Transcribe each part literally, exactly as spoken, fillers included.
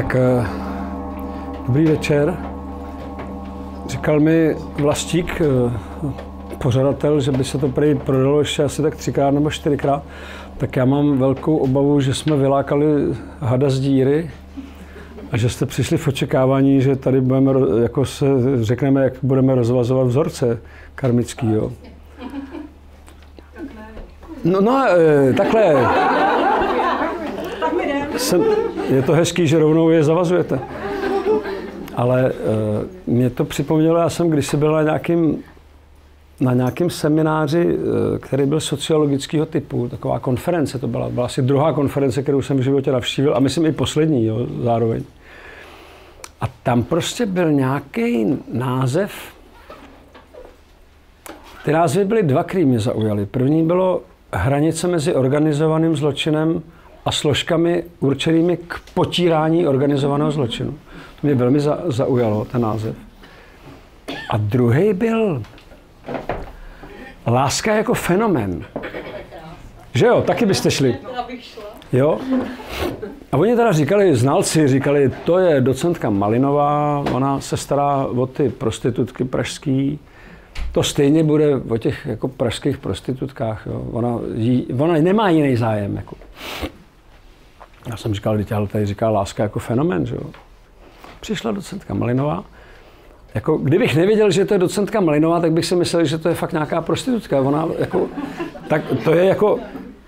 Tak dobrý večer. Říkal mi Vlastík, pořadatel, že by se to prý prodalo ještě asi tak třikrát nebo čtyřikrát. Tak já mám velkou obavu, že jsme vylákali hada z díry a že jste přišli v očekávání, že tady budeme, jako se řekneme, jak budeme rozvazovat vzorce karmickýho. No, no, takhle. Jsem, je to hezký, že rovnou je zavazujete. Ale e, mě to připomnělo, já jsem kdysi byl na nějakým, na nějakým semináři, e, který byl sociologického typu, taková konference, to byla, byla asi druhá konference, kterou jsem v životě navštívil, a myslím i poslední, jo, zároveň. A tam prostě byl nějaký název. Ty názvy byly dva, který mě zaujaly. První bylo hranice mezi organizovaným zločinem a složkami určenými k potírání organizovaného zločinu. To mě velmi za, zaujalo, ten název. A druhý byl láska jako fenomén. Že jo, taky byste šli. Jo? A oni teda říkali, znalci říkali, to je docentka Malinová, ona se stará o ty prostitutky pražský. To stejně bude o těch jako pražských prostitutkách. Jo. Ona, jí, ona nemá jiný zájem. Jako. Já jsem říkal, dítě, ale tady říká láska jako fenomén, že jo. Přišla docentka Malinová. Jako, kdybych nevěděl, že to je docentka Malinová, tak bych si myslel, že to je fakt nějaká prostitutka. Ona, jako, tak to je jako,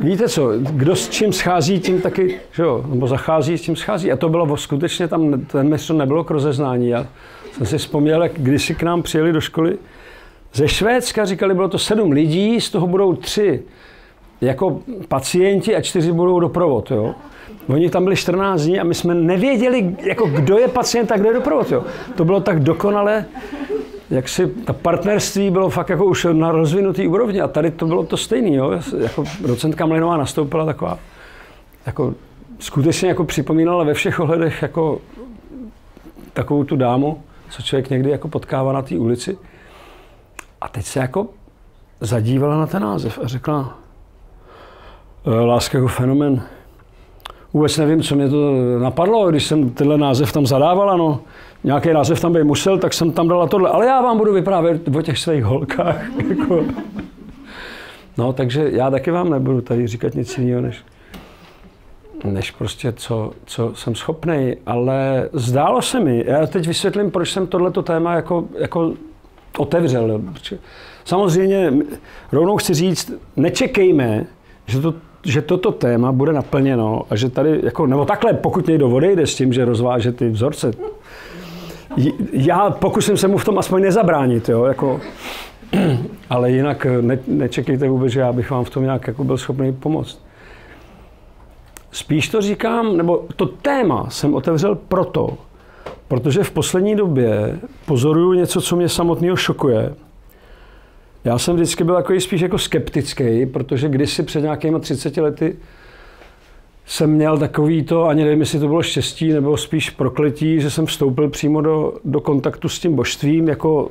víte co, kdo s čím schází, tím taky, že jo, nebo zachází, s tím schází. A to bylo skutečně tam, téměř to nebylo k rozeznání. Já jsem si vzpomněl, jak když si k nám přijeli do školy ze Švédska, říkali, bylo to sedm lidí, z toho budou tři jako pacienti a čtyři budou doprovod, jo. Oni tam byli čtrnáct dní a my jsme nevěděli, jako, kdo je pacient a kdo je doprovod. Jo. To bylo tak dokonale, jak si ta partnerství bylo fakt jako už na rozvinutý úrovni a tady to bylo to stejné. Jako docentka Malinová nastoupila taková, jako, skutečně jako připomínala ve všech ohledech jako, takovou tu dámu, co člověk někdy jako potkává na té ulici. A teď se jako zadívala na ten název a řekla, láska jako fenomen. Vůbec nevím, co mě to napadlo, když jsem tenhle název tam zadávala, no, nějaký název tam by musel, tak jsem tam dala tohle, ale já vám budu vyprávět o těch svých holkách. Jako. No, takže já taky vám nebudu tady říkat nic jiného, než, než prostě, co, co jsem schopnej, ale zdálo se mi, já teď vysvětlím, proč jsem tohleto téma jako, jako otevřel. Samozřejmě, rovnou chci říct, nečekejme, že to že toto téma bude naplněno a že tady, jako, nebo takhle, pokud někdo odejde s tím, že rozváže ty vzorce, já pokusím se mu v tom aspoň nezabránit, jo, jako, ale jinak ne, nečekejte vůbec, že já bych vám v tom nějak jako byl schopný pomoct. Spíš to říkám, nebo to téma jsem otevřel proto, protože v poslední době pozoruju něco, co mě samotného šokuje. Já jsem vždycky byl takový spíš jako skeptický, protože kdysi před nějakými třiceti lety jsem měl takový to, ani nevím, jestli to bylo štěstí nebo spíš prokletí, že jsem vstoupil přímo do, do kontaktu s tím božstvím, jako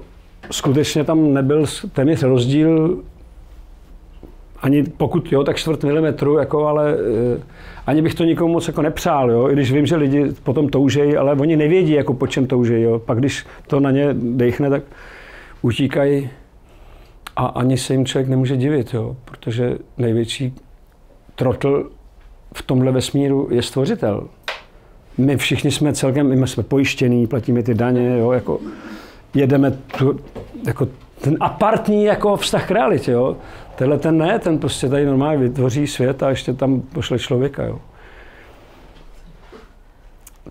skutečně tam nebyl téměř rozdíl, ani pokud jo, tak čtvrt milimetru, jako, ale eh, ani bych to nikomu moc jako nepřál, jo, i když vím, že lidi potom toužejí, ale oni nevědí, jako, po čem toužejí, jo, pak když to na ně dejchne, tak utíkají. A ani se jim člověk nemůže divit, jo? Protože největší trotl v tomhle vesmíru je stvořitel. My všichni jsme celkem, my jsme pojištění, platíme ty daně, jo? Jako, jedeme tu, jako, ten apartní jako vztah k realitě. Jo? Tenhle ten ne, ten prostě tady normálně vytvoří svět a ještě tam pošle člověka. Jo?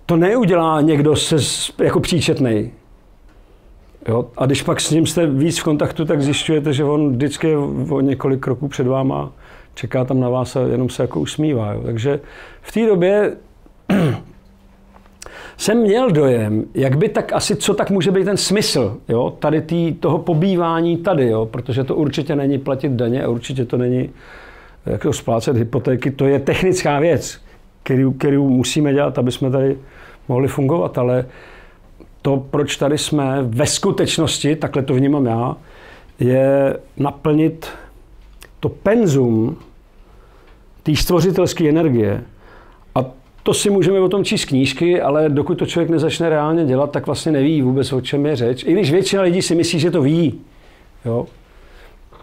To neudělá někdo se, jako příčetnej. Jo? A když pak s ním jste víc v kontaktu, tak zjišťujete, že on vždycky je o několik kroků před váma, čeká tam na vás a jenom se jako usmívá. Jo? Takže v té době jsem měl dojem, jak by tak asi, co tak může být ten smysl, jo? Tady tý, toho pobývání tady, jo? Protože to určitě není platit daně a určitě to není jako splácet hypotéky, to je technická věc, kterou, kterou musíme dělat, aby jsme tady mohli fungovat, ale to, proč tady jsme, ve skutečnosti, takhle to vnímám já, je naplnit to penzum té stvořitelské energie. A To si můžeme o tom číst knížky, ale dokud to člověk nezačne reálně dělat, tak vlastně neví vůbec, o čem je řeč. I když většina lidí si myslí, že to ví. Jo?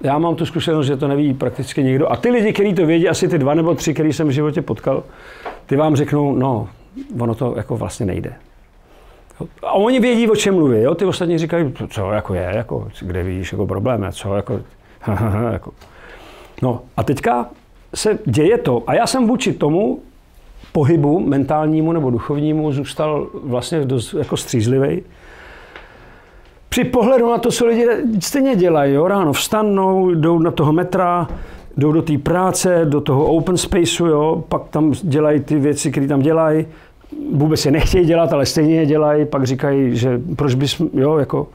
Já mám tu zkušenost, že to neví prakticky nikdo. A ty lidi, kteří to vědí, asi ty dva nebo tři, který jsem v životě potkal, ty vám řeknou, no, ono to jako vlastně nejde. A oni vědí, o čem mluví. Jo? Ty ostatní říkají, co jako je, jako, kde vidíš jako problém, co jako, jako. No a teďka se děje to. A já jsem vůči tomu pohybu mentálnímu nebo duchovnímu zůstal vlastně dost jako střízlivý. Při pohledu na to, co lidi stejně dělají, jo? Ráno vstanou, jdou na toho metra, jdou do té práce, do toho open spaceu, jo? Pak tam dělají ty věci, které tam dělají. Vůbec je nechtějí dělat, ale stejně je dělají, pak říkají, že proč bys, jo, jako...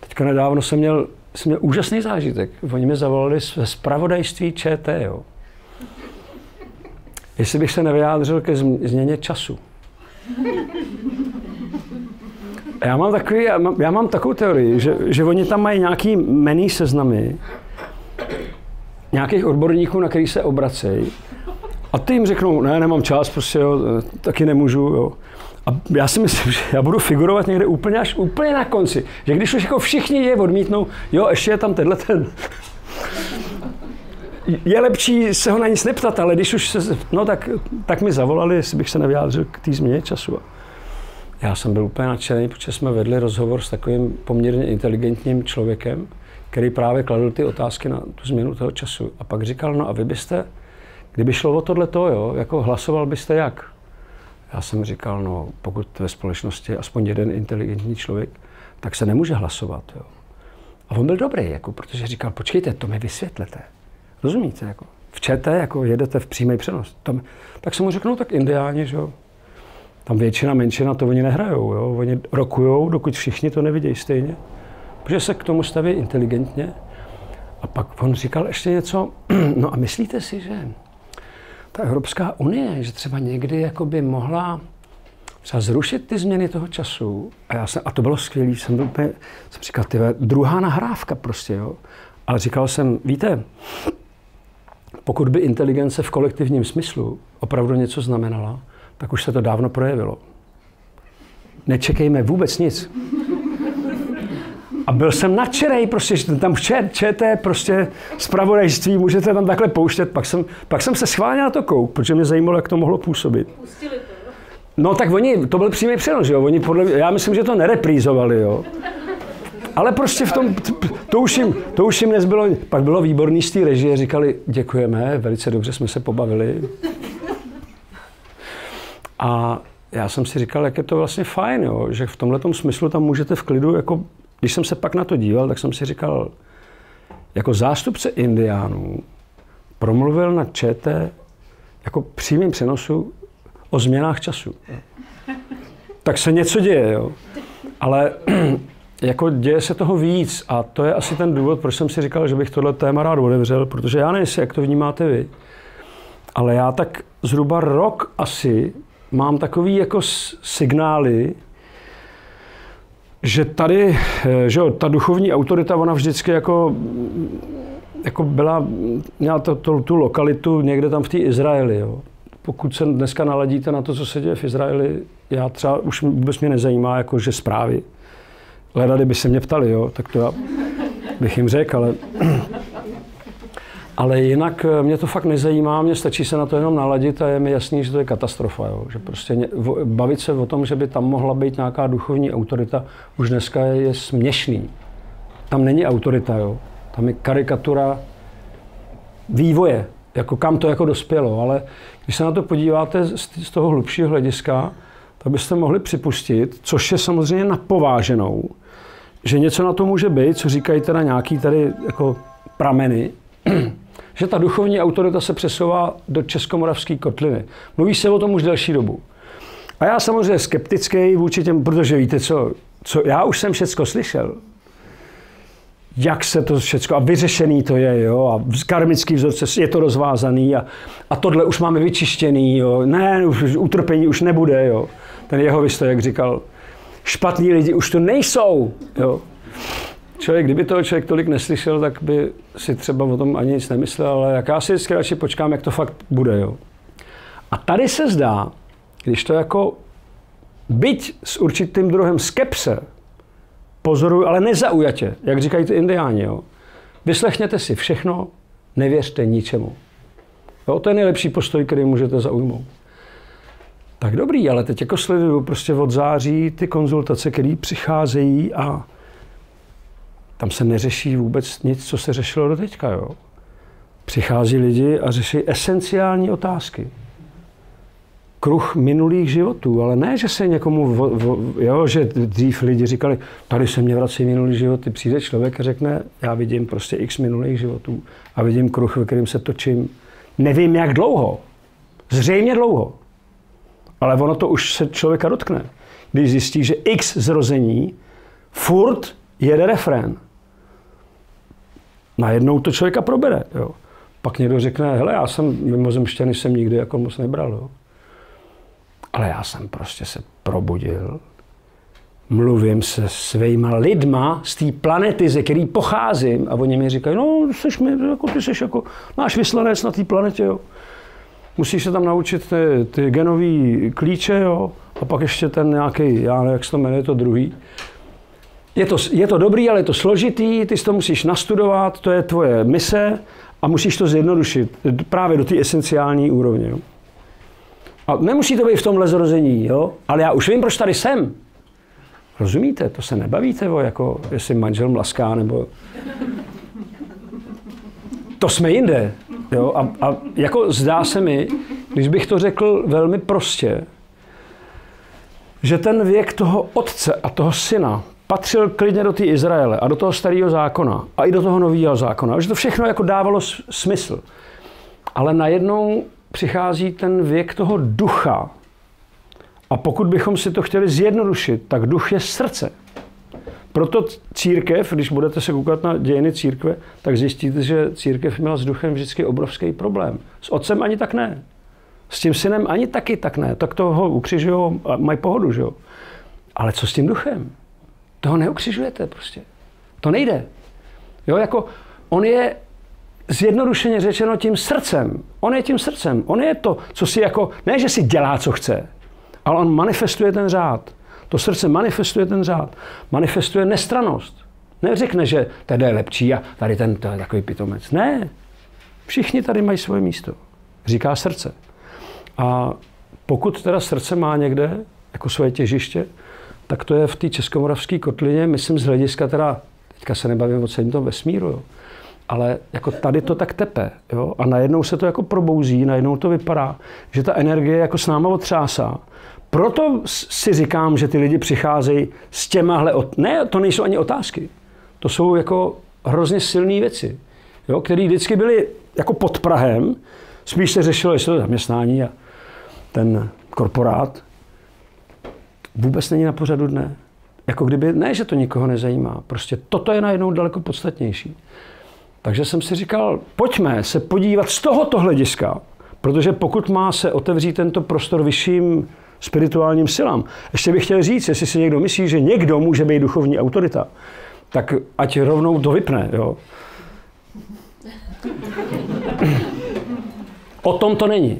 Teďka nedávno jsem měl, jsem měl úžasný zážitek. Oni mě zavolali ze zpravodajství Č T, jo. Jestli bych se nevyjádřil ke změně času. Já mám, takový, já mám, já mám takovou teorii, že, že oni tam mají nějaký menný seznamy nějakých odborníků, na který se obracejí. A ty jim řeknou, ne, nemám čas, prostě, jo, taky nemůžu, jo. A já si myslím, že já budu figurovat někde úplně až úplně na konci. Že když už jako všichni je odmítnou, jo, ještě je tam tenhle ten. Je lepší se ho na nic neptat, ale když už se, no tak, tak mi zavolali, jestli bych se nevyjádřil k té změně času. Já jsem byl úplně nadšený, protože jsme vedli rozhovor s takovým poměrně inteligentním člověkem, který právě kladl ty otázky na tu změnu toho času. A pak říkal, no a vy byste, kdyby šlo o tohleto, jo, jako hlasoval byste jak? Já jsem říkal, no pokud ve společnosti aspoň jeden inteligentní člověk, tak se nemůže hlasovat, jo. A on byl dobrý, jako, protože říkal, počkejte, to mi vysvětlete. Rozumíte, jako, v Č T jako jedete v přímý přenos. Tam, tak jsem mu řekl, no tak Indiáni, že jo. Tam většina, menšina, to oni nehrajou, jo. Oni rokujou, dokud všichni to nevidějí stejně. Protože se k tomu staví inteligentně. A pak on říkal ještě něco, no a myslíte si, že ta Evropská unie, že třeba někdy jako by mohla třeba zrušit ty změny toho času. A, já jsem, a to bylo skvělý, jsem byl úplně, jsem říkal, tyhle, druhá nahrávka prostě, jo. Ale říkal jsem, víte, pokud by inteligence v kolektivním smyslu opravdu něco znamenala, tak už se to dávno projevilo. Nečekejme vůbec nic. A byl jsem nadšerej, prostě, že tam čete, prostě zpravodajství, můžete tam takhle pouštět. Pak jsem, pak jsem se schválně na to kouk, protože mě zajímalo, jak to mohlo působit. Pustili to, jo? No tak oni, to byl přímý přenos, jo? Oni podle, já myslím, že to nereprízovali, jo? Ale prostě v tom, to už jim, to už jim nezbylo. Pak bylo výborný z té režie, říkali, děkujeme, velice dobře jsme se pobavili. A já jsem si říkal, jak je to vlastně fajn, jo? Že v tomhletom smyslu tam můžete v klidu, jako, když jsem se pak na to díval, tak jsem si říkal, jako zástupce Indiánů promluvil na Č T jako přímým přenosu o změnách času. Tak se něco děje, jo? Ale jako děje se toho víc a to je asi ten důvod, proč jsem si říkal, že bych tohle téma rád otevřel, protože já nevím, jak to vnímáte vy, ale já tak zhruba rok asi mám takový jako signály, že tady, že jo, ta duchovní autorita, ona vždycky jako, jako byla, měla to, to, tu lokalitu někde tam v té Izraeli, jo. Pokud se dneska naladíte na to, co se děje v Izraeli, já třeba, už vůbec mě nezajímá, jako, že zprávy. Leda, kdyby se mě ptali, jo, tak to já bych jim řekl, ale... Ale jinak mě to fakt nezajímá, mě stačí se na to jenom naladit a je mi jasný, že to je katastrofa, jo. Že prostě bavit se o tom, že by tam mohla být nějaká duchovní autorita, už dneska je směšný. Tam není autorita, jo. Tam je karikatura vývoje, jako kam to jako dospělo, ale když se na to podíváte z toho hlubšího hlediska, tak byste mohli připustit, což je samozřejmě napováženou, že něco na to může být, co říkají teda nějaký tady jako prameny, že ta duchovní autorita se přesouvá do Českomoravské kotliny. Mluví se o tom už delší dobu. A já samozřejmě skeptický vůči těm, protože víte co, co, já už jsem všecko slyšel. Jak se to všecko, a vyřešený to je, jo, a karmický vzorce, je to rozvázaný a, a tohle už máme vyčištěný, jo, ne, už, utrpení už nebude, jo. Ten jeho vystoj, jak říkal, špatní lidi už to nejsou, jo. Člověk, kdyby toho člověk tolik neslyšel, tak by si třeba o tom ani nic nemyslel, ale jak já si vždycky radši počkám, jak to fakt bude, jo. A tady se zdá, když to jako byť s určitým druhem skepse pozoruju, ale nezaujatě, jak říkají ty Indiáni, jo. Vyslechněte si všechno, nevěřte ničemu. Jo, to je nejlepší postoj, který můžete zaujmout. Tak dobrý, ale teď jako sleduju prostě od září ty konzultace, které přicházejí a tam se neřeší vůbec nic, co se řešilo do teďka, jo. Přichází lidi a řeší esenciální otázky. Kruh minulých životů, ale ne, že se někomu, vo, vo, jo, že dřív lidi říkali, tady se mě vrací minulý životy, přijde člověk a řekne, já vidím prostě x minulých životů a vidím kruh, ve kterým se točím. Nevím, jak dlouho. Zřejmě dlouho. Ale ono to už se člověka dotkne, když zjistí, že x zrození furt jede refrén. Najednou to člověka probere, jo. Pak někdo řekne, hele, já jsem mimozemštěný, jsem nikdy jako moc nebral, jo. Ale já jsem prostě se probudil, mluvím se svýma lidma z té planety, ze který pocházím, a oni mi říkají, no, seš mi, jako, ty jsi jako náš vyslanec na té planetě, jo. Musíš se tam naučit ty, ty genový klíče, jo, a pak ještě ten nějaký, já nevím, jak se to jmenuje, to druhý. Je to, je to dobrý, ale je to složitý, ty si to musíš nastudovat, to je tvoje mise a musíš to zjednodušit právě do té esenciální úrovně, jo. A nemusí to být v tomhle zrození, jo? Ale já už vím, proč tady jsem. Rozumíte? To se nebavíte o jako, jestli manžel mlaská, nebo... To jsme jinde, jo? A, a jako zdá se mi, když bych to řekl velmi prostě, že ten věk toho otce a toho syna patřil klidně do té Izraele a do toho starého zákona a i do toho nového zákona. Že to všechno jako dávalo smysl. Ale najednou přichází ten věk toho ducha. A pokud bychom si to chtěli zjednodušit, tak duch je srdce. Proto církev, když budete se koukat na dějiny církve, tak zjistíte, že církev měla s duchem vždycky obrovský problém. S otcem ani tak ne. S tím synem ani taky tak ne. Tak toho ukřižují a mají pohodu, že jo. Ale co s tím duchem? Toho neukřižujete prostě. To nejde. Jo, jako on je... Zjednodušeně řečeno tím srdcem. On je tím srdcem. On je to, co si jako, ne, že si dělá, co chce, ale on manifestuje ten řád. To srdce manifestuje ten řád. Manifestuje nestrannost. Neřekne, že tady je lepší a tady ten to je takový pitomec. Ne. Všichni tady mají svoje místo. Říká srdce. A pokud teda srdce má někde jako svoje těžiště, tak to je v té Českomoravské kotlině, myslím z hlediska teda, teďka se nebavím o celém tom vesmíru, jo. Ale jako tady to tak tepe, jo? A najednou se to jako probouzí, najednou to vypadá, že ta energie jako s náma otřásá. Proto si říkám, že ty lidi přicházejí s těmahle, ot... ne, to nejsou ani otázky. To jsou jako hrozně silné věci, jo? Které vždycky byly jako pod prahem, spíš se řešilo, jestli to zaměstnání a ten korporát. Vůbec není na pořadu dne. Jako kdyby, ne, že to nikoho nezajímá, prostě toto je najednou daleko podstatnější. Takže jsem si říkal, pojďme se podívat z tohoto hlediska, protože pokud má se otevřít tento prostor vyšším spirituálním silám. Ještě bych chtěl říct, jestli si někdo myslí, že někdo může být duchovní autorita, tak ať rovnou to vypne. Jo? O tom to není.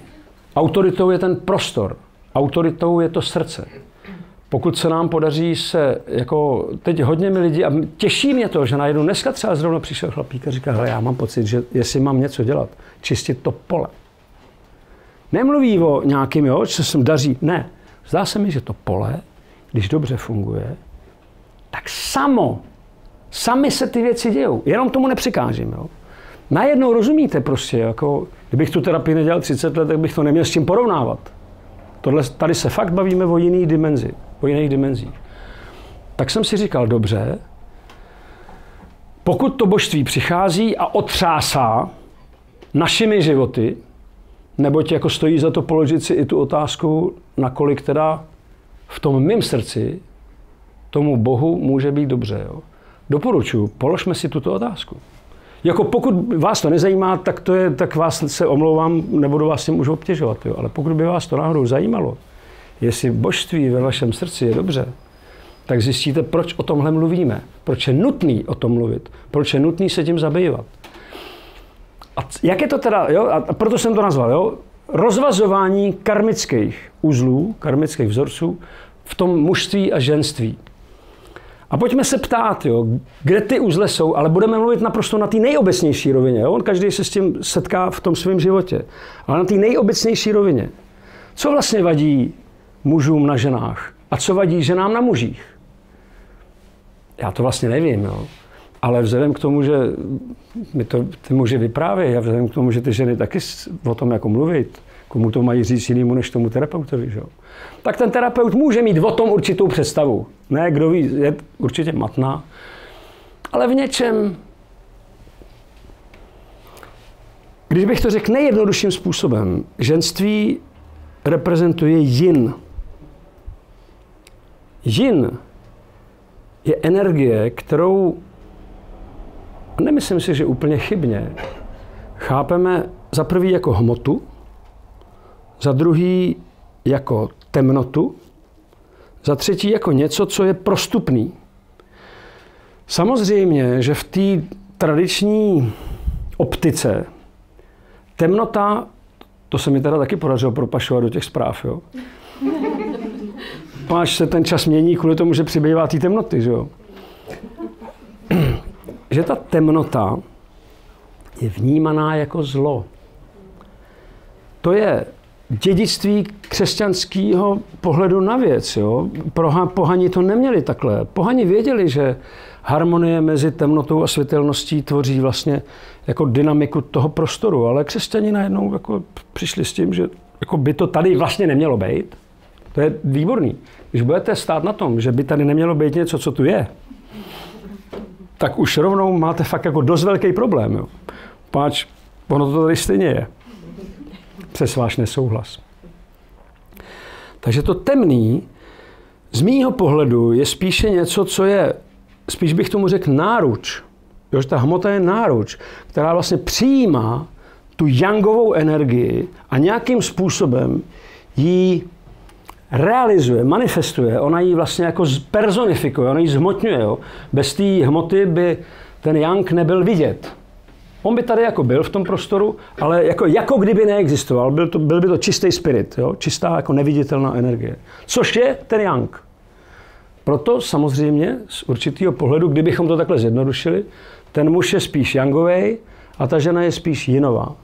Autoritou je ten prostor. Autoritou je to srdce. Pokud se nám podaří se, jako teď hodně mi lidí, a těší mě to, že najednou dneska třeba zrovna přišel chlapík a říkal, hele, já mám pocit, že jestli mám něco dělat, čistit to pole. Nemluví o nějakým, jo, co se daří, ne. Zdá se mi, že to pole, když dobře funguje, tak samo, sami se ty věci dějou, jenom tomu nepřekážím, jo. Najednou rozumíte prostě, jako, kdybych tu terapii nedělal třicet let, tak bych to neměl s tím porovnávat. Tohle, tady se fakt bavíme o jiných dimenzi, o jiných dimenzích. Tak jsem si říkal, dobře, pokud to božství přichází a otřásá našimi životy, neboť jako stojí za to položit si i tu otázku, nakolik teda v tom mým srdci tomu Bohu může být dobře. Jo? Doporučuji, položme si tuto otázku. Jako pokud vás to nezajímá, tak, to je, tak vás se omlouvám, nebudu vás s tím už obtěžovat. Jo. Ale pokud by vás to náhodou zajímalo, jestli božství ve vašem srdci je dobře, tak zjistíte, proč o tomhle mluvíme. Proč je nutný o tom mluvit. Proč je nutný se tím zabývat. A jak je to teda, jo? A proto jsem to nazval, jo? rozvazování karmických uzlů, karmických vzorců v tom mužství a ženství. A pojďme se ptát, jo, kde ty uzle jsou, ale budeme mluvit naprosto na té nejobecnější rovině. Jo? On každý se s tím setká v tom svém životě. Ale na té nejobecnější rovině. Co vlastně vadí mužům na ženách? A co vadí ženám na mužích? Já to vlastně nevím, jo. Ale vzhledem k tomu, že mi to ty muži vyprávějí a vzhledem k tomu, že ty ženy taky o tom jako mluvit, komu to mají říct jinému než tomu terapeutovi, že? Tak ten terapeut může mít o tom určitou představu. Ne, kdo ví, je určitě matná, ale v něčem, když bych to řekl nejjednodušším způsobem, ženství reprezentuje yin. Yin je energie, kterou, a nemyslím si, že úplně chybně, chápeme za prvý jako hmotu, za druhý jako temnotu, za třetí jako něco, co je prostupný. Samozřejmě, že v té tradiční optice temnota, to se mi teda taky podařilo propašovat do těch zpráv, jo? Páč se ten čas mění kvůli tomu, že přibývá té temnoty, že jo? Že ta temnota je vnímaná jako zlo. To je dědictví křesťanského pohledu na věc. Jo? Pohani to neměli takhle. Pohani věděli, že harmonie mezi temnotou a světelností tvoří vlastně jako dynamiku toho prostoru, ale křesťani najednou jako přišli s tím, že jako by to tady vlastně nemělo být. To je výborný. Když budete stát na tom, že by tady nemělo být něco, co tu je, tak už rovnou máte fakt jako dost velký problém. Jo? Páč, ono to tady stejně je. Přes váš nesouhlas. Takže to temný, z mýho pohledu, je spíše něco, co je, spíš bych tomu řekl, náruč. Jo, že ta hmota je náruč, která vlastně přijímá tu Jungovou energii a nějakým způsobem ji realizuje, manifestuje. Ona ji vlastně jako personifikuje, ona ji zhmotňuje. Jo. Bez té hmoty by ten Jung nebyl vidět. On by tady jako byl v tom prostoru, ale jako, jako kdyby neexistoval. Byl, to, byl by to čistý spirit, jo? Čistá jako neviditelná energie. Což je ten Yang. Proto samozřejmě z určitého pohledu, kdybychom to takhle zjednodušili, ten muž je spíš Yangovej a ta žena je spíš jinová.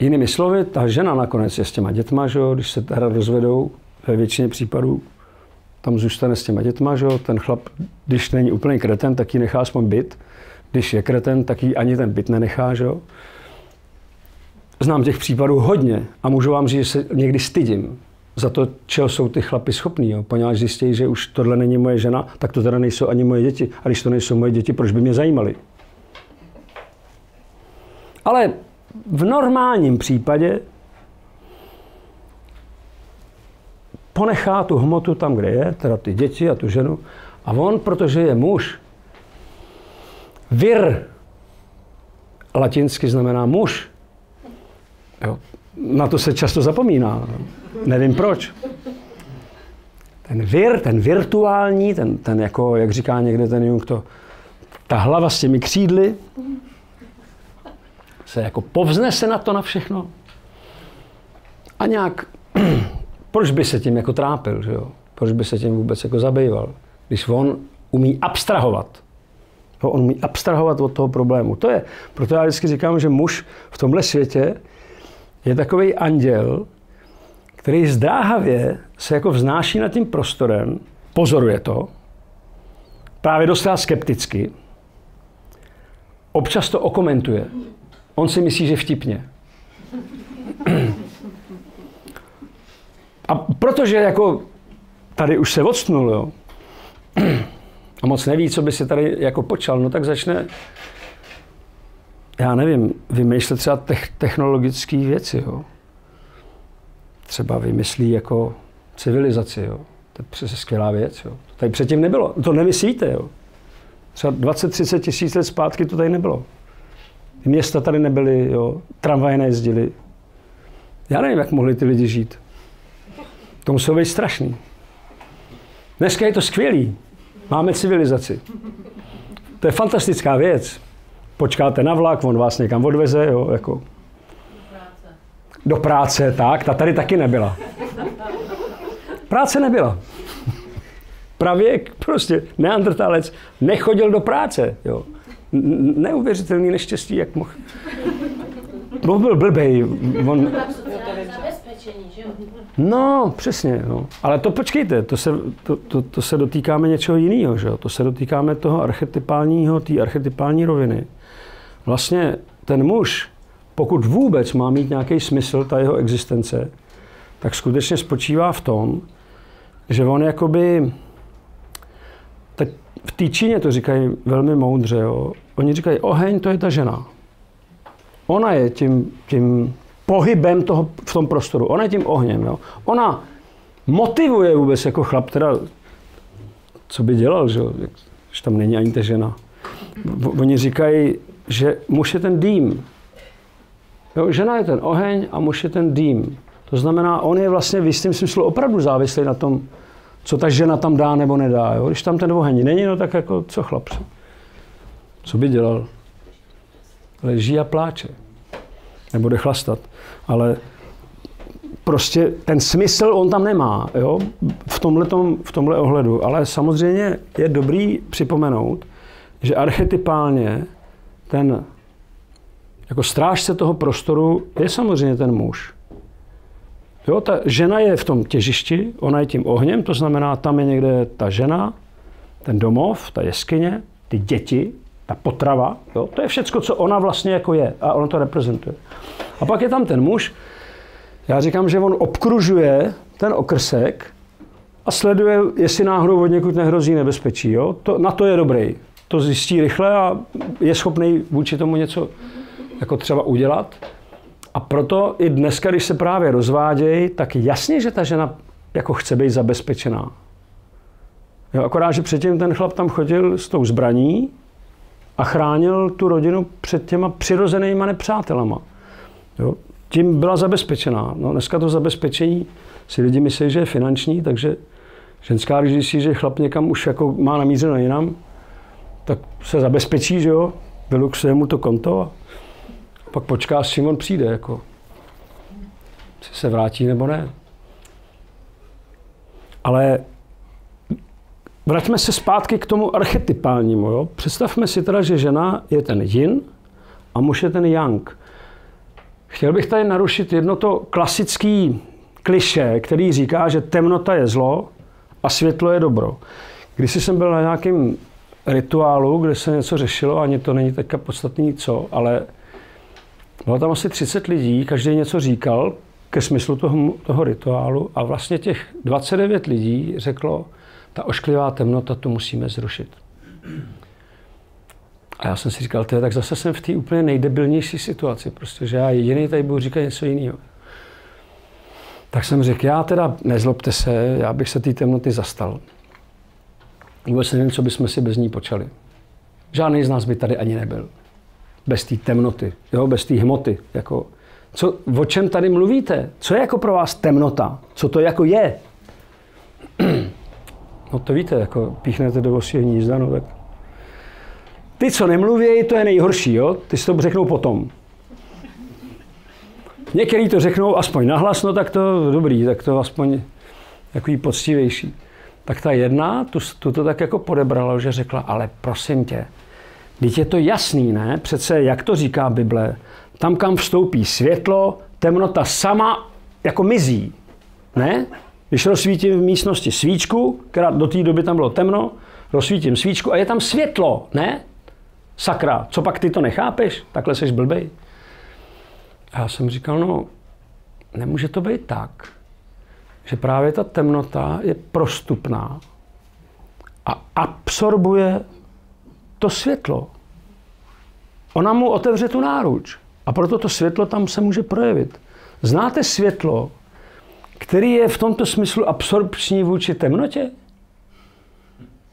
Jinými slovy, ta žena nakonec je s těma dětma, že jo? Když se teda rozvedou, ve většině případů tam zůstane s těma dětma, že jo? Ten chlap, když není úplný kreten, tak ji nechá aspoň byt. Když je kreten, tak jí ani ten byt nenechá, že jo? Znám těch případů hodně a můžu vám říct, že se někdy stydím za to, čeho jsou ty chlapi schopní, jo? Poněvadž zjistí, že už tohle není moje žena, tak to teda nejsou ani moje děti. A když to nejsou moje děti, proč by mě zajímaly? Ale v normálním případě ponechá tu hmotu tam, kde je, teda ty děti a tu ženu. A on, protože je muž, vir latinsky znamená muž. Jo. Na to se často zapomíná. Nevím proč. Ten vir, ten virtuální, ten, ten jako, jak říká někde ten Jung, to, ta hlava s těmi křídly se jako povznese na to na všechno. A nějak, proč by se tím jako trápil, že jo? Proč by se tím vůbec jako zabýval, když on umí abstrahovat. On umí abstrahovat od toho problému. To je, proto já vždycky říkám, že muž v tomhle světě je takový anděl, který zdráhavě se jako vznáší nad tím prostorem, pozoruje to, právě dostává skepticky, občas to okomentuje. On si myslí, že vtipně. A protože jako tady už se odstnul, jo, a moc neví, co by si tady jako počal, no tak začne, já nevím, vymýšlet třeba technologické věci, jo. Třeba vymyslí jako civilizaci, jo. To je přece skvělá věc, jo. To tady předtím nebylo, to nemyslíte, jo. Třeba dvacet třicet tisíc let zpátky to tady nebylo. Města tady nebyly, jo, tramvaje nejezdily. Já nevím, jak mohli ty lidi žít. To muselo být strašný. Dneska je to skvělý. Máme civilizaci. To je fantastická věc. Počkáte na vlak, on vás někam odveze, jo, jako. Do práce. do práce, tak, ta tady taky nebyla. Práce nebyla. Pravěk, prostě neandertálec nechodil do práce. Jo. Neuvěřitelný neštěstí, jak mohl. No, byl blbej. On... No, přesně. No. Ale to počkejte, to se, to, to, to se dotýkáme něčeho jiného. Že? To se dotýkáme toho archetypálního, té archetypální roviny. Vlastně ten muž, pokud vůbec má mít nějaký smysl ta jeho existence, tak skutečně spočívá v tom, že on jakoby... V té Číně to říkají velmi moudře. Jo? Oni říkají, oheň, to je ta žena. Ona je tím, tím pohybem toho, v tom prostoru. Ona je tím ohněm. Jo? Ona motivuje vůbec jako chlap, teda, co by dělal, že, když tam není ani ta žena. Oni říkají, že muž je ten dým. Jo? Žena je ten oheň a muž je ten dým. To znamená, on je vlastně v jistém smyslu opravdu závislý na tom, co ta žena tam dá nebo nedá. Jo? Když tam ten oheň není, no tak jako co chlap? Co by dělal? Leží a pláče. Nebo jde chlastat. Ale prostě ten smysl on tam nemá. Jo? V tomhletom, v tomhle ohledu. Ale samozřejmě je dobrý připomenout, že archetypálně ten jako strážce toho prostoru je samozřejmě ten muž. Jo, ta žena je v tom těžišti, ona je tím ohněm, to znamená, tam je někde ta žena, ten domov, ta jeskyně, ty děti, ta potrava, jo, to je všecko, co ona vlastně jako je a ona to reprezentuje. A pak je tam ten muž, já říkám, že on obkružuje ten okrsek a sleduje, jestli náhodou od někud nehrozí nebezpečí, jo, to, na to je dobrý, to zjistí rychle a je schopný vůči tomu něco jako třeba udělat. A proto i dneska, když se právě rozvádějí, tak jasně, že ta žena jako chce být zabezpečená. Jo, akorát, že předtím ten chlap tam chodil s tou zbraní a chránil tu rodinu před těma přirozenýma nepřátelama. Jo, tím byla zabezpečená. No, dneska to zabezpečení si lidi myslí, že je finanční, takže ženská, když zjistí, že chlap někam už jako má namířeno jinam, tak se zabezpečí, že jo, vyluxuje mu to konto. A pak počká, s čím on přijde, jako, jestli se vrátí nebo ne. Ale vraťme se zpátky k tomu archetypálnímu. Jo? Představme si teda, že žena je ten yin a muž je ten yang. Chtěl bych tady narušit jedno to klasické klišé, který říká, že temnota je zlo a světlo je dobro. Když jsem byl na nějakém rituálu, kde se něco řešilo, ani to není teďka podstatný co, ale bylo tam asi třicet lidí, každý něco říkal ke smyslu toho, toho rituálu a vlastně těch dvacet devět lidí řeklo, ta ošklivá temnota, tu musíme zrušit. A já jsem si říkal, teda, tak zase jsem v té úplně nejdebilnější situaci, protože já jediný tady budu říkat něco jiného. Tak jsem řekl, já teda, nezlobte se, já bych se té temnoty zastal. Vůbec nevím, co bychom si bez ní počali. Žádný z nás by tady ani nebyl. Bez té temnoty, jo? Bez té hmoty. Jako, co, o čem tady mluvíte? Co je jako pro vás temnota? Co to jako je? No to víte, jako píchnete do vosího hnízda, no tak... Ty, co nemluví, to je nejhorší, jo? Ty si to řeknou potom. Některý to řeknou aspoň nahlas, no tak to dobrý, tak to aspoň takový poctivější. Tak ta jedna, tu, tu to tak jako podebrala, že řekla, ale prosím tě, vždyť je to jasný, ne? Přece, jak to říká Bible, tam, kam vstoupí světlo, temnota sama jako mizí, ne? Když rozsvítím v místnosti svíčku, která do té doby tam bylo temno, rozsvítím svíčku a je tam světlo, ne? Sakra, co pak ty to nechápeš? Takhle seš blbej. A já jsem říkal, no, nemůže to být tak, že právě ta temnota je prostupná a absorbuje to světlo. Ona mu otevře tu náruč a proto to světlo tam se může projevit. Znáte světlo, který je v tomto smyslu absorpční vůči temnotě?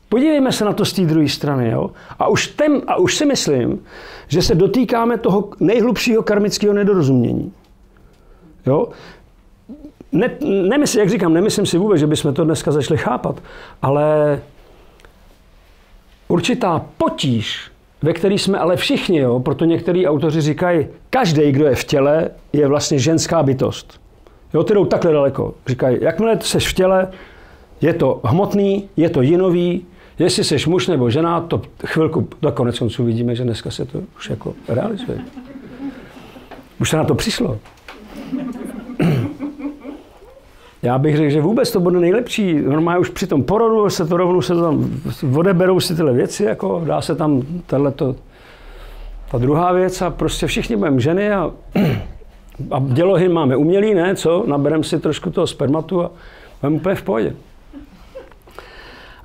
Podívejme se na to z té druhé strany. Jo? A, už tem, a už si myslím, že se dotýkáme toho nejhlubšího karmického nedorozumění. Jo? Ne, nemysl, jak říkám, nemyslím si vůbec, že bychom to dneska začali chápat, ale určitá potíž ve který jsme ale všichni, jo, proto některý autoři říkají, každý, kdo je v těle, je vlastně ženská bytost. Jo, ty jdou takhle daleko. Říkají, jakmile jsi v těle, je to hmotný, je to jinový, jestli jsi muž nebo žena, to chvilku, do konec konců vidíme, že dneska se to už jako realizuje. Už se na to přišlo. Já bych řekl, že vůbec to bude nejlepší. Normálně už při tom porodu se to rovnou se to tam odeberou si tyhle věci, jako dá se tam tato, ta druhá věc a prostě všichni budeme ženy a, a dělohy máme umělý, ne, co? Nabereme si trošku toho spermatu a budeme úplně v pohodě.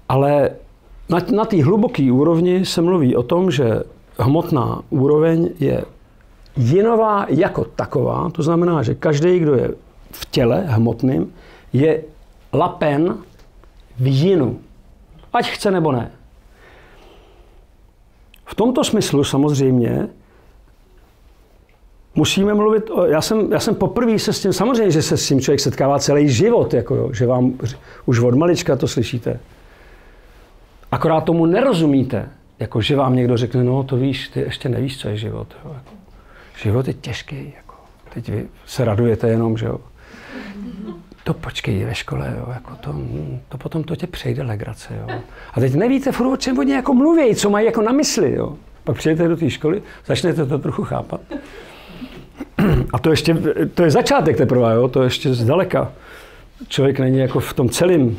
Ale na, na té hluboké úrovni se mluví o tom, že hmotná úroveň je jinová jako taková, to znamená, že každý, kdo je v těle hmotným, je lapen v jinu. Ať chce nebo ne. V tomto smyslu samozřejmě musíme mluvit o... Já jsem, já jsem poprvé se s tím... Samozřejmě, že se s tím člověk setkává celý život, jako jo, že vám už od malička to slyšíte. Akorát tomu nerozumíte, jako že vám někdo řekne, no to víš, ty ještě nevíš, co je život. Jo, jako. Život je těžký, jako. Teď vy se radujete jenom, že jo. To počkej ve škole, jo, jako to, to potom to tě přejde legrace, jo. A teď nevíte furt, o čem oni jako mluví, co mají jako na mysli, jo. Pak přijdete do té školy, začnete to trochu chápat. A to ještě, to je začátek teprve, jo, to ještě zdaleka. Člověk není jako v tom celém,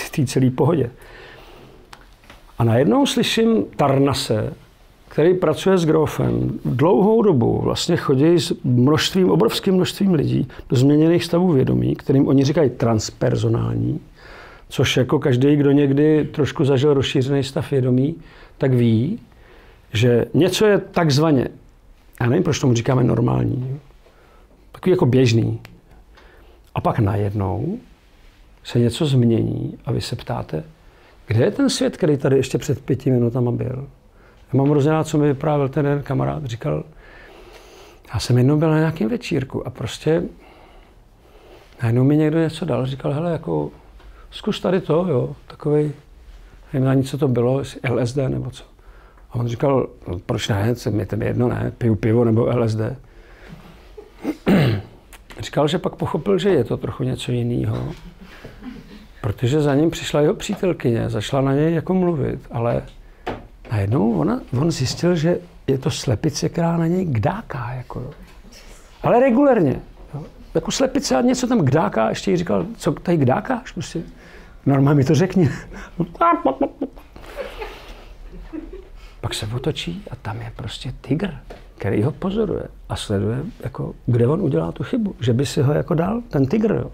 v té celé pohodě. A najednou slyším Tarnase, který pracuje s Grofem, dlouhou dobu vlastně chodí s množstvím, obrovským množstvím lidí do změněných stavů vědomí, kterým oni říkají transpersonální, což jako každý, kdo někdy trošku zažil rozšířený stav vědomí, tak ví, že něco je takzvaně, já nevím, proč tomu říkáme normální, takový jako běžný. A pak najednou se něco změní a vy se ptáte, kde je ten svět, který tady ještě před pěti minutama byl? Já mám hrozně rád, co mi vyprávěl ten jeden kamarád. Říkal, já jsem jednou byl na nějakém večírku a prostě najednou mi někdo něco dal. Říkal, hele, jako zkus tady to, jo, takovej, nevím na nic, co to bylo, jestli L S D nebo co. A on říkal, no, proč ne, mě to jedno, ne, piju pivo nebo L S D. Říkal, že pak pochopil, že je to trochu něco jiného. Protože za ním přišla jeho přítelkyně, začala na něj jako mluvit, ale najednou ona, on zjistil, že je to slepice, která na něj gdáká, jako jo. Ale regulérně, jo. Jako slepice a něco tam gdáká, ještě jí říkal, co tady gdákáš, prostě, normálně mi to řekni. Pak se otočí a tam je prostě tygr, který ho pozoruje a sleduje, jako, kde on udělá tu chybu, že by si ho jako dal, ten tygr, jo.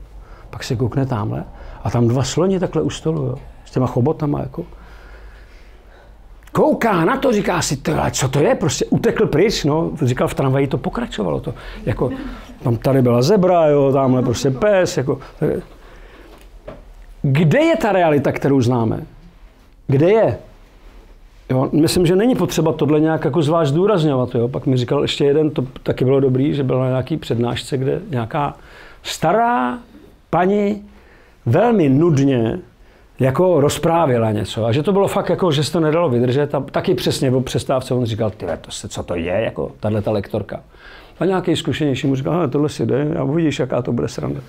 Pak se koukne tamhle a tam dva sloni takhle u stolu, jo, s těma chobotama, jako. Kouká na to, říká si, co to je, prostě utekl pryč, no, říkal, v tramvaji to pokračovalo, to, jako, tam tady byla zebra, jo, tamhle prostě pes, jako. Tak. Kde je ta realita, kterou známe? Kde je? Jo, myslím, že není potřeba tohle nějak jako zvlášť zdůrazňovat, jo, pak mi říkal ještě jeden, to taky bylo dobrý, že byl na nějaký přednášce, kde nějaká stará paní velmi nudně jako rozprávěla něco a že to bylo fakt jako, že se to nedalo vydržet a taky přesně o přestávce on říkal, ty to se, co to je, jako tato lektorka. A nějaký zkušenější mu říkal, hele, tohle si jde a uvidíš, jaká to bude sranda.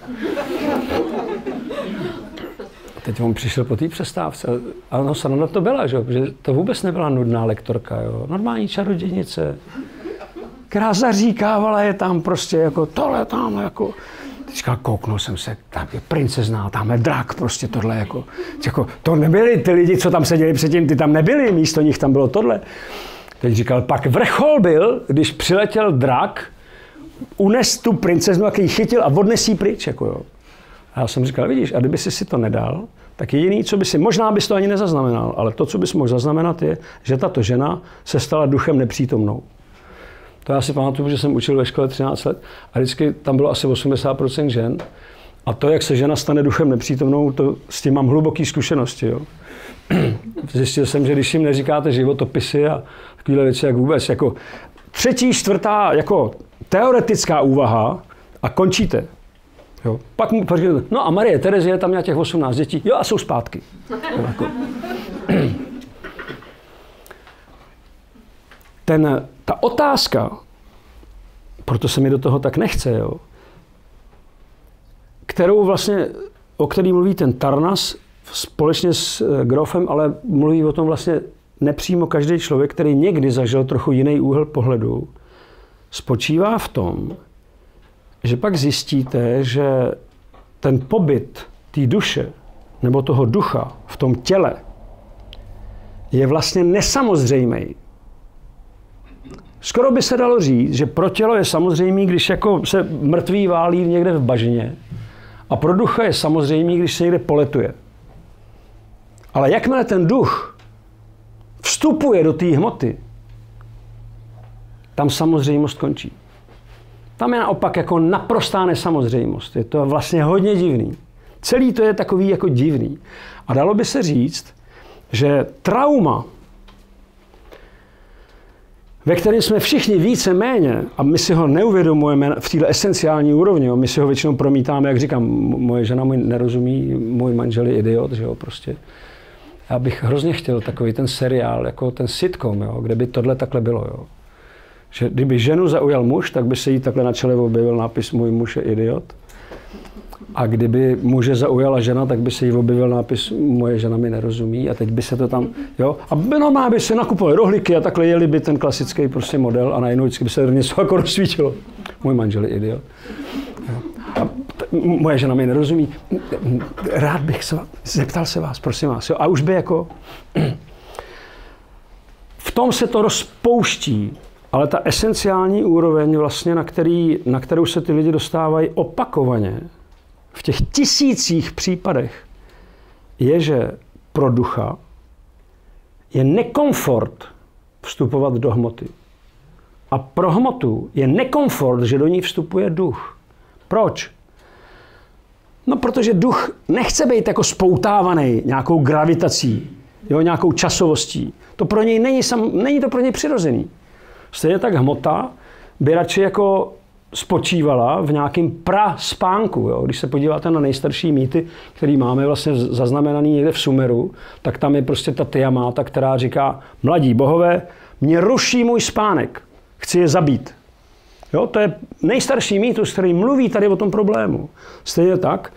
A teď on přišel po té přestávce a ono sranda to byla, že to vůbec nebyla nudná lektorka, jo? Normální čarodějnice, která zaříkávala je tam prostě jako tohle tam, jako. Říkal, kouknul jsem se, tam je princezná, tam je drak, prostě tohle jako, jako. To nebyli ty lidi, co tam seděli předtím, ty tam nebyli, místo nich tam bylo tohle. Teď říkal, pak vrchol byl, když přiletěl drak, unes tu princeznu, jak ji chytil a odnes ji pryč, jako jo. A já jsem říkal, vidíš, a kdyby jsi si to nedal, tak jediný, co by si, možná bys to ani nezaznamenal, ale to, co bys mohl zaznamenat, je, že tato žena se stala duchem nepřítomnou. To já si pamatuju, že jsem učil ve škole třináct let a vždycky tam bylo asi osmdesát procent žen. A to, jak se žena stane duchem nepřítomnou, to s tím mám hluboké zkušenosti. Jo. Zjistil jsem, že když jim neříkáte životopisy a takové věci, jak vůbec, jako třetí, čtvrtá, jako teoretická úvaha a končíte. Jo. Pak mu říkáte, no a Marie Terezie, tam měla těch osmnáct dětí, jo a jsou zpátky. Jo, jako. ten, ta otázka, proto se mi do toho tak nechce, jo, kterou vlastně, o který mluví ten Tarnas společně s Grofem, ale mluví o tom vlastně nepřímo každý člověk, který někdy zažil trochu jiný úhel pohledu, spočívá v tom, že pak zjistíte, že ten pobyt té duše nebo toho ducha v tom těle je vlastně nesamozřejmý. Skoro by se dalo říct, že pro tělo je samozřejmý, když jako se mrtvý válí někde v bažině, a pro ducha je samozřejmý, když se někde poletuje. Ale jakmile ten duch vstupuje do té hmoty, tam samozřejmost končí. Tam je naopak jako naprostá nesamozřejmost. Je to vlastně hodně divný. Celý to je takový jako divný. A dalo by se říct, že trauma, ve kterém jsme všichni více méně, a my si ho neuvědomujeme v této esenciální úrovni, my si ho většinou promítáme, jak říkám, moje žena můj nerozumí, můj manžel je idiot, že jo, prostě. Já bych hrozně chtěl takový ten seriál, jako ten sitcom, jo, kde by tohle takhle bylo, jo. Že kdyby ženu zaujal muž, tak by se jí takhle na čele objevil nápis můj muž je idiot. A kdyby muže zaujala žena, tak by se jí objevil nápis moje žena mi nerozumí a teď by se to tam, jo. A normálně by se nakupovali rohlíky a takhle jeli by ten klasický prostě model a najednou vždycky by se něco jako rozsvítilo. Můj manžel je idiot. A moje žena mi nerozumí. Rád bych se vás, zeptal se vás, prosím vás, jo. A už by jako... V tom se to rozpouští. Ale ta esenciální úroveň, vlastně, na, který, na kterou se ty lidi dostávají opakovaně, v těch tisících případech, je, že pro ducha je nekomfort vstupovat do hmoty. A pro hmotu je nekomfort, že do ní vstupuje duch. Proč? No, protože duch nechce být jako spoutávaný nějakou gravitací, jo, nějakou časovostí. To pro něj není, sam, není to pro něj přirozený. Stejně tak hmota by radši jako spočívala v nějakém praspánku. Jo? Když se podíváte na nejstarší mýty, který máme vlastně zaznamenaný někde v Sumeru, tak tam je prostě ta Tiamáta, která říká, mladí bohové, mě ruší můj spánek, chci je zabít. Jo? To je nejstarší mýtus, který mluví tady o tom problému. Stejně tak,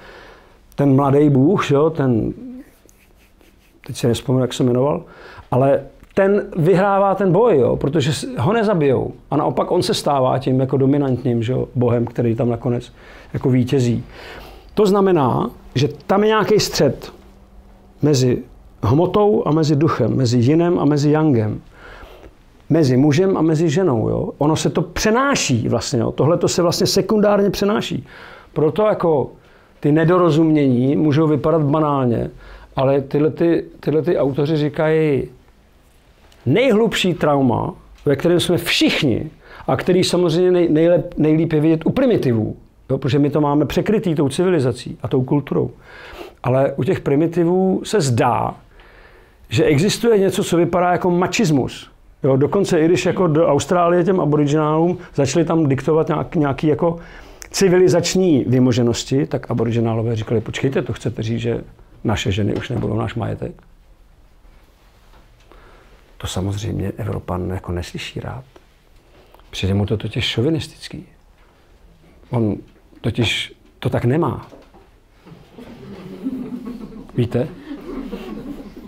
ten mladý bůh, jo? ten, teď si nespomenu, jak se jmenoval, ale ten vyhrává ten boj, jo, protože ho nezabijou. A naopak on se stává tím jako dominantním, že jo, bohem, který tam nakonec jako vítězí. To znamená, že tam je nějaký střed mezi hmotou a mezi duchem, mezi jinem a mezi jangem, mezi mužem a mezi ženou. Jo. Ono se to přenáší vlastně, tohle to se vlastně sekundárně přenáší. Proto jako ty nedorozumění můžou vypadat banálně, ale tyhle, ty, tyhle ty autoři říkají, nejhlubší trauma, ve kterém jsme všichni, a který samozřejmě nej, nejlep, nejlíp je vidět u primitivů, jo, protože my to máme překrytý tou civilizací a tou kulturou. Ale u těch primitivů se zdá, že existuje něco, co vypadá jako mačismus. Jo, dokonce i když jako do Austrálie těm aboriginálům začali tam diktovat nějak, nějaký jako civilizační vymoženosti, tak aboriginálové říkali, počkejte, to chcete říct, že naše ženy už nebudou náš majetek? To samozřejmě Evropan jako neslyší rád. Přijde mu to totiž šovinistický. On totiž to tak nemá. Víte?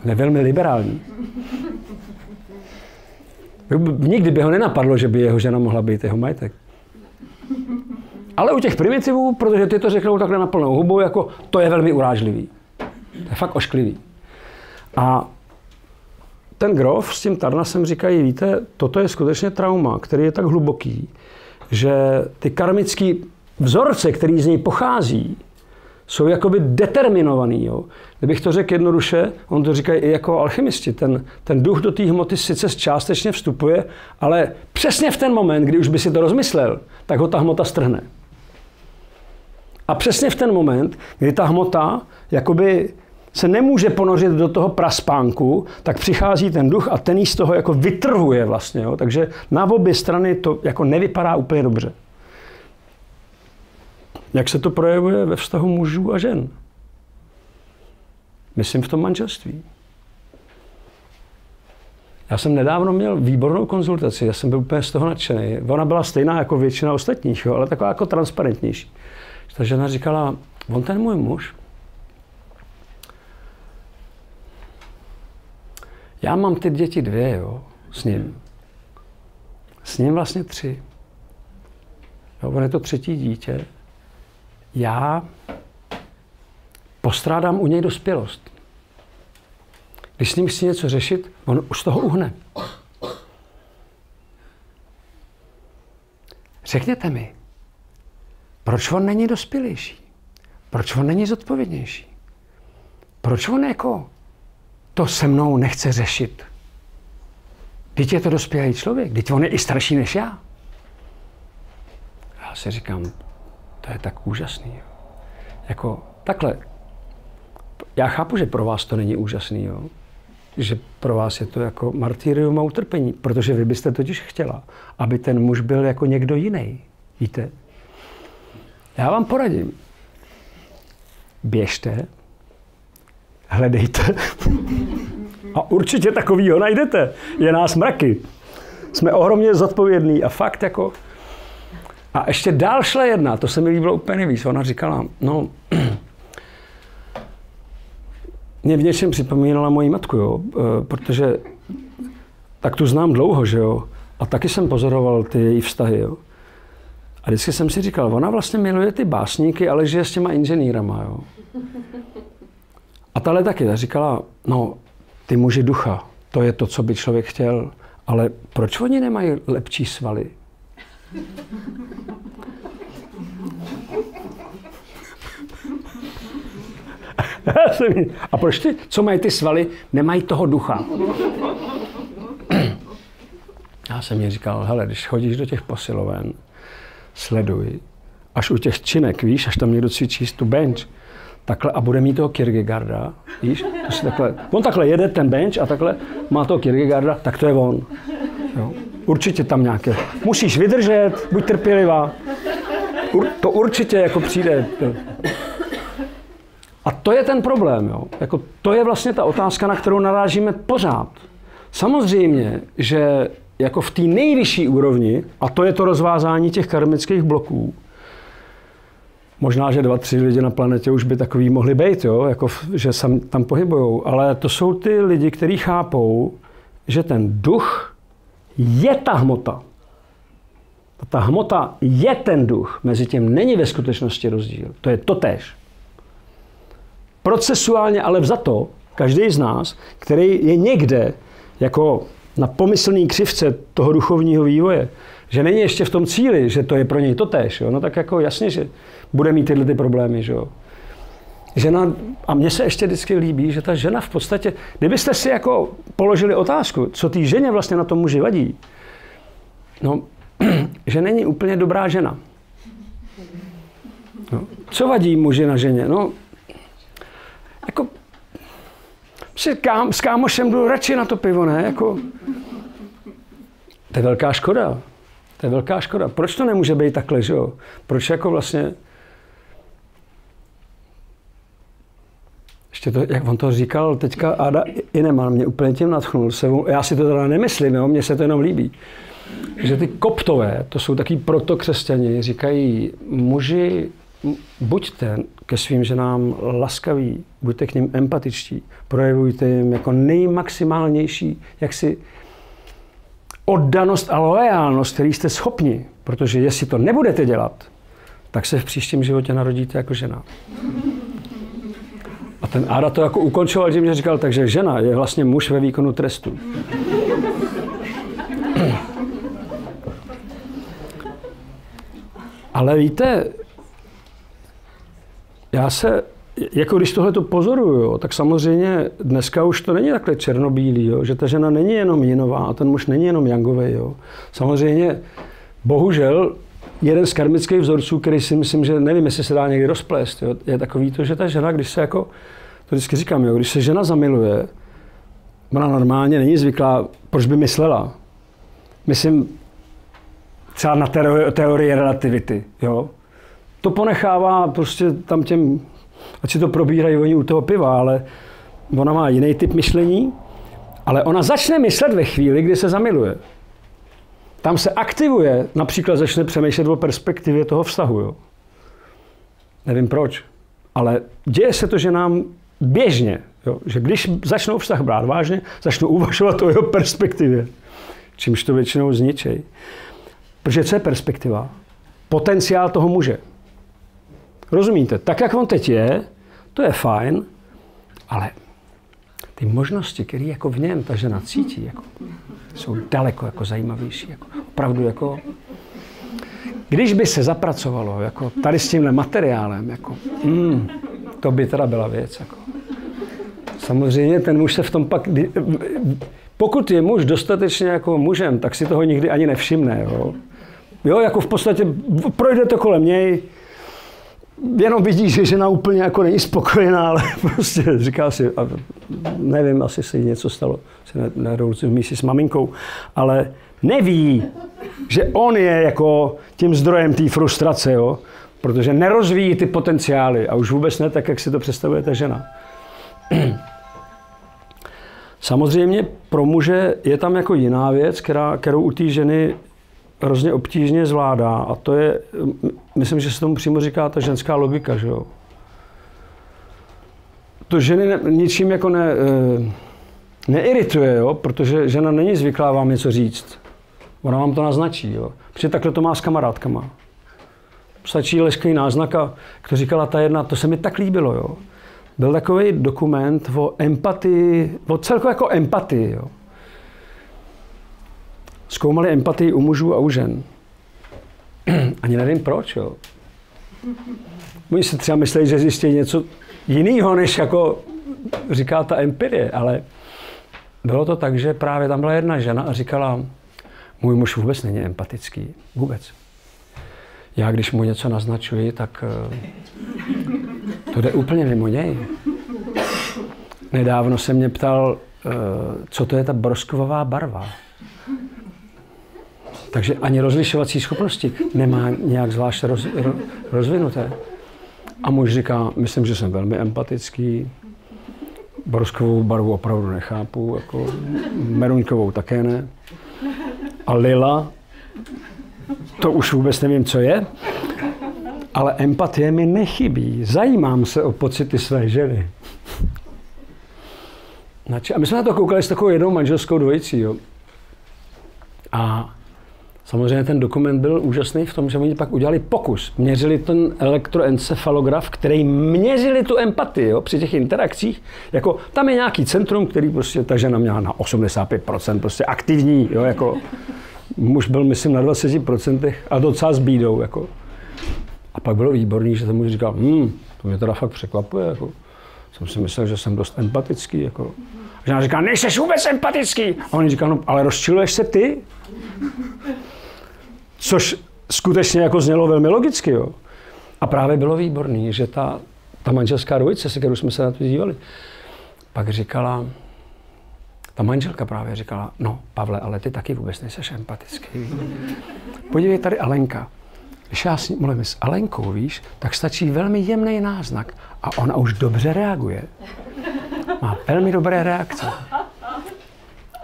On je velmi liberální. Nikdy by ho nenapadlo, že by jeho žena mohla být jeho majetek. Ale u těch primitivů, protože ty to řeknou takhle na plnou hubu, jako to je velmi urážlivý. To je fakt ošklivý. A ten Grof s tím Tarnasem říkají, víte, toto je skutečně trauma, který je tak hluboký, že ty karmické vzorce, který z něj pochází, jsou jakoby determinovaný. Jo. Kdybych to řekl jednoduše, on to říkají i jako alchymisti, ten, ten duch do té hmoty sice částečně vstupuje, ale přesně v ten moment, kdy už by si to rozmyslel, tak ho ta hmota strhne. A přesně v ten moment, kdy ta hmota jakoby se nemůže ponořit do toho praspánku, tak přichází ten duch a ten jí z toho jako vytrhuje vlastně. Jo? Takže na obě strany to jako nevypadá úplně dobře. Jak se to projevuje ve vztahu mužů a žen? Myslím v tom manželství. Já jsem nedávno měl výbornou konzultaci, já jsem byl úplně z toho nadšený. Ona byla stejná jako většina ostatních, jo, ale taková jako transparentnější. Ta žena říkala, on ten můj muž, já mám ty děti dvě, jo, s ním. S ním vlastně tři. Jo, on je to třetí dítě. Já postrádám u něj dospělost. Když s ním chci něco řešit, on už toho uhne. Řekněte mi, proč on není dospělejší? Proč on není zodpovědnější? Proč on jako to se mnou nechce řešit? Vždyť je to dospělý člověk, vždyť on je i starší než já. Já si říkám, to je tak úžasný. Jako takhle. Já chápu, že pro vás to není úžasný, jo? Že pro vás je to jako martyrium a utrpení, protože vy byste totiž chtěla, aby ten muž byl jako někdo jiný, víte? Já vám poradím. Běžte, hledejte a určitě takovýho najdete. Je nás mraky. Jsme ohromně zodpovědní a fakt jako... A ještě dál šla jedna, to se mi líbilo úplně nejvíc. Ona říkala, no... Mě v něčem připomínala moji matku, jo, protože tak tu znám dlouho, že jo, a taky jsem pozoroval ty její vztahy, jo. A vždycky jsem si říkal, ona vlastně miluje ty básníky, ale žije s těma inženýrama, jo. A tahle taky, ta říkala, no, ty muži ducha, to je to, co by člověk chtěl, ale proč oni nemají lepší svaly? A proč ty, co mají ty svaly, nemají toho ducha? Já jsem jí říkal, hele, když chodíš do těch posiloven, sleduj, až u těch činek, víš, až tam někdo cvičí tu bench, takhle a bude mít toho Kierkegaarda, víš, to si takhle, on takhle jede ten bench a takhle má toho Kierkegaarda, tak to je on. Jo. Určitě tam nějaké, musíš vydržet, buď trpělivá, Ur, to určitě jako přijde. A to je ten problém, jo. Jako to je vlastně ta otázka, na kterou narážíme pořád. Samozřejmě, že jako v té nejvyšší úrovni, a to je to rozvázání těch karmických bloků, možná, že dva, tři lidi na planetě už by takový mohli být, jo, jako, že se tam pohybujou, ale to jsou ty lidi, kteří chápou, že ten duch je ta hmota. A ta hmota je ten duch, mezi tím není ve skutečnosti rozdíl, to je totéž. Procesuálně ale vzato, každý z nás, který je někde jako na pomyslný křivce toho duchovního vývoje, že není ještě v tom cíli, že to je pro něj totéž, jo? No tak jako jasně, že bude mít tyhle ty problémy, že jo. Žena, a mně se ještě vždycky líbí, že ta žena v podstatě, kdybyste si jako položili otázku, co té ženě vlastně na tom muži vadí, no, že není úplně dobrá žena. No, co vadí muži na ženě? No, jako, s kámošem jdu radši na to pivo, ne? Jako, to je velká škoda. To je velká škoda. Proč to nemůže být takhle, že jo? Proč jako vlastně... Ještě to, jak on to říkal teďka, Ada Ineman mě úplně tím nadchnul. Já si to teda nemyslím, jo? Mně se to jenom líbí. Že ty koptové, to jsou taky protokřesťani, říkají muži, buďte ke svým ženám laskaví, buďte k nim empatičtí, projevujte jim jako nejmaximálnější jaksi oddanost a loajálnost, který jste schopni, protože jestli to nebudete dělat, tak se v příštím životě narodíte jako žena. A ten Áda to jako ukončoval, že mi říkal, takže žena je vlastně muž ve výkonu trestu. Ale víte, já se, jako když tohle to pozoruju, jo, tak samozřejmě dneska už to není takhle černobílý, jo, že ta žena není jenom jinová a ten muž není jenom Jungovej, jo. Samozřejmě, bohužel, jeden z karmických vzorců, který si myslím, že nevím, jestli se dá někdy rozplést, jo, je takový to, že ta žena, když se jako, to vždycky říkám, jo, když se žena zamiluje, ona normálně není zvyklá, proč by myslela. Myslím třeba na teori, teorie relativity, jo. To ponechává prostě tam těm, ať si to probírají oni u toho piva, ale ona má jiný typ myšlení Ale ona začne myslet ve chvíli, kdy se zamiluje. Tam se aktivuje, například začne přemýšlet o perspektivě toho vztahu. Jo? Nevím proč, ale děje se to, že nám běžně, jo? Že když začnou vztah brát vážně, začnou uvažovat o jeho perspektivě, čímž to většinou zničí. Protože co je perspektiva? Potenciál toho muže. Rozumíte? Tak, jak on teď je, to je fajn, ale ty možnosti, které jako v něm ta žena cítí, jako, jsou daleko jako zajímavější. Jako, opravdu, jako, když by se zapracovalo jako, tady s tímhle materiálem, jako, mm, to by teda byla věc. Jako. Samozřejmě ten muž se v tom pak... Pokud je muž dostatečně jako mužem, tak si toho nikdy ani nevšimne. Jo, jo jako v podstatě projde to kolem něj, jenom vidí, že žena úplně jako není spokojená, ale prostě říká si, nevím, asi se jí něco stalo, se nerozumí si s maminkou, ale neví, že on je jako tím zdrojem té frustrace, jo? Protože nerozvíjí ty potenciály a už vůbec ne tak, jak si to představuje ta žena. Samozřejmě pro muže je tam jako jiná věc, která, kterou u té ženy hrozně obtížně zvládá, a to je, myslím, že se tomu přímo říká ta ženská logika, že jo. To ženy ne, ničím jako ne, neirituje, jo, protože žena není zvyklá vám něco říct. Ona vám to naznačí, jo. Protože takhle to má s kamarádkama. Stačí leský náznak, a kdo říkala ta jedna, to se mi tak líbilo, jo. Byl takový dokument o empatii, o celkově jako empatii, jo. Zkoumali empatii u mužů a u žen. Ani nevím proč, jo. Oni si třeba mysleli, že zjistí něco jiného, než jako říká ta empirie, ale bylo to tak, že právě tam byla jedna žena a říkala, můj muž vůbec není empatický, vůbec. Já když mu něco naznačuji, tak to jde úplně mimo něj. Nedávno se mě ptal, co to je ta broskvová barva. Takže ani rozlišovací schopnosti nemá nějak zvlášť roz, ro, rozvinuté. A muž říká, myslím, že jsem velmi empatický, broskovou barvu opravdu nechápu, jako meruňkovou také ne. A lila, to už vůbec nevím, co je, ale empatie mi nechybí. Zajímám se o pocity své ženy. A my jsme na to koukali s takovou jednou manželskou dvojicí. Jo. A samozřejmě ten dokument byl úžasný v tom, že oni pak udělali pokus. Měřili ten elektroencefalograf, který měřili tu empatii, jo, při těch interakcích. Jako, tam je nějaký centrum, který prostě ta žena měla na osmdesát pět procent prostě aktivní. Jo, jako, muž byl, myslím, na dvacet procent a docela s bídou. Jako. A pak bylo výborný, že ten muž říkal, hm, to mě teda fakt překvapuje. Jako. Jsem si myslel, že jsem dost empatický. Jako. A žena říká, nejseš vůbec empatický. A on říká, no, ale rozčiluješ se ty? Což skutečně jako znělo velmi logicky. Jo. A právě bylo výborný, že ta, ta manželská dvojice, se kterou jsme se na to dívali, pak říkala, ta manželka právě říkala, no Pavle, ale ty taky vůbec nejseš empatický. Podívej, tady Alenka. Když já s ní mluvím s Alenkou, víš, tak stačí velmi jemný náznak a ona už dobře reaguje. Má velmi dobré reakce.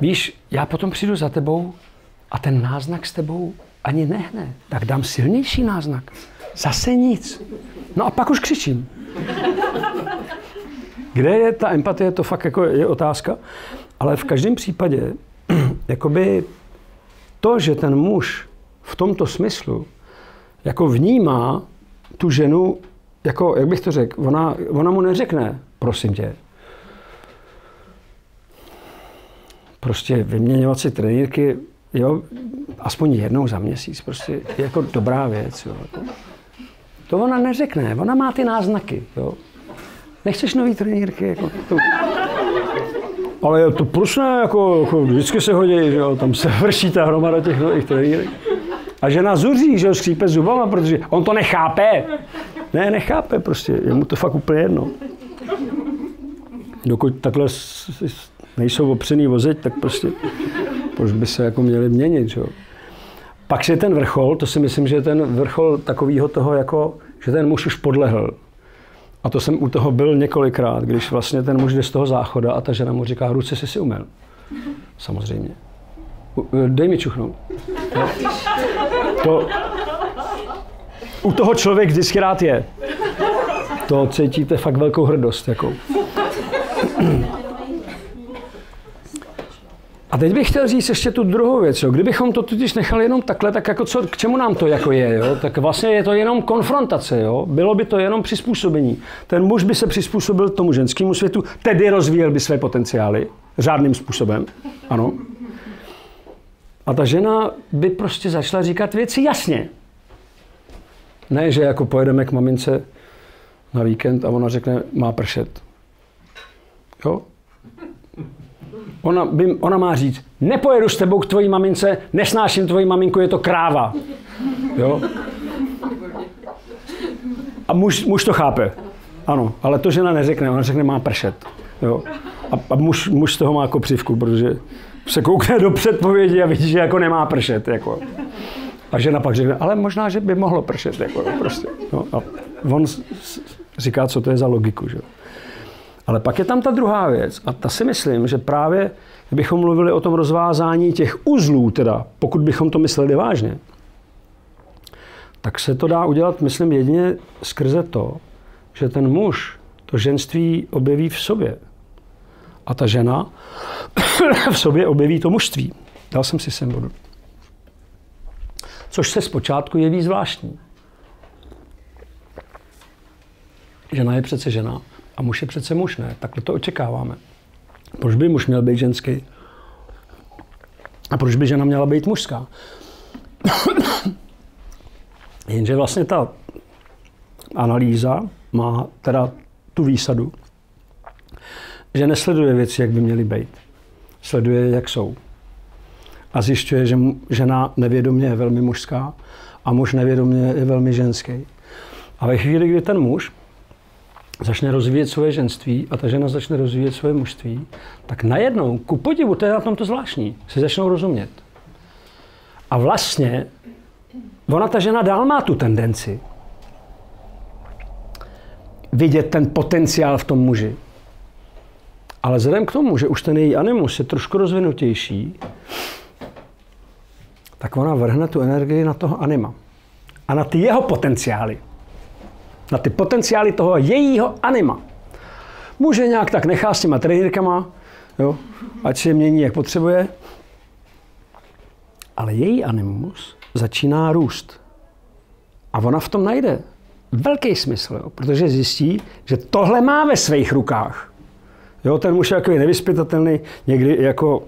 Víš, já potom přijdu za tebou a ten náznak s tebou ani nehne, tak dám silnější náznak. Zase nic. No a pak už křičím. Kde je ta empatie, to fakt jako je otázka. Ale v každém případě, jakoby to, že ten muž v tomto smyslu jako vnímá tu ženu, jako, jak bych to řekl, ona, ona mu neřekne, prosím tě, prostě vyměňovat si trenýrky, jo, aspoň jednou za měsíc, prostě jako dobrá věc. Jo. To ona neřekne, ona má ty náznaky. Jo. Nechceš nový trenýrky? Jako, to... Ale je to plusné, jako, jako vždycky se hodí, že jo, tam se vrší ta hromada těch nových trenýrek. A žena zuří, že jo, skřípe zubama, protože on to nechápe. Ne, nechápe prostě, je mu to fakt úplně jedno. Dokud takhle nejsou opřený o zeď, tak prostě... Proč by se jako měli měnit, že jo. Pak je ten vrchol, to si myslím, že je ten vrchol takového toho, jako, že ten muž už podlehl. A to jsem u toho byl několikrát, když vlastně ten muž jde z toho záchoda a ta žena mu říká, ruce jsi si umyl. Samozřejmě. Dej mi čuchnout. No. To, u toho člověk vždycky rád je. To cítíte fakt velkou hrdost. Jako. A teď bych chtěl říct ještě tu druhou věc. Jo. Kdybychom to totiž nechali jenom takhle, tak jako co, k čemu nám to jako je? Jo? Tak vlastně je to jenom konfrontace. Jo? Bylo by to jenom přizpůsobení. Ten muž by se přizpůsobil tomu ženskému světu, tedy rozvíjel by své potenciály řádným způsobem. Ano. A ta žena by prostě začala říkat věci jasně. Ne, že jako pojedeme k mamince na víkend a ona řekne, má pršet. Jo? Ona, by, ona má říct, nepojedu s tebou k tvojí mamince, nesnáším tvoji maminku, je to kráva. Jo? A muž, muž to chápe. Ano, ale to žena neřekne, ona řekne, má pršet. Jo? A, a muž, muž z toho má jako přívku, protože se koukne do předpovědi a vidí, že jako nemá pršet. Jako. A žena pak řekne, ale možná, že by mohlo pršet. Jako, prostě. No, a on s, s, říká, co to je za logiku. Že? Ale pak je tam ta druhá věc. A ta si myslím, že právě, kdybychom mluvili o tom rozvázání těch uzlů, teda, pokud bychom to mysleli vážně, tak se to dá udělat, myslím, jedině skrze to, že ten muž to ženství objeví v sobě. A ta žena v sobě objeví to mužství. Dal jsem si sem vodu. Což se zpočátku jeví zvláštní. Žena je přece žena a muž je přece muž, ne? Takhle to očekáváme. Proč by muž měl být ženský? A proč by žena měla být mužská? Jenže vlastně ta analýza má teda tu výsadu, že nesleduje věci, jak by měly být. Sleduje, jak jsou. A zjišťuje, že žena nevědomě je velmi mužská a muž nevědomě je velmi ženský. A ve chvíli, kdy ten muž začne rozvíjet svoje ženství a ta žena začne rozvíjet svoje mužství, tak najednou, ku podivu, to je na tom to zvláštní, si začnou rozumět. A vlastně, ona ta žena dál má tu tendenci vidět ten potenciál v tom muži. Ale vzhledem k tomu, že už ten její animus je trošku rozvinutější, tak ona vrhne tu energii na toho anima. A na ty jeho potenciály. Na ty potenciály toho jejího anima. Může nějak tak nechá s těma trenýrkama, jo, ať se je mění, jak potřebuje. Ale její animus začíná růst. A ona v tom najde velký smysl, jo, protože zjistí, že tohle má ve svých rukách. Jo, ten muž je takový nevyspytatelný, někdy jako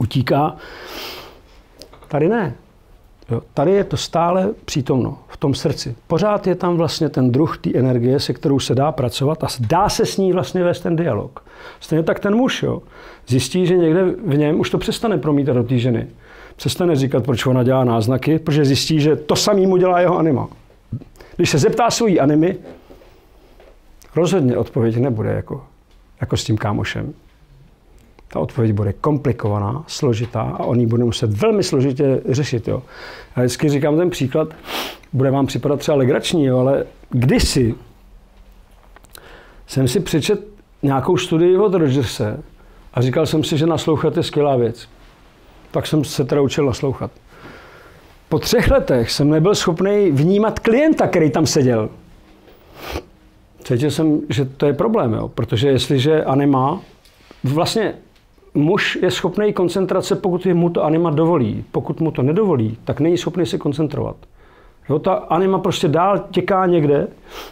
utíká. Tady ne. Jo, tady je to stále přítomno, v tom srdci. Pořád je tam vlastně ten druh té energie, se kterou se dá pracovat a dá se s ní vlastně vést ten dialog. Stejně tak ten muž, jo, zjistí, že někde v něm už to přestane promítat do té ženy. Přestane říkat, proč ona dělá náznaky, protože zjistí, že to samý mu dělá jeho anima. Když se zeptá svojí animy, rozhodně odpověď nebude jako, jako s tím kámošem. Ta odpověď bude komplikovaná, složitá a on ji bude muset velmi složitě řešit. Jo. Já vždycky říkám ten příklad, bude vám připadat třeba legrační, jo, ale kdysi jsem si přečet nějakou studii od Rogerse a říkal jsem si, že naslouchat je skvělá věc. Tak jsem se teda učil naslouchat. Po třech letech jsem nebyl schopný vnímat klienta, který tam seděl. Cítil jsem, že to je problém, jo? Protože jestliže anima, vlastně muž je schopný koncentrace, pokud mu to anima dovolí. Pokud mu to nedovolí, tak není schopný se koncentrovat. Jo? Ta anima prostě dál těká někde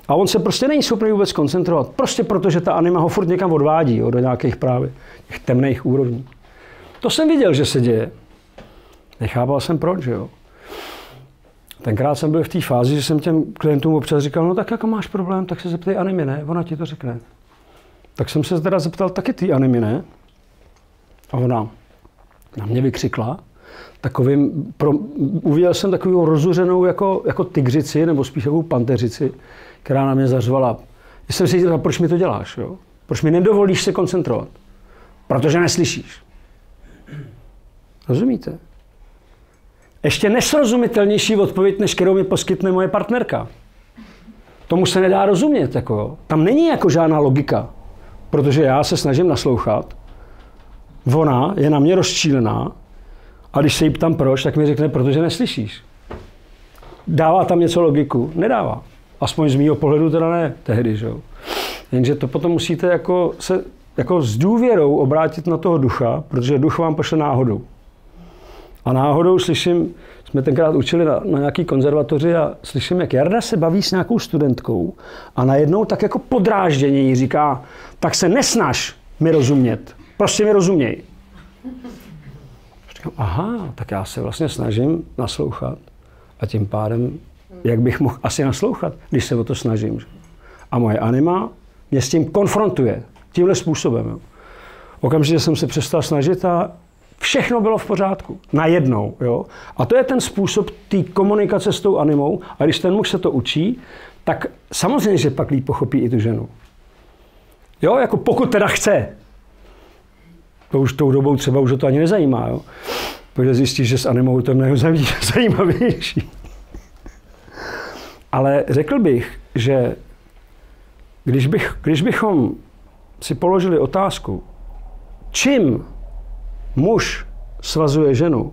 a on se prostě není schopný vůbec koncentrovat. Prostě protože ta anima ho furt někam odvádí, jo? Do nějakých právě těch temných úrovní. To jsem viděl, že se děje. Nechápal jsem proč, jo. Tenkrát jsem byl v té fázi, že jsem těm klientům občas říkal, no tak jako máš problém, tak se zeptej anime, ne? Ona ti to řekne. Tak jsem se teda zeptal taky ty anime, ne? A ona na mě vykřikla. Takovým, pro, uviděl jsem takovou rozuřenou jako, jako tygřici, nebo spíš takovou panteřici, která na mě zařvala. Já jsem si říkal, proč mi to děláš, jo? Proč mi nedovolíš se koncentrovat? Protože neslyšíš. Rozumíte? Ještě nesrozumitelnější odpověď, než kterou mi poskytne moje partnerka. Tomu se nedá rozumět. Jako. Tam není jako žádná logika, protože já se snažím naslouchat Ona je na mě rozčílená a když se jí ptám proč, tak mi řekne, protože neslyšíš. Dává tam něco logiku? Nedává. Aspoň z mýho pohledu teda ne tehdy, že jo. Jenže to potom musíte jako se jako s důvěrou obrátit na toho ducha, protože duch vám pošle náhodou. A náhodou slyším, jsme tenkrát učili na, na nějaký konzervatoři a slyším, jak Jarda se baví s nějakou studentkou a najednou tak jako podrážděně jí říká, tak se nesnaž mi rozumět, prostě mi rozuměj. Říkám, aha, tak já se vlastně snažím naslouchat a tím pádem, jak bych mohl asi naslouchat, když se o to snažím. A moje anima mě s tím konfrontuje, tímhle způsobem. Jo. Okamžitě jsem se přestal snažit a všechno bylo v pořádku. Najednou. Jo? A to je ten způsob té komunikace s tou animou. A když ten muž se to učí, tak samozřejmě, že pak líp pochopí i tu ženu. Jo, jako pokud teda chce. To už tou dobou třeba už to ani nezajímá. Jo? Protože zjistíš, že s animou to je mnohem zajímavější. Ale řekl bych, že když, bych, když bychom si položili otázku, čím muž svazuje ženu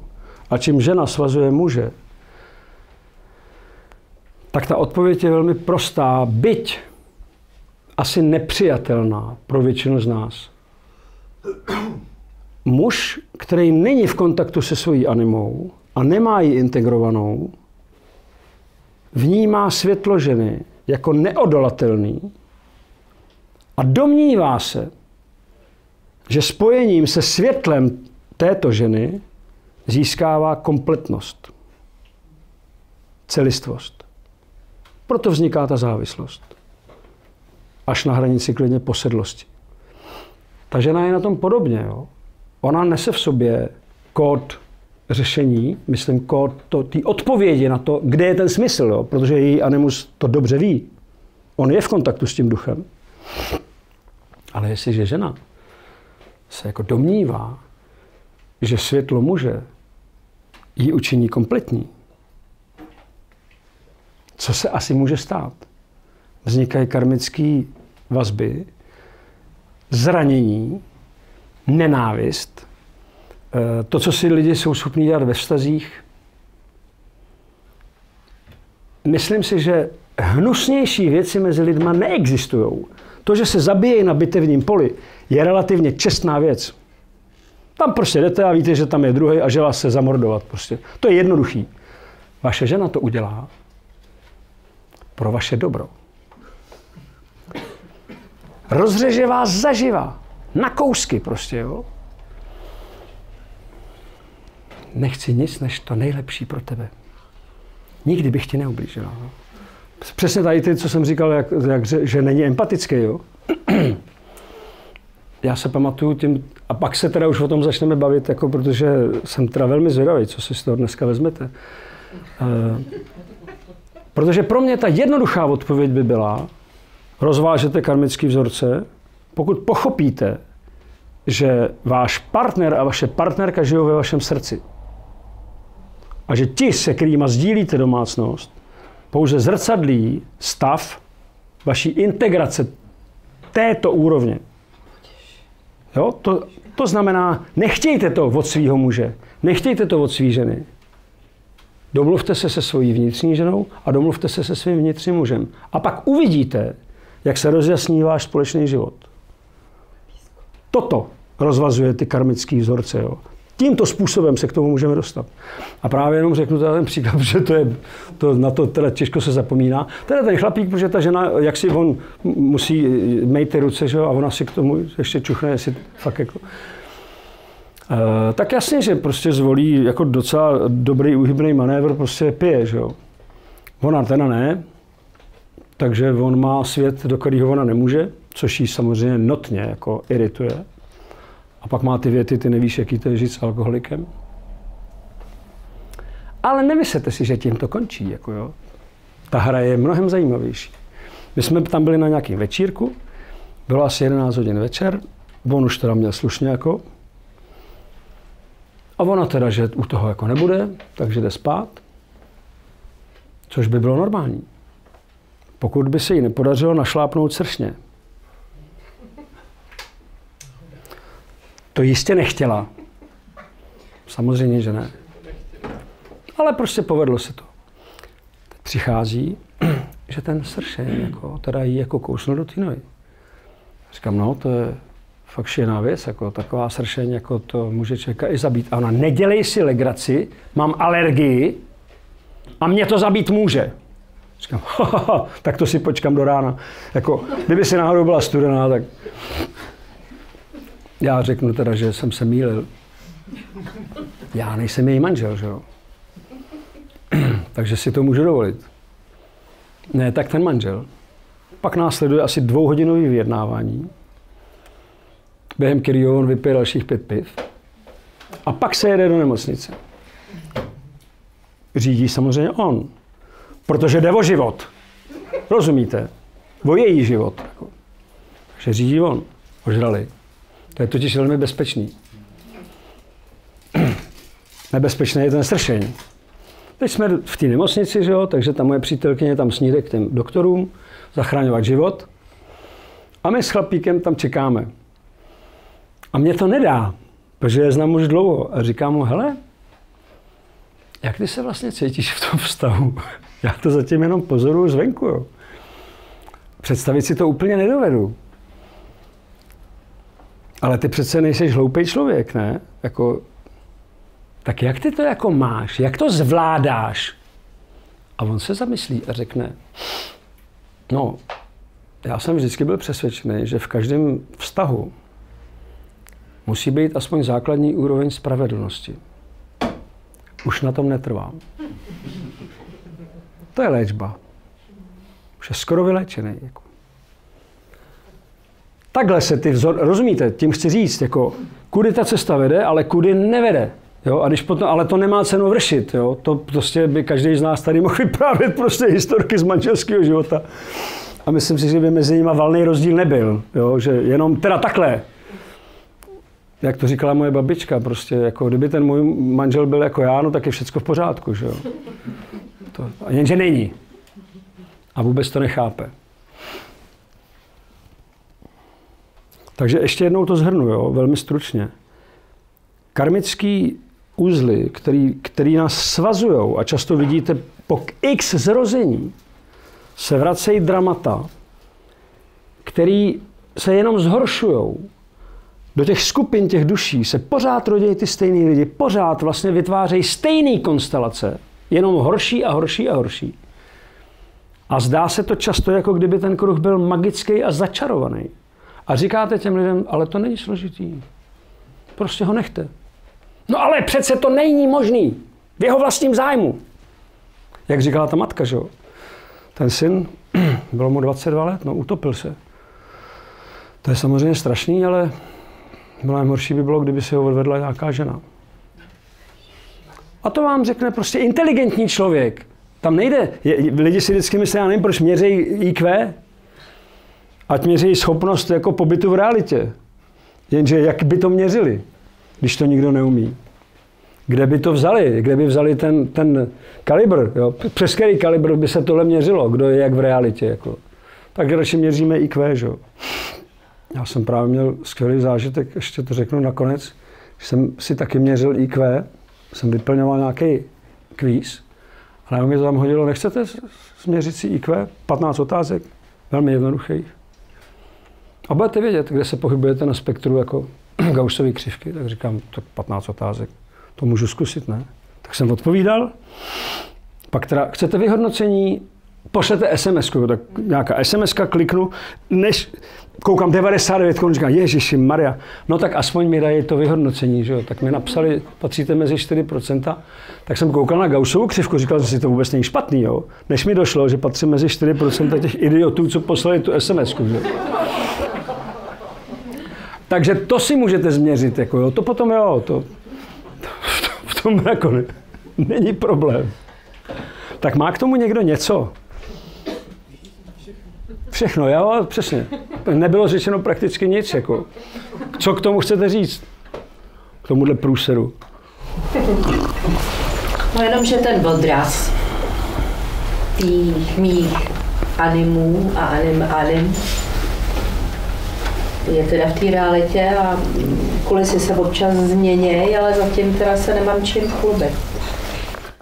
a čím žena svazuje muže, tak ta odpověď je velmi prostá, byť asi nepřijatelná pro většinu z nás. Muž, který není v kontaktu se svojí animou a nemá ji integrovanou, vnímá světlo ženy jako neodolatelný a domnívá se, že spojením se světlem této ženy získává kompletnost, celistvost. Proto vzniká ta závislost. Až na hranici klidně posedlosti. Ta žena je na tom podobně. Jo? Ona nese v sobě kód řešení, myslím kód té odpovědi na to, kde je ten smysl, jo? Protože její animus to dobře ví. On je v kontaktu s tím duchem. Ale jestliže žena se jako domnívá, že světlo muže ji učiní kompletní, co se asi může stát? Vznikají karmické vazby, zranění, nenávist, to, co si lidi jsou schopní dělat ve vztazích. Myslím si, že hnusnější věci mezi lidma neexistují. To, že se zabijí na bitevním poli, je relativně čestná věc. Tam prostě jdete a víte, že tam je druhý a že vás se zamordovat. Prostě. To je jednoduchý. Vaše žena to udělá pro vaše dobro. Rozřeže vás zaživa. Na kousky prostě, jo. Nechci nic, než to nejlepší pro tebe. Nikdy bych ti neublížila. No. Přesně tady ty, co jsem říkal, jak, jak, že není empatický, jo. Já se pamatuju tím, a pak se teda už o tom začneme bavit, jako protože jsem teda velmi zvědavý, co si z toho dneska vezmete. E, protože pro mě ta jednoduchá odpověď by byla, rozvážete karmické vzorce, pokud pochopíte, že váš partner a vaše partnerka žijou ve vašem srdci. A že ti, se kterýma sdílíte domácnost, pouze zrcadlí stav vaší integrace této úrovně. Jo? To, to znamená, nechtějte to od svýho muže, nechtějte to od svý ženy. Domluvte se se svojí vnitřní ženou a domluvte se se svým vnitřním mužem. A pak uvidíte, jak se rozjasní váš společný život. Toto rozvazuje ty karmické vzorce. Jo? Tímto způsobem se k tomu můžeme dostat. A právě jenom řeknu ten příklad, protože to je, to, na to teda těžko se zapomíná. Teda ten chlapík, protože ta žena, jak si on musí mít ty ruce, že jo, a ona si k tomu ještě čuchne, jestli fakt jako... E, tak jasně, že prostě zvolí jako docela dobrý úhybný manévr, prostě pije, že jo. Ona teda ne, takže on má svět, do kterého ona nemůže, což jí samozřejmě notně jako irituje. A pak má ty věty, ty nevíš, jaký to je žít s alkoholikem. Ale nemyslete si, že tím to končí. Jako jo. Ta hra je mnohem zajímavější. My jsme tam byli na nějakém večírku, bylo asi jedenáct hodin večer, on už teda měl slušně jako. A ona teda, že u toho jako nebude, takže jde spát. Což by bylo normální. Pokud by se jí nepodařilo našlápnout sršně. To jistě nechtěla. Samozřejmě, že ne. Ale prostě povedlo se to. Teď přichází, že ten sršen, jako, teda jí jako kousnul do ty nohy. Říkám, no, to je fakt šílená věc, jako taková sršeň, jako to může člověka i zabít. A ona, nedělej si legraci, mám alergii a mě to zabít může. Říkám, tak to si počkám do rána. Jako, kdyby si náhodou byla studená, tak... Já řeknu teda, že jsem se mýlil. Já nejsem její manžel, že jo? Takže si to můžu dovolit. Ne, tak ten manžel. Pak následuje asi dvouhodinové vyjednávání, během kterého on vypije dalších pět piv. A pak se jede do nemocnice. Řídí samozřejmě on. Protože jde o život. Rozumíte? O její život. Takže řídí on. Ožrali. To je totiž velmi bezpečný. Nebezpečný je ten sršeň. Teď jsme v té nemocnici, že jo? Takže ta moje přítelkyně tam sníde k těm doktorům, zachraňovat život. A my s chlapíkem tam čekáme. A mě to nedá, protože je znám už dlouho. A říkám mu, hele, jak ty se vlastně cítíš v tom vztahu? Já to zatím jenom pozoruju zvenku. Jo. Představit si to úplně nedovedu. Ale ty přece nejseš hloupej člověk, ne? Jako, tak jak ty to jako máš? Jak to zvládáš? A on se zamyslí a řekne, no, já jsem vždycky byl přesvědčený, že v každém vztahu musí být aspoň základní úroveň spravedlnosti. Už na tom netrvám. To je léčba. Už je skoro vyléčený. Jako. Takhle se ty vzor... Rozumíte? Tím chci říct, jako, kudy ta cesta vede, ale kudy nevede. Jo? A když potom... Ale to nemá cenu vršit. Jo? To prostě by každý z nás tady mohl vyprávět prostě historky z manželského života. A myslím si, že by mezi nimi valný rozdíl nebyl. Jo? Že jenom teda takhle. Jak to říkala moje babička, prostě, jako, kdyby ten můj manžel byl jako já, no, tak je všecko v pořádku. Že jo? To... Jenže není. A vůbec to nechápe. Takže ještě jednou to shrnu, jo, velmi stručně. Karmický uzly, který, který nás svazují, a často vidíte po x zrození, se vracejí dramata, který se jenom zhoršují. Do těch skupin těch duší se pořád rodí ty stejný lidi, pořád vlastně vytvářejí stejné konstelace, jenom horší a horší a horší. A zdá se to často, jako kdyby ten kruh byl magický a začarovaný. A říkáte těm lidem, ale to není složitý. Prostě ho nechte. No ale přece to není možný. V jeho vlastním zájmu. Jak říkala ta matka, že jo? Ten syn, bylo mu dvacet dva let, no utopil se. To je samozřejmě strašný, ale mnohem horší by bylo, kdyby se ho odvedla nějaká žena. A to vám řekne prostě inteligentní člověk. Tam nejde. Je, lidi si vždycky myslí, já nevím, proč měří í kvé. Ať měří schopnost jako pobytu v realitě. Jenže jak by to měřili, když to nikdo neumí? Kde by to vzali? Kde by vzali ten, ten kalibr? Jo? Přes který kalibr by se tohle měřilo? Kdo je jak v realitě? Jako. Tak radši měříme í kvé, že jo? Já jsem právě měl skvělý zážitek, ještě to řeknu nakonec. Jsem si taky měřil í kvé, jsem vyplňoval nějaký kvíz. A najednou mi to tam hodilo, nechcete změřit si í kvé? patnáct otázek, velmi jednoduchých. A budete vědět, kde se pohybujete na spektru jako Gaussovy křivky, tak říkám, tak patnáct otázek, to můžu zkusit, ne? Tak jsem odpovídal. Pak teda, chcete vyhodnocení, pošlete es em esku, tak nějaká es em eska, kliknu, než koukám devadesát devět, říkám, ježiši Maria, no tak aspoň mi dají to vyhodnocení, že jo? Tak mi napsali, patříte mezi čtyři procenta, tak jsem koukal na Gaussovu křivku, říkal jsem si, to vůbec není špatný, jo? Než mi došlo, že patřím mezi čtyři procenta těch idiotů, co poslali tu es em esku, že? Takže to si můžete změřit, jako jo, to potom jo, to, to, to v tom jako ne, není problém. Tak má k tomu někdo něco? Všechno, jo, přesně. Nebylo řečeno prakticky nic, jako. Co k tomu chcete říct? K tomuhle průseru. No jenom, že ten odraz těch mých animů a anim anim je teda v té realitě a kulisy se občas změnějí, ale zatím teda se nemám čím chlubit.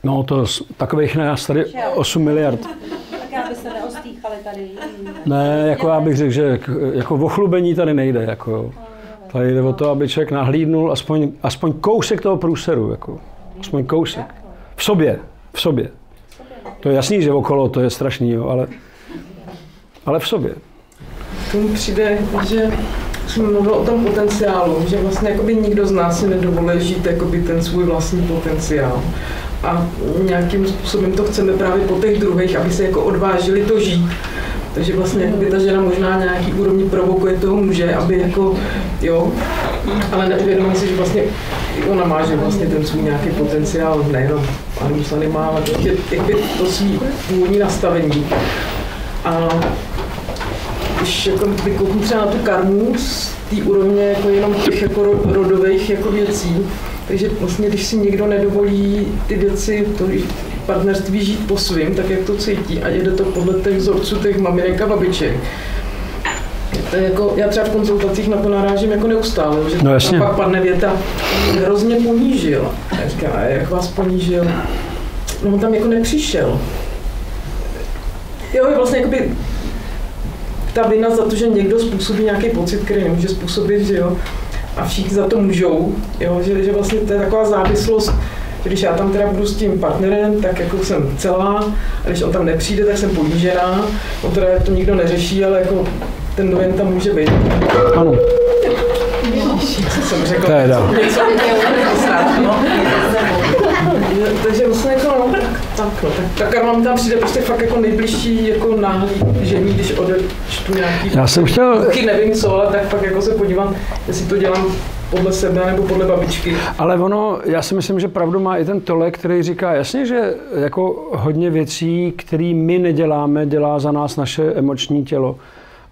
No to takových nás tady osm miliard. Tak já by se neostýchali tady. Ne, jako já bych řekl, že jako o chlubení tady nejde. Jako. Tady jde o to, aby člověk nahlídnul aspoň, aspoň kousek toho průseru. Jako. Aspoň kousek. V sobě. V sobě. To je jasný, že okolo to je strašný, jo, ale, ale v sobě. K tomu přijde, že jsme mluvili o tom potenciálu, že vlastně jakoby nikdo z nás si nedovolí žít jakoby ten svůj vlastní potenciál. A nějakým způsobem to chceme právě po těch druhých, aby se jako odvážili to žít. Takže vlastně jakoby ta žena možná nějaký úrovni provokuje toho muže, aby jako, jo, ale neuvědomí si, že vlastně ona má, že vlastně ten svůj nějaký potenciál, nejenom panu Slany má, ale prostě jakoby to svý původní nastavení. A když jako kouknu třeba na tu karmu z té úrovně jako jenom těch jako rodových jako věcí, takže vlastně, když si někdo nedovolí ty věci, to partnerství žít po svým, tak jak to cítí, a jde to podle těch vzorců těch maminek a babiček. To je jako, já třeba v konzultacích na to narážím jako neustále, že no, a pak padne věta, hrozně ponížil. Já říkám, jak vás ponížil? No on tam jako nepřišel. Jo, vlastně jakoby ta vina za to, že někdo způsobí nějaký pocit, který nemůže způsobit, že jo. A všichni za to můžou, jo, že, že vlastně to je taková závislost, že když já tam teda budu s tím partnerem, tak jako jsem celá, a když on tam nepřijde, tak jsem ponížená, on teda to nikdo neřeší, ale jako ten dojem tam může být. Ano. Co jsem řekl? To je dál. Takže vlastně jako, no, tak, no, tak, ta karma mi tam přijde prostě fakt jako nejbližší jako náhlý žení, když odečtu nějaký... Já jsem chtěl... Nevím co, ale tak fakt jako se podívám, jestli to dělám podle sebe nebo podle babičky. Ale ono, já si myslím, že pravdu má i ten Tole, který říká, jasně, že jako hodně věcí, které my neděláme, dělá za nás naše emoční tělo,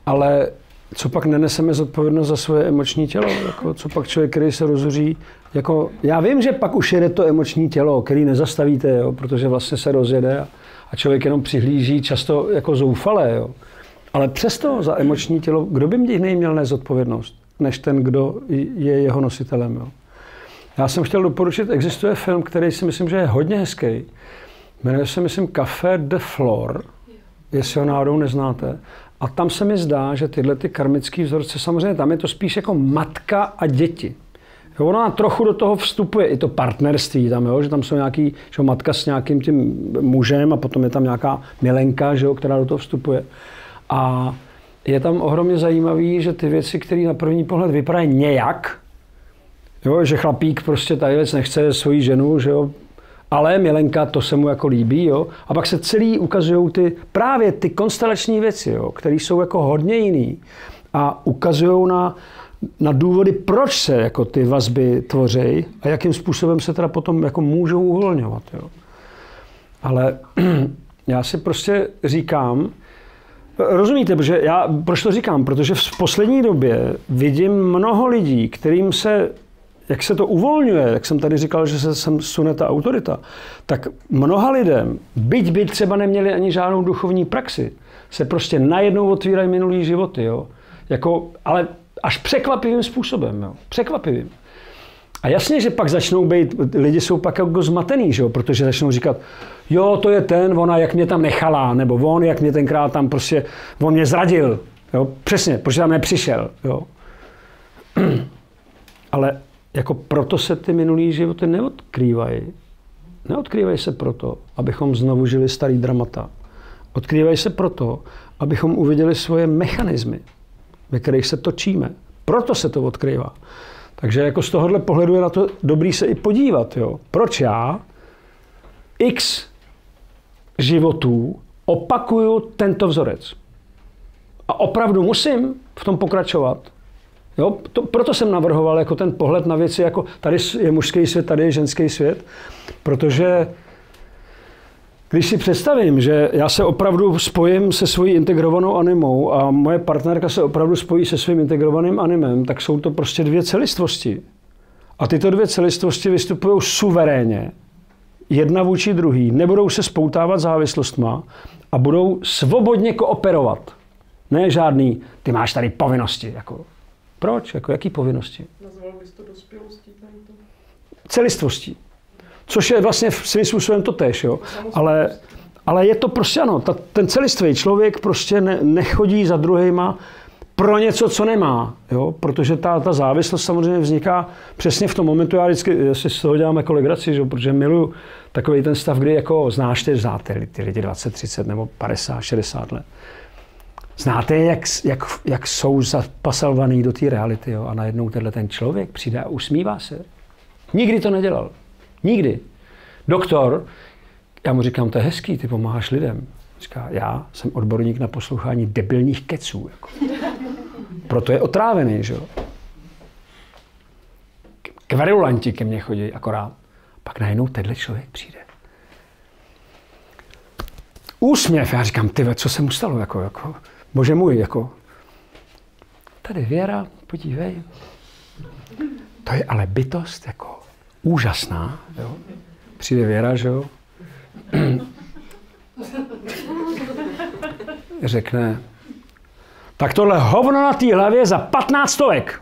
ale co pak neneseme zodpovědnost za svoje emoční tělo? Jako, co pak člověk, který se rozuří? Jako, já vím, že pak už jede to emoční tělo, který nezastavíte, jo, protože vlastně se rozjede a, a člověk jenom přihlíží často jako zoufalé. Jo. Ale přesto za emoční tělo, kdo by jiný měl nést zodpovědnost, než ten, kdo je jeho nositelem. Jo. Já jsem chtěl doporučit, existuje film, který si myslím, že je hodně hezký. Jmenuje se, myslím, Café de Flore, jestli ho náhodou neznáte. A tam se mi zdá, že tyhle ty karmické vzorce, samozřejmě tam je to spíš jako matka a děti. Jo, ona trochu do toho vstupuje, i to partnerství tam, jo, že tam jsou nějaký, že matka s nějakým tím mužem a potom je tam nějaká milenka, že jo, která do toho vstupuje. A je tam ohromně zajímavý, že ty věci, které na první pohled vypadají nějak, jo, že chlapík prostě tady věc nechce svoji ženu, že jo, ale milenka, to se mu jako líbí, jo. A pak se celý ukazují ty, právě ty konstelační věci, jo, které jsou jako hodně jiný. A ukazují na, na důvody, proč se jako ty vazby tvoří a jakým způsobem se teda potom jako můžou uvolňovat, jo. Ale já si prostě říkám, rozumíte, protože já, proč to říkám? Protože v poslední době vidím mnoho lidí, kterým se jak se to uvolňuje, jak jsem tady říkal, že se sem sune ta autorita, tak mnoha lidem, byť by třeba neměli ani žádnou duchovní praxi, se prostě najednou otvírají minulý životy, jo? Jako, ale až překvapivým způsobem, jo? Překvapivým. A jasně, že pak začnou být, lidi jsou pak jako zmatený, že jo? Protože začnou říkat, jo, to je ten, ona, jak mě tam nechala, nebo on, jak mě tenkrát tam prostě, on mě zradil, jo? Přesně, protože tam nepřišel, jo? Ale jako proto se ty minulý životy neodkrývají. Neodkrývají se proto, abychom znovu žili starý dramata. Odkrývají se proto, abychom uviděli svoje mechanismy, ve kterých se točíme. Proto se to odkrývá. Takže jako z tohohle pohledu je na to dobrý se i podívat. Jo. Proč já x životů opakuju tento vzorec? A opravdu musím v tom pokračovat. Jo, to, proto jsem navrhoval jako ten pohled na věci, jako tady je mužský svět, tady je ženský svět, protože když si představím, že já se opravdu spojím se svojí integrovanou animou a moje partnerka se opravdu spojí se svým integrovaným animem, tak jsou to prostě dvě celistvosti. A tyto dvě celistvosti vystupují suverénně, jedna vůči druhý, nebudou se spoutávat závislostma a budou svobodně kooperovat. Ne žádný, ty máš tady povinnosti, jako. Proč? Jako, jaký povinnosti? Nazval bys to dospělostí? Celistvostí. Což je vlastně v svým způsobem to též, jo. Ale, ale je to prostě ano, ta, ten celistvý člověk prostě ne, nechodí za druhýma pro něco, co nemá, jo. Protože ta, ta závislost samozřejmě vzniká přesně v tom momentu, já vždycky já si z toho dělám jako legraci, že? Protože miluju takový ten stav, kdy jako znáš ty, znáte ty lidi dvacet, třicet nebo padesát, šedesát let. Znáte, jak, jak, jak jsou zapasalovaný do té reality, jo? A najednou tenhle ten člověk přijde a usmívá se. Nikdy to nedělal. Nikdy. Doktor, já mu říkám, to je hezký, ty pomáháš lidem. Říká, já jsem odborník na poslouchání debilních keců. Jako. Proto je otrávený, že jo. Kverulanti ke mně chodí akorát. Pak najednou tenhle člověk přijde. Úsměv, já říkám, ty, co se mu stalo, jako, jako, bože můj, jako. Tady Věra, podívej. To je ale bytost, jako, úžasná, jo. Přijde Věra, že jo. Řekne, tak tohle hovno na té hlavě za patnáct stovek.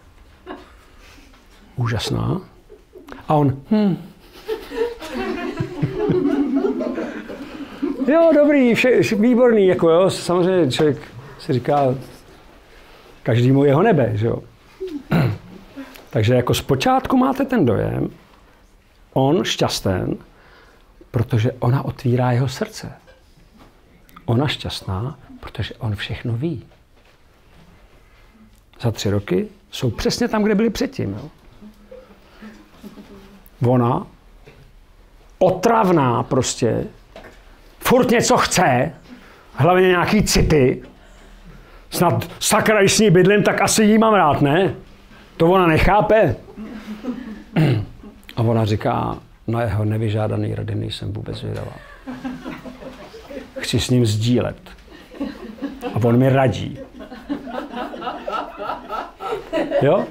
Úžasná. A on, hm. Jo, dobrý, vše, výborný, jako jo, samozřejmě člověk si říká, každému jeho nebe, že jo. Takže jako zpočátku máte ten dojem, on šťasten, protože ona otvírá jeho srdce. Ona šťastná, protože on všechno ví. Za tři roky jsou přesně tam, kde byli předtím, jo. Ona, otravná prostě, furt něco chce, hlavně nějaký city. Snad sakra, když s ní bydlím, tak asi jí mám rád, ne? To ona nechápe. A ona říká, na jeho nevyžádaný rady nejsem vůbec vydala. Chci s ním sdílet. A on mi radí. Jo?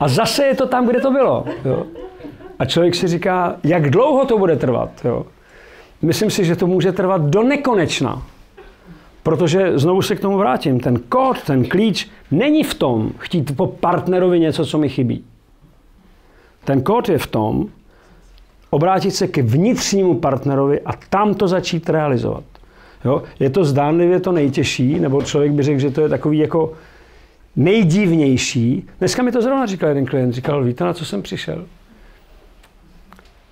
A zase je to tam, kde to bylo. Jo? A člověk si říká, jak dlouho to bude trvat. Jo? Myslím si, že to může trvat do nekonečna. Protože, znovu se k tomu vrátím, ten kód, ten klíč není v tom chtít po partnerovi něco, co mi chybí. Ten kód je v tom obrátit se k vnitřnímu partnerovi a tam to začít realizovat. Jo? Je to zdánlivě to nejtěžší, nebo člověk by řekl, že to je takový jako nejdivnější. Dneska mi to zrovna říkal jeden klient, říkal, víte, na co jsem přišel?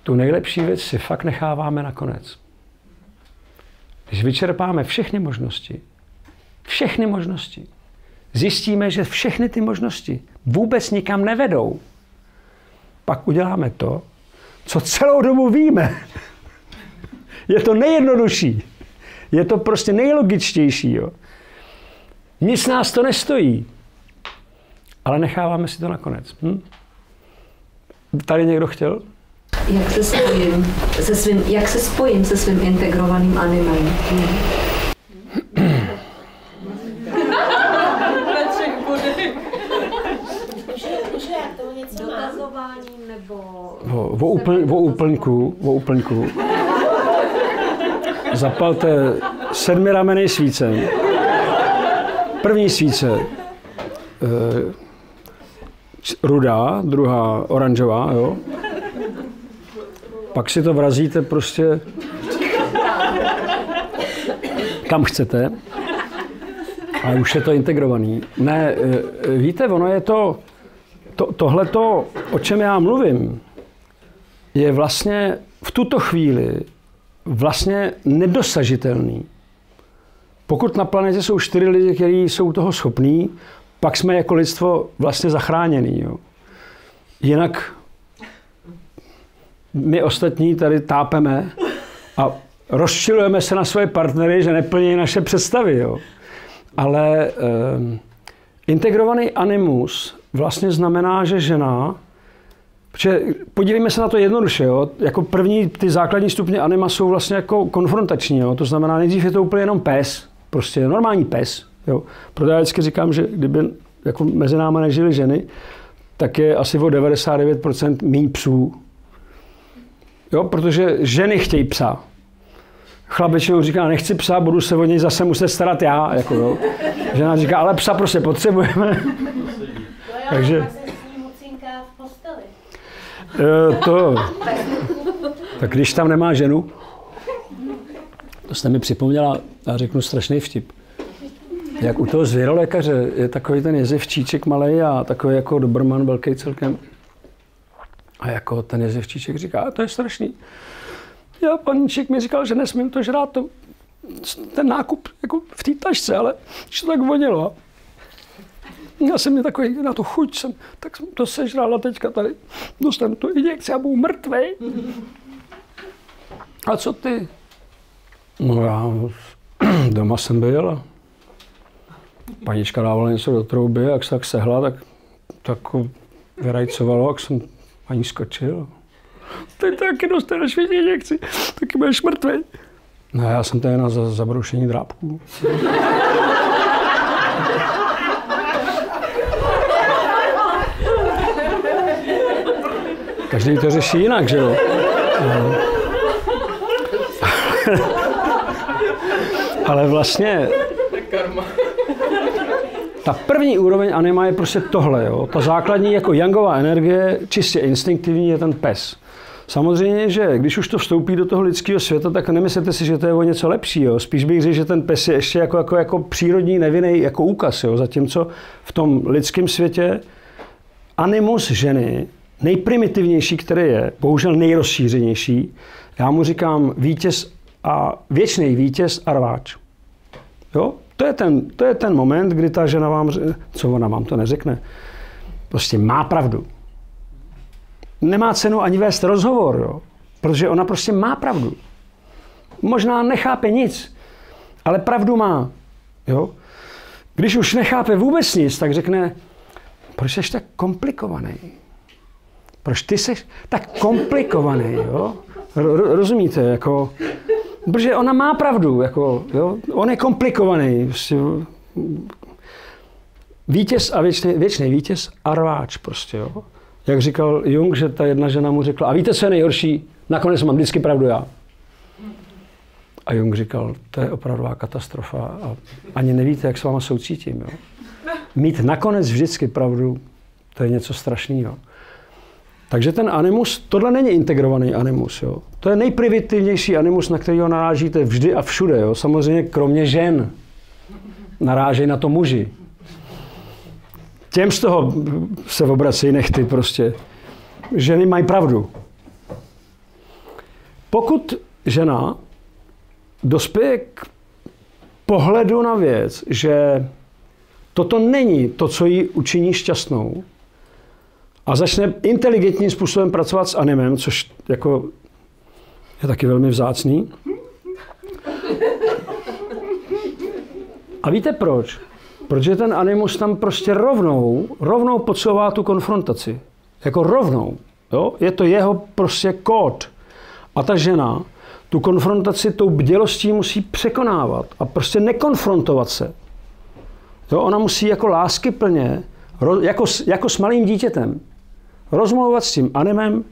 Tu nejlepší věc si fakt necháváme nakonec. Když vyčerpáme všechny možnosti, všechny možnosti, zjistíme, že všechny ty možnosti vůbec nikam nevedou, pak uděláme to, co celou dobu víme. Je to nejjednodušší. Je to prostě nejlogičtější. Jo. Nic nás to nestojí. Ale necháváme si to nakonec. Hm? Tady někdo chtěl? Jak se spojím se svým, jak se spojím se svým integrovaným animem? Vo úplň, úplňku, vo úplňku. Zapalte sedmiramenej svícem. První svíce rudá, druhá oranžová, jo. Pak si to vrazíte prostě kam chcete, ale už je to integrovaný. Ne, víte, ono je to, to tohleto, o čem já mluvím, je vlastně v tuto chvíli vlastně nedosažitelný. Pokud na planetě jsou čtyři lidi, kteří jsou toho schopní, pak jsme jako lidstvo vlastně zachráněný. Jo. Jinak my ostatní tady tápeme a rozčilujeme se na svoje partnery, že neplní naše představy. Jo. Ale eh, integrovaný animus vlastně znamená, že žena, protože podívejme se na to jednoduše, jo. Jako první ty základní stupně anima jsou vlastně jako konfrontační, jo. To znamená, nejdřív je to úplně jenom pes, prostě normální pes. Jo. Proto já vždycky říkám, že kdyby jako mezi námi nežily ženy, tak je asi o devadesát devět procent míň psů. Jo, protože ženy chtějí psa. Chlap většinou říká, nechci psa, budu se o něj zase muset starat já. Jako, jo. Žena říká, ale psa prostě potřebujeme. Takže... pak jsem s ním hucinká v posteli. To... Tak když tam nemá ženu, to jste mi připomněla, já řeknu strašný vtip. Jak u toho zvěrolékaře je takový ten jezevčíček malej a takový jako dobrman velký celkem. A jako ten jezevčíček říká, a to je strašný. Já paníček mi říkal, že nesmím to žrát, to, ten nákup jako v té tašce, ale když to tak vonilo. Já jsem mi takový, na to chuť jsem, tak jsem to sežral a teďka tady dostanu tu injekci a budu mrtvej. A co ty? No já doma jsem byl a paníčka dávala něco do trouby, jak se tak sehla, tak, tak vyrajcovalo, jak jsem paní skočil. Ty taky dostaneš větší injekci, taky budeš mrtvej. No já jsem tady na zabroušení drápků. Každý to řeší jinak, že jo? No. Ale vlastně ta první úroveň anima je prostě tohle, jo? Ta základní jako Jungová energie, čistě instinktivní, je ten pes. Samozřejmě, že když už to vstoupí do toho lidského světa, tak nemyslete si, že to je o něco lepší. Jo? Spíš bych řekl, že ten pes je ještě jako, jako, jako přírodní nevinný jako úkaz, jo? Zatímco v tom lidském světě animus ženy, nejprimitivnější, který je, bohužel nejrozšířenější, já mu říkám vítěz a věčný vítěz a rváč. Jo? To je ten, to je ten moment, kdy ta žena vám řekne, co ona vám to neřekne, prostě má pravdu. Nemá cenu ani vést rozhovor, jo? Protože ona prostě má pravdu. Možná nechápe nic, ale pravdu má. Jo? Když už nechápe vůbec nic, tak řekne, proč jsi tak komplikovaný? Proč ty jsi tak komplikovaný, jo? Rozumíte, jako... Protože ona má pravdu, jako, jo? On je komplikovaný. Vítěz a věčný, věčný vítěz a rváč prostě, jo? Jak říkal Jung, že ta jedna žena mu řekla, a víte, co je nejhorší? Nakonec mám vždycky pravdu já. A Jung říkal, to je opravdová katastrofa a ani nevíte, jak s váma soucítím, jo? Mít nakonec vždycky pravdu, to je něco strašného. Takže ten animus, tohle není integrovaný animus, jo. To je nejprimitivnější animus, na který ho narážíte vždy a všude, jo. Samozřejmě kromě žen. Narážejí na to muži. Těm z toho se obrací nechty prostě. Ženy mají pravdu. Pokud žena dospěje k pohledu na věc, že toto není to, co ji učiní šťastnou, a začne inteligentním způsobem pracovat s animem, což jako je taky velmi vzácný. A víte proč? Protože ten animus tam prostě rovnou, rovnou podsouvá tu konfrontaci. Jako rovnou. Jo? Je to jeho prostě kód. A ta žena tu konfrontaci tou bdělostí musí překonávat a prostě nekonfrontovat se. Jo? Ona musí jako láskyplně, jako, jako s malým dítětem, rozmlouvat s tím animem,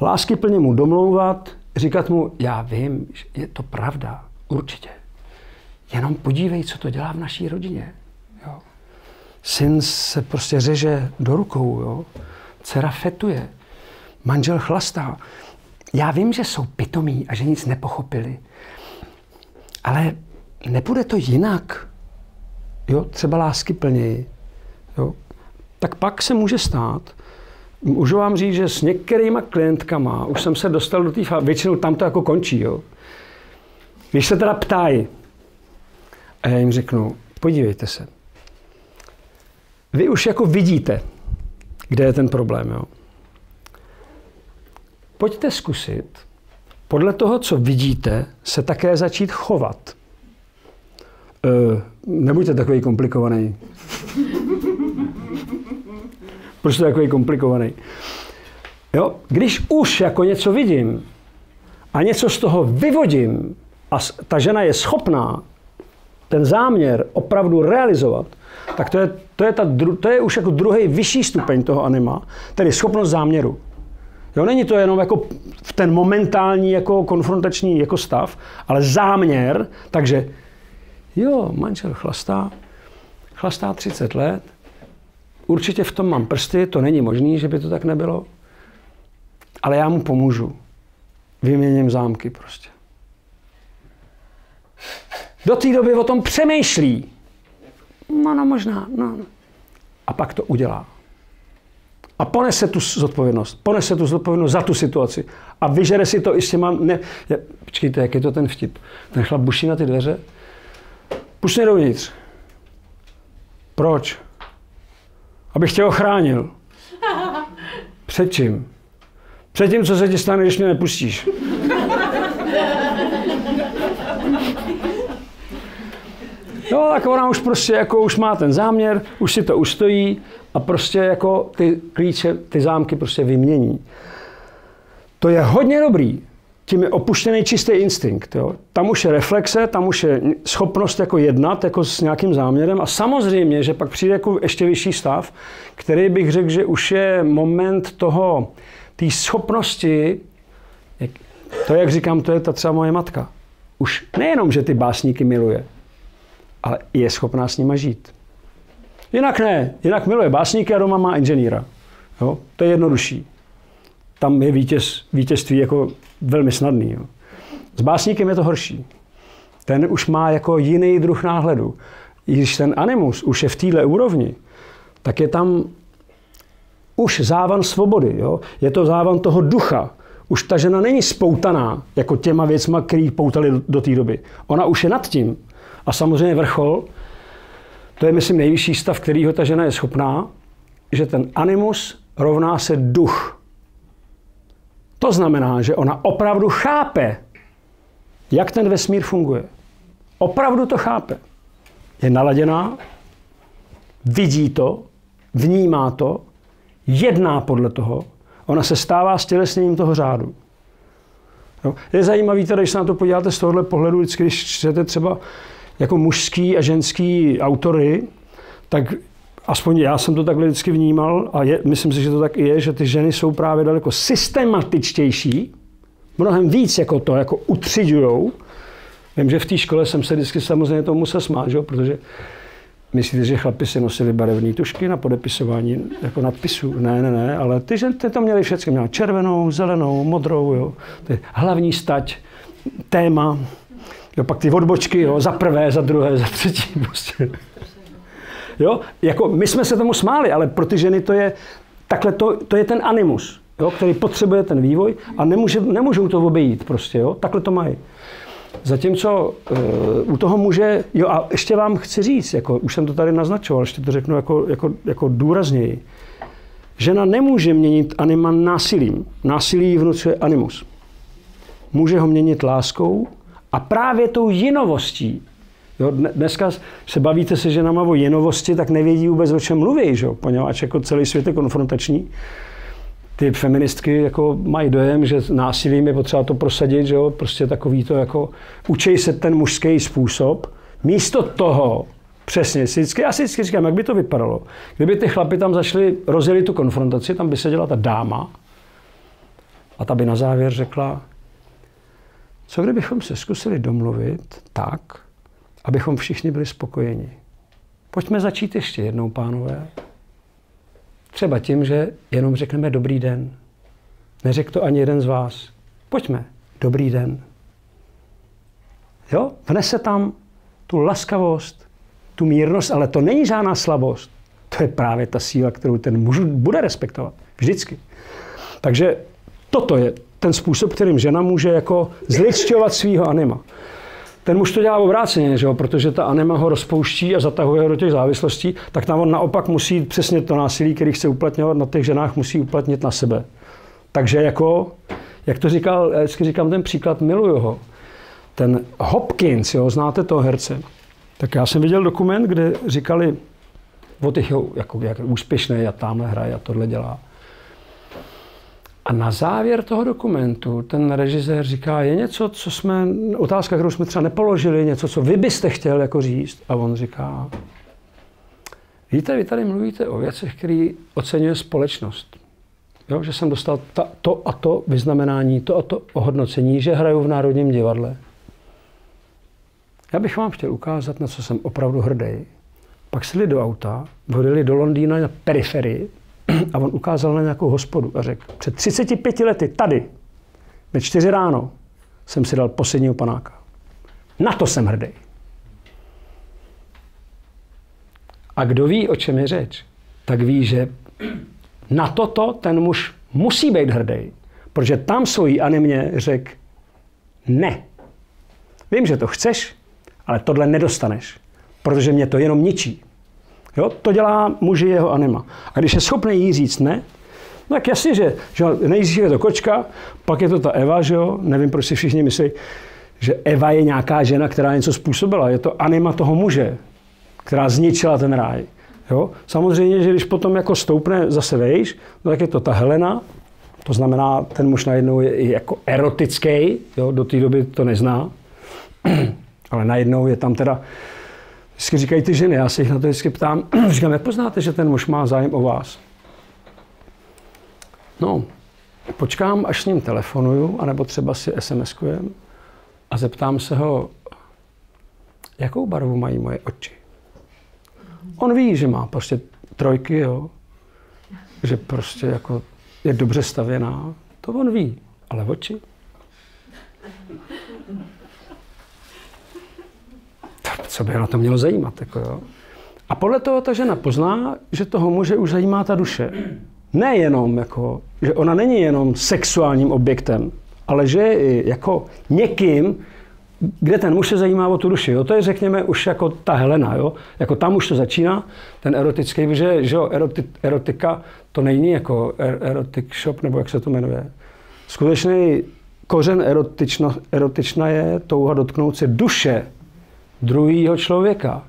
láskyplně mu domlouvat, říkat mu, já vím, že je to pravda, určitě. Jenom podívej, co to dělá v naší rodině. Jo. Syn se prostě řeže do rukou, jo. Dcera fetuje, manžel chlastá. Já vím, že jsou pitomí a že nic nepochopili, ale nepůjde to jinak. Jo, třeba láskyplněji. Jo. Tak pak se může stát, můžu vám říct, že s některýma klientkama už jsem se dostal do té fáze, většinou tam to jako končí, jo. Když se teda ptají, a já jim řeknu, podívejte se, vy už jako vidíte, kde je ten problém, jo. Pojďte zkusit, podle toho, co vidíte, se také začít chovat. E, nebuďte takový komplikovaný. Proč to je takový komplikovaný? Jo, když už jako něco vidím a něco z toho vyvodím a ta žena je schopná ten záměr opravdu realizovat, tak to je, to je, ta, to je už jako druhý vyšší stupeň toho anima, tedy schopnost záměru. Jo, není to jenom jako v ten momentální jako konfrontační jako stav, ale záměr, takže jo, manžel chlastá, chlastá třicet let, Určitě v tom mám prsty, to není možný, že by to tak nebylo, ale já mu pomůžu. Vyměním zámky prostě. Do té doby o tom přemýšlí. No, no, možná, no. A pak to udělá. A ponese tu zodpovědnost. Ponese tu zodpovědnost za tu situaci. A vyžere si to i s těma... Ne... Počkejte, jak je to ten vtip. Ten chlap buší na ty dveře. Pušně dovnitř. Proč? Abych tě ochránil. Před čím? Před tím, co se ti stane, když mě nepustíš. No, tak ona už prostě jako už má ten záměr, už si to ustojí a prostě jako ty klíče, ty zámky prostě vymění. To je hodně dobrý. Tím je opuštěný čistý instinkt. Jo? Tam už je reflexe, tam už je schopnost jako jednat jako s nějakým záměrem a samozřejmě, že pak přijde jako ještě vyšší stav, který bych řekl, že už je moment toho, té schopnosti, to jak říkám, to je ta třeba moje matka. Už nejenom, že ty básníky miluje, ale je schopná s nima žít. Jinak ne, jinak miluje básníky a doma má inženýra. Jo? To je jednodušší. Tam je vítěz, vítězství jako velmi snadný. Jo. S básníkem je to horší. Ten už má jako jiný druh náhledu. I když ten animus už je v téhle úrovni, tak je tam už závan svobody. Jo. Je to závan toho ducha. Už ta žena není spoutaná jako těma věcma, který poutali do té doby. Ona už je nad tím. A samozřejmě vrchol, to je myslím nejvyšší stav, kterýho ta žena je schopná, že ten animus rovná se duch. To znamená, že ona opravdu chápe, jak ten vesmír funguje. Opravdu to chápe. Je naladěná, vidí to, vnímá to, jedná podle toho. Ona se stává stělesněním toho řádu. Jo? Je zajímavý teda, když se na to podíváte z tohohle pohledu, vždycky, když čtete třeba jako mužský a ženský autory, tak aspoň já jsem to takhle vždycky vnímal a je, myslím si, že to tak i je, že ty ženy jsou právě daleko systematičtější, mnohem víc jako to, jako utřiďujou. Vím, že v té škole jsem se vždycky samozřejmě tomu musel smát, že? Protože myslíte, že chlapi si nosili barevné tušky na podepisování jako nadpisů? Ne, ne, ne, ale ty ženy ty to měly všechno. Měla červenou, zelenou, modrou, jo. Ty hlavní stať, téma, jo, pak ty odbočky, jo, za prvé, za druhé, za třetí prostě. Jo? Jako my jsme se tomu smáli, ale pro ty ženy to je, takhle to, to je ten animus, jo? Který potřebuje ten vývoj a nemůže, nemůžou to obejít prostě, jo? Takhle to mají. Zatímco uh, u toho muže, jo a ještě vám chci říct, jako, už jsem to tady naznačoval, ještě to řeknu jako, jako, jako důrazněji. Žena nemůže měnit anima násilím, násilí vnucuje animus. Může ho měnit láskou a právě tou jinovostí. Jo, dneska se bavíte se ženama o jinovosti, tak nevědí vůbec, o čem mluví, že? Poněvadž jako celý svět je konfrontační. Ty feministky jako mají dojem, že násilím je potřeba to prosadit, že jo? Prostě takový to jako učej se ten mužský způsob. Místo toho, přesně, si vždycky, já si vždycky říkám, jak by to vypadalo, kdyby ty chlapi tam zašli, rozjeli tu konfrontaci, tam by seděla ta dáma a ta by na závěr řekla, co kdybychom se zkusili domluvit tak, abychom všichni byli spokojeni. Pojďme začít ještě jednou, pánové. Třeba tím, že jenom řekneme dobrý den. Neřekl to ani jeden z vás. Pojďme. Dobrý den. Jo? Vnese tam tu laskavost, tu mírnost, ale to není žádná slabost. To je právě ta síla, kterou ten muž bude respektovat. Vždycky. Takže toto je ten způsob, kterým žena může jako zličťovat svýho anima. Ten muž to dělá obráceně, že jo? Protože ta anima ho rozpouští a zatahuje ho do těch závislostí, tak tam on naopak musí přesně to násilí, který chce uplatňovat na těch ženách, musí uplatnit na sebe. Takže jako, jak to říkal, já vždycky říkám ten příklad, miluju ho. Ten Hopkins, jo, znáte toho herce? Tak já jsem viděl dokument, kde říkali o těch, jo, jako, jak úspěšný a tamhle hraje a tohle dělá. A na závěr toho dokumentu ten režisér říká, je něco, co jsme, otázka, kterou jsme třeba nepoložili, něco, co vy byste chtěl jako říct. A on říká, víte, vy tady mluvíte o věcech, které oceňuje společnost. Jo, že jsem dostal ta, to a to vyznamenání, to a to ohodnocení, že hraju v Národním divadle. Já bych vám chtěl ukázat, na co jsem opravdu hrdý. Pak sedli do auta, hodili do Londýna na periferii a on ukázal na nějakou hospodu a řekl, před třiceti pěti lety tady, ve čtyři ráno, jsem si dal posledního panáka. Na to jsem hrdý. A kdo ví, o čem je řeč, tak ví, že na toto ten muž musí být hrdý, protože tam svojí animě řekl ne. Vím, že to chceš, ale tohle nedostaneš, protože mě to jenom ničí. Jo? To dělá muži jeho anima. A když je schopný jí říct ne, no tak jasně, že, že nejdřív je to kočka, pak je to ta Eva, že jo? Nevím, proč si všichni myslí, že Eva je nějaká žena, která něco způsobila. Je to anima toho muže, která zničila ten ráj. Jo? Samozřejmě, že když potom jako stoupne zase vejš, no tak je to ta Helena, to znamená, ten muž najednou je jako erotický, jo? Do té doby to nezná, ale najednou je tam teda, vždycky říkají ty ženy, já se jich na to vždycky ptám, říkám, jak poznáte, že ten muž má zájem o vás? No, počkám, až s ním telefonuju, anebo třeba si SMSkujem a zeptám se ho, jakou barvu mají moje oči. On ví, že má prostě trojky, jo? Že prostě jako je dobře stavěná, to on ví, ale oči? Co by na to mělo zajímat, jako jo? A podle toho ta žena pozná, že toho muže už zajímá ta duše. Nejenom jako, že ona není jenom sexuálním objektem, ale že je jako někým, kde ten muž se zajímá o tu duši. Jo? To je, řekněme, už jako ta Helena. Jo? Jako tam už to začíná, ten erotický, že, že jo, eroti, erotika, to není jako er, erotic shop, nebo jak se to jmenuje. Skutečný kořen erotična, erotična je touha dotknout se duše druhýho člověka.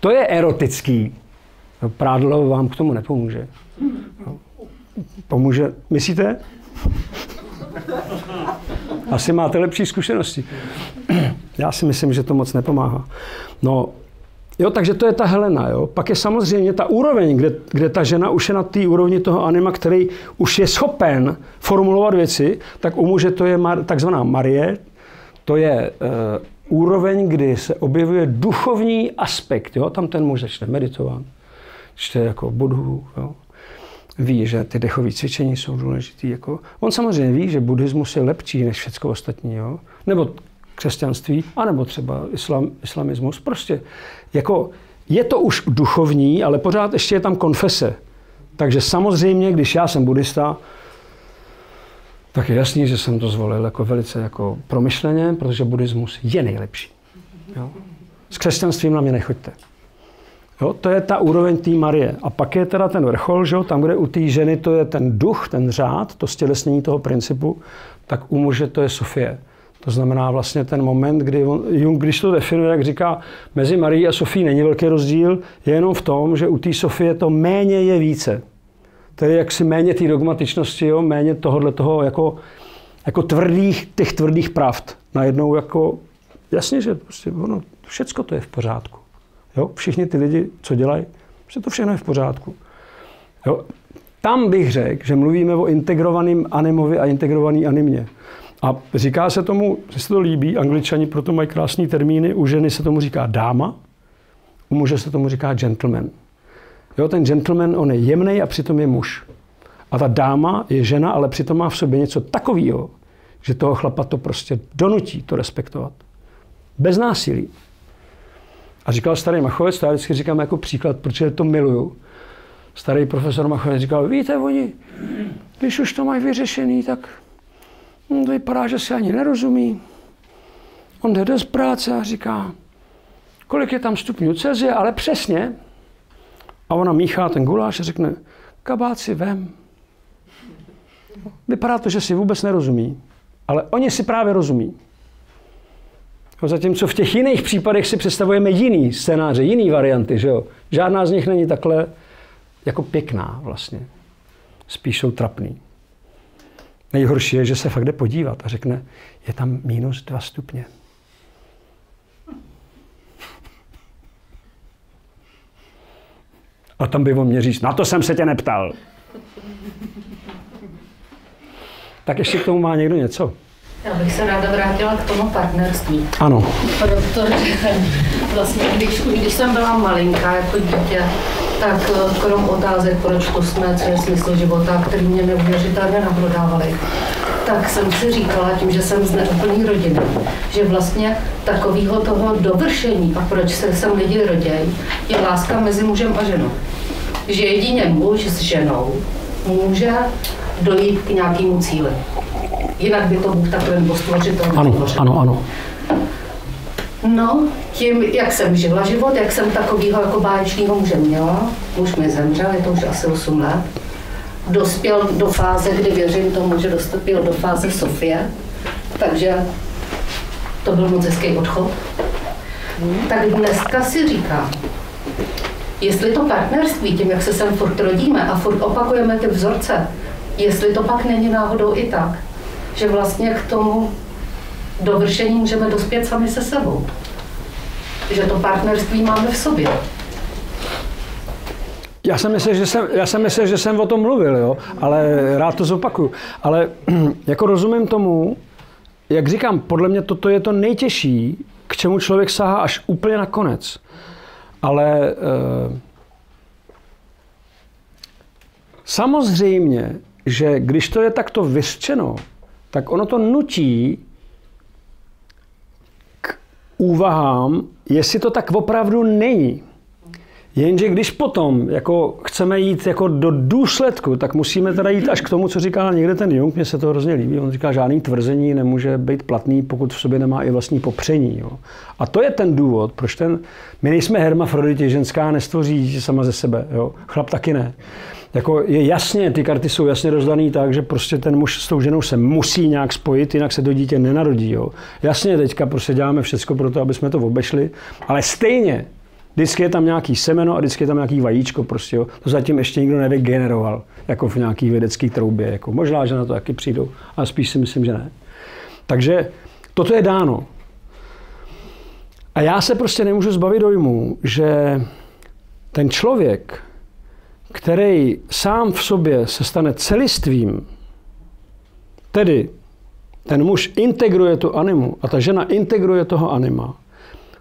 To je erotický. No, prádlo vám k tomu nepomůže. No, pomůže, myslíte? Asi máte lepší zkušenosti. Já si myslím, že to moc nepomáhá. No, jo, takže to je ta Helena, jo. Pak je samozřejmě ta úroveň, kde, kde ta žena už je na té úrovni toho anima, který už je schopen formulovat věci, tak u muže to je takzvaná Marie, to je uh, úroveň, kdy se objevuje duchovní aspekt, jo. Tam ten muž začne meditovat, čte jako Buddhu, jo. Ví, že ty dechové cvičení jsou důležitý. Jako. On samozřejmě ví, že buddhismus je lepší než všecko ostatní. Jo? Nebo křesťanství, anebo třeba islam, islamismus. Prostě jako, je to už duchovní, ale pořád ještě je tam konfese. Takže samozřejmě, když já jsem buddhista, tak je jasný, že jsem to zvolil jako velice jako promyšleně, protože buddhismus je nejlepší. Jo? S křesťanstvím na mě nechoďte. Jo, to je ta úroveň té Marie. A pak je teda ten vrchol, že jo, tam, kde u té ženy to je ten duch, ten řád, to stělesnění toho principu, tak u muže to je Sofie. To znamená vlastně ten moment, kdy on, Jung, když to definuje, jak říká, mezi Marií a Sofií není velký rozdíl, je jenom v tom, že u té Sofie to méně je více. Tedy jaksi méně té dogmatičnosti, jo, méně tohohle toho jako, jako tvrdých, těch tvrdých pravd. Najednou jako, jasně, že prostě ono, všecko to je v pořádku. Jo, všichni ty lidi, co dělají, že to všechno je v pořádku. Jo, tam bych řekl, že mluvíme o integrovaném animovi a integrovaný animě. A říká se tomu, že se to líbí, Angličani proto mají krásné termíny, u ženy se tomu říká dáma, u muže se tomu říká gentleman. Jo, ten gentleman, on je jemnej a přitom je muž. A ta dáma je žena, ale přitom má v sobě něco takového, že toho chlapa to prostě donutí to respektovat. Bez násilí. A říkal starý Machovec, to já vždycky říkám jako příklad, protože to miluju. Starý profesor Machovec říkal, víte, oni, když už to mají vyřešený, tak no, to vypadá, že si ani nerozumí. On jde z práce a říká, kolik je tam stupňů Celsia, ale přesně. A ona míchá ten guláš a řekne, kabát si vem. Vypadá to, že si vůbec nerozumí, ale oni si právě rozumí. Zatímco v těch jiných případech si představujeme jiný scénáře, jiný varianty, že jo? Žádná z nich není takhle jako pěkná vlastně. Spíš jsou trapný. Nejhorší je, že se fakt jde podívat a řekne, je tam minus dva stupně. A tam by on mě říct, na to jsem se tě neptal. Tak ještě k tomu má někdo něco? Já bych se ráda vrátila k tomu partnerství. Ano. Protože vlastně, když, když jsem byla malinká jako dítě, tak krom otázek, proč to jsme, co je smysl života, který mě neuvěřitelně nabrodávali, tak jsem si říkala tím, že jsem z neúplný rodiny, že vlastně takového toho dovršení a proč se sem lidi rodějí, je láska mezi mužem a ženou. Že jedině muž s ženou může dojít k nějakému cíli. Jinak by to Bůh takhle nebo stvořitel. Ano, ano, ano. No, tím, jak jsem žila život, jak jsem takového jako báječného muže měla, muž mi zemřel, je to už asi osm let, dospěl do fáze, kdy věřím tomu, že dospěl do fáze Sofie, takže to byl moc hezký odchod. Tak dneska si říkám, jestli to partnerství, tím, jak se sem furt rodíme a furt opakujeme ty vzorce, jestli to pak není náhodou i tak, že vlastně k tomu dovršení můžeme dospět sami se sebou. Že to partnerství máme v sobě. Já jsem myslel, že jsem, já jsem, myslel, že jsem o tom mluvil, jo? Ale rád to zopakuju. Ale jako rozumím tomu, jak říkám, podle mě toto je to nejtěžší, k čemu člověk sahá až úplně na konec. Ale eh, samozřejmě, že když to je takto vyřčeno, tak ono to nutí k úvahám, jestli to tak opravdu není. Jenže když potom jako chceme jít jako do důsledku, tak musíme teda jít až k tomu, co říká někde ten Jung, mně se to hrozně líbí, on říká, žádný tvrzení nemůže být platný, pokud v sobě nemá i vlastní popření. Jo. A to je ten důvod, proč ten, my nejsme hermafroditi, ženská nestvoří sama ze sebe, jo. Chlap taky ne. Jako je jasně, ty karty jsou jasně rozdaný tak, že prostě ten muž s tou ženou se musí nějak spojit, jinak se to dítě nenarodí. Jo. Jasně, teďka prostě děláme všecko pro to, aby jsme to obešli, ale stejně vždycky je tam nějaký semeno a vždycky je tam nějaký vajíčko, prostě, jo. To zatím ještě nikdo nevygeneroval, jako v nějaký vědecké troubě. Jako možná, že na to taky přijdou, ale spíš si myslím, že ne. Takže toto je dáno. A já se prostě nemůžu zbavit dojmu, že ten člověk, který sám v sobě se stane celistvím, tedy ten muž integruje tu animu a ta žena integruje toho anima,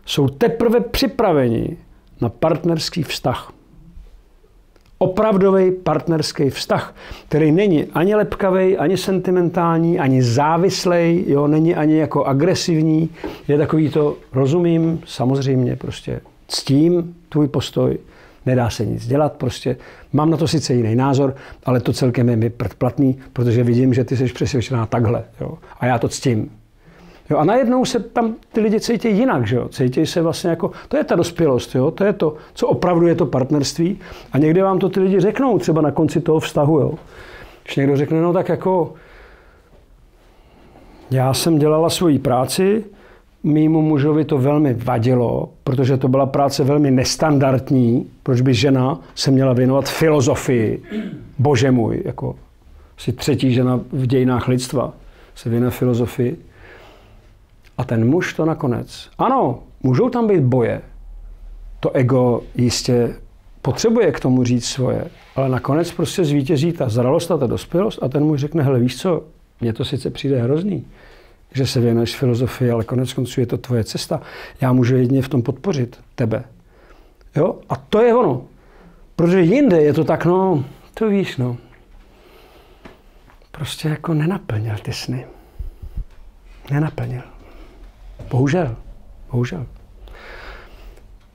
jsou teprve připraveni na partnerský vztah. Opravdový partnerský vztah, který není ani lepkavý, ani sentimentální, ani závislej, jo, není ani jako agresivní, je takový to, rozumím, samozřejmě, prostě ctím tvůj postoj, nedá se nic dělat, prostě mám na to sice jiný názor, ale to celkem je mi platný, protože vidím, že ty jsi přesvědčená takhle, jo, a já to ctím. Jo, a najednou se tam ty lidi cítí jinak, že jo? Cítí se vlastně jako, to je ta dospělost, jo? To je to, co opravdu je to partnerství. A někdy vám to ty lidi řeknou třeba na konci toho vztahu, jo? Když někdo řekne, no tak jako, já jsem dělala svoji práci, mému mužovi to velmi vadilo, protože to byla práce velmi nestandardní, proč by žena se měla věnovat filozofii, bože můj, jako asi třetí žena v dějinách lidstva se věnuje filozofii. A ten muž to nakonec. Ano, můžou tam být boje. To ego jistě potřebuje k tomu říct svoje, ale nakonec prostě zvítězí ta zralost a ta dospělost a ten muž řekne, hele, víš co, mně to sice přijde hrozný, že se věnuješ filozofii, ale konec konců je to tvoje cesta. Já můžu jedině v tom podpořit tebe. Jo? A to je ono. Protože jinde je to tak, no, to víš, no. Prostě jako nenaplnil ty sny. Nenaplnil. Bohužel, bohužel.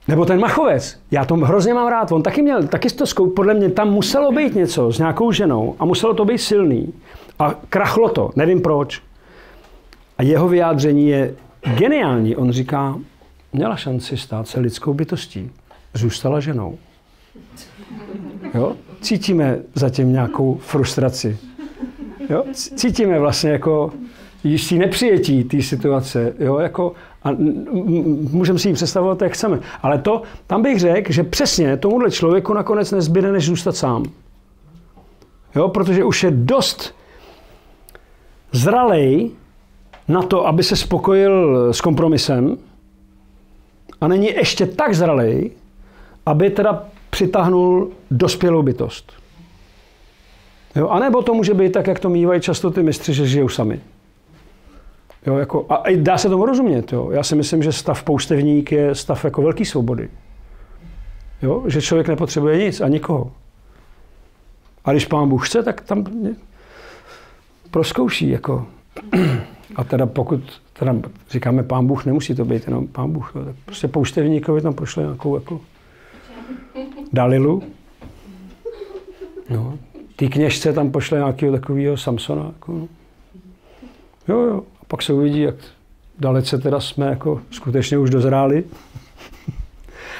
Nebo ten Machovec, já to hrozně mám rád, on taky měl, taky to zkou, podle mě tam muselo být něco s nějakou ženou a muselo to být silný a krachlo to, nevím proč. A jeho vyjádření je geniální, on říká, měla šanci stát se lidskou bytostí, zůstala ženou. Jo? Cítíme zatím nějakou frustraci, jo? Cítíme vlastně jako jistý nepřijetí té situace, jo, jako, a můžeme si ji představovat, jak chceme. Ale to, tam bych řekl, že přesně tomuhle člověku nakonec nezbyde, než zůstat sám. Jo, protože už je dost zralej na to, aby se spokojil s kompromisem a není ještě tak zralej, aby teda přitáhnul dospělou bytost. Jo, a nebo to může být tak, jak to mívají často ty mistři, že žijou sami. Jo, jako, a dá se tomu rozumět. Jo. Já si myslím, že stav poustevník je stav jako velké svobody. Jo, že člověk nepotřebuje nic a nikoho. A když pán Bůh chce, tak tam proskouší. Jako. A teda pokud teda říkáme pán Bůh, nemusí to být jenom pán Bůh. Jo, tak prostě poustevníkovi tam prošli nějakou jako Dalilu. No, té kněžce tam pošle nějakého takového Samsona. Jako, no. Jo, jo. A pak se uvidí, jak dalece teda jsme jako skutečně už dozráli.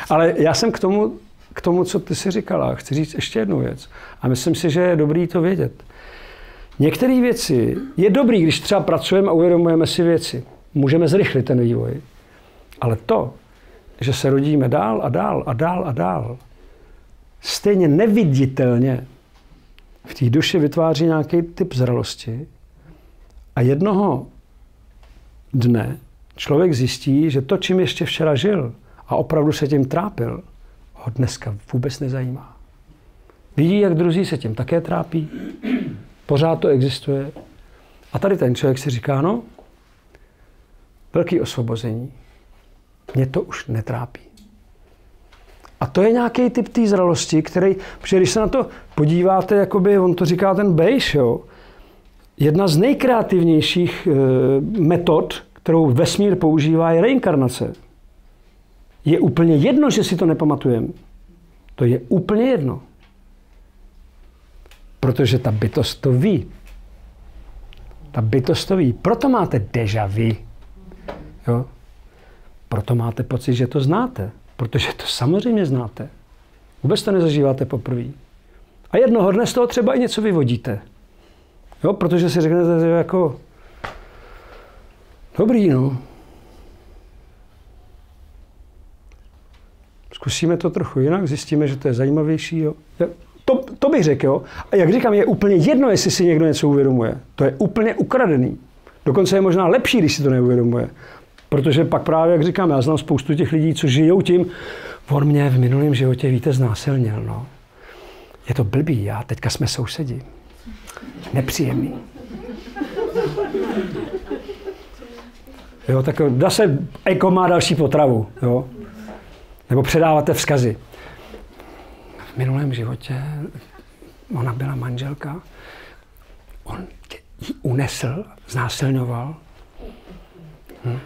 Ale já jsem k tomu, k tomu, co ty si říkala, chci říct ještě jednu věc. A myslím si, že je dobrý to vědět. Některé věci je dobrý, když třeba pracujeme a uvědomujeme si věci. Můžeme zrychlit ten vývoj. Ale to, že se rodíme dál a dál a dál a dál, stejně neviditelně v té duši vytváří nějaký typ zralosti a jednoho dne člověk zjistí, že to, čím ještě včera žil a opravdu se tím trápil, ho dneska vůbec nezajímá. Vidí, jak druzí se tím také trápí, pořád to existuje. A tady ten člověk si říká, no, velký osvobození, mě to už netrápí. A to je nějaký typ té zralosti, který, protože když se na to podíváte, jakoby, on to říká ten Bejš, jo, jedna z nejkreativnějších e, metod, kterou vesmír používá, je reinkarnace. Je úplně jedno, že si to nepamatujeme. To je úplně jedno. Protože ta bytost to ví. Ta bytost to ví. Proto máte déjà vu. Jo? Proto máte pocit, že to znáte. Protože to samozřejmě znáte. Vůbec to nezažíváte poprvé. A jednoho dne z toho třeba i něco vyvodíte. Jo, protože si řeknete, že jako dobrý, no. Zkusíme to trochu jinak, zjistíme, že to je zajímavější. Jo. To, to bych řekl, jo. A jak říkám, je úplně jedno, jestli si někdo něco uvědomuje. To je úplně ukradený. Dokonce je možná lepší, když si to neuvědomuje. Protože pak právě, jak říkám, já znám spoustu těch lidí, co žijou tím, on mě v minulém životě, víte, znásilnil, no. Je to blbý, já, teďka jsme sousedi. Nepříjemný. Jo, tak dá se, eko má další potravu, jo. Nebo předáváte vzkazy. V minulém životě ona byla manželka, on ji unesl, znásilňoval. Hm?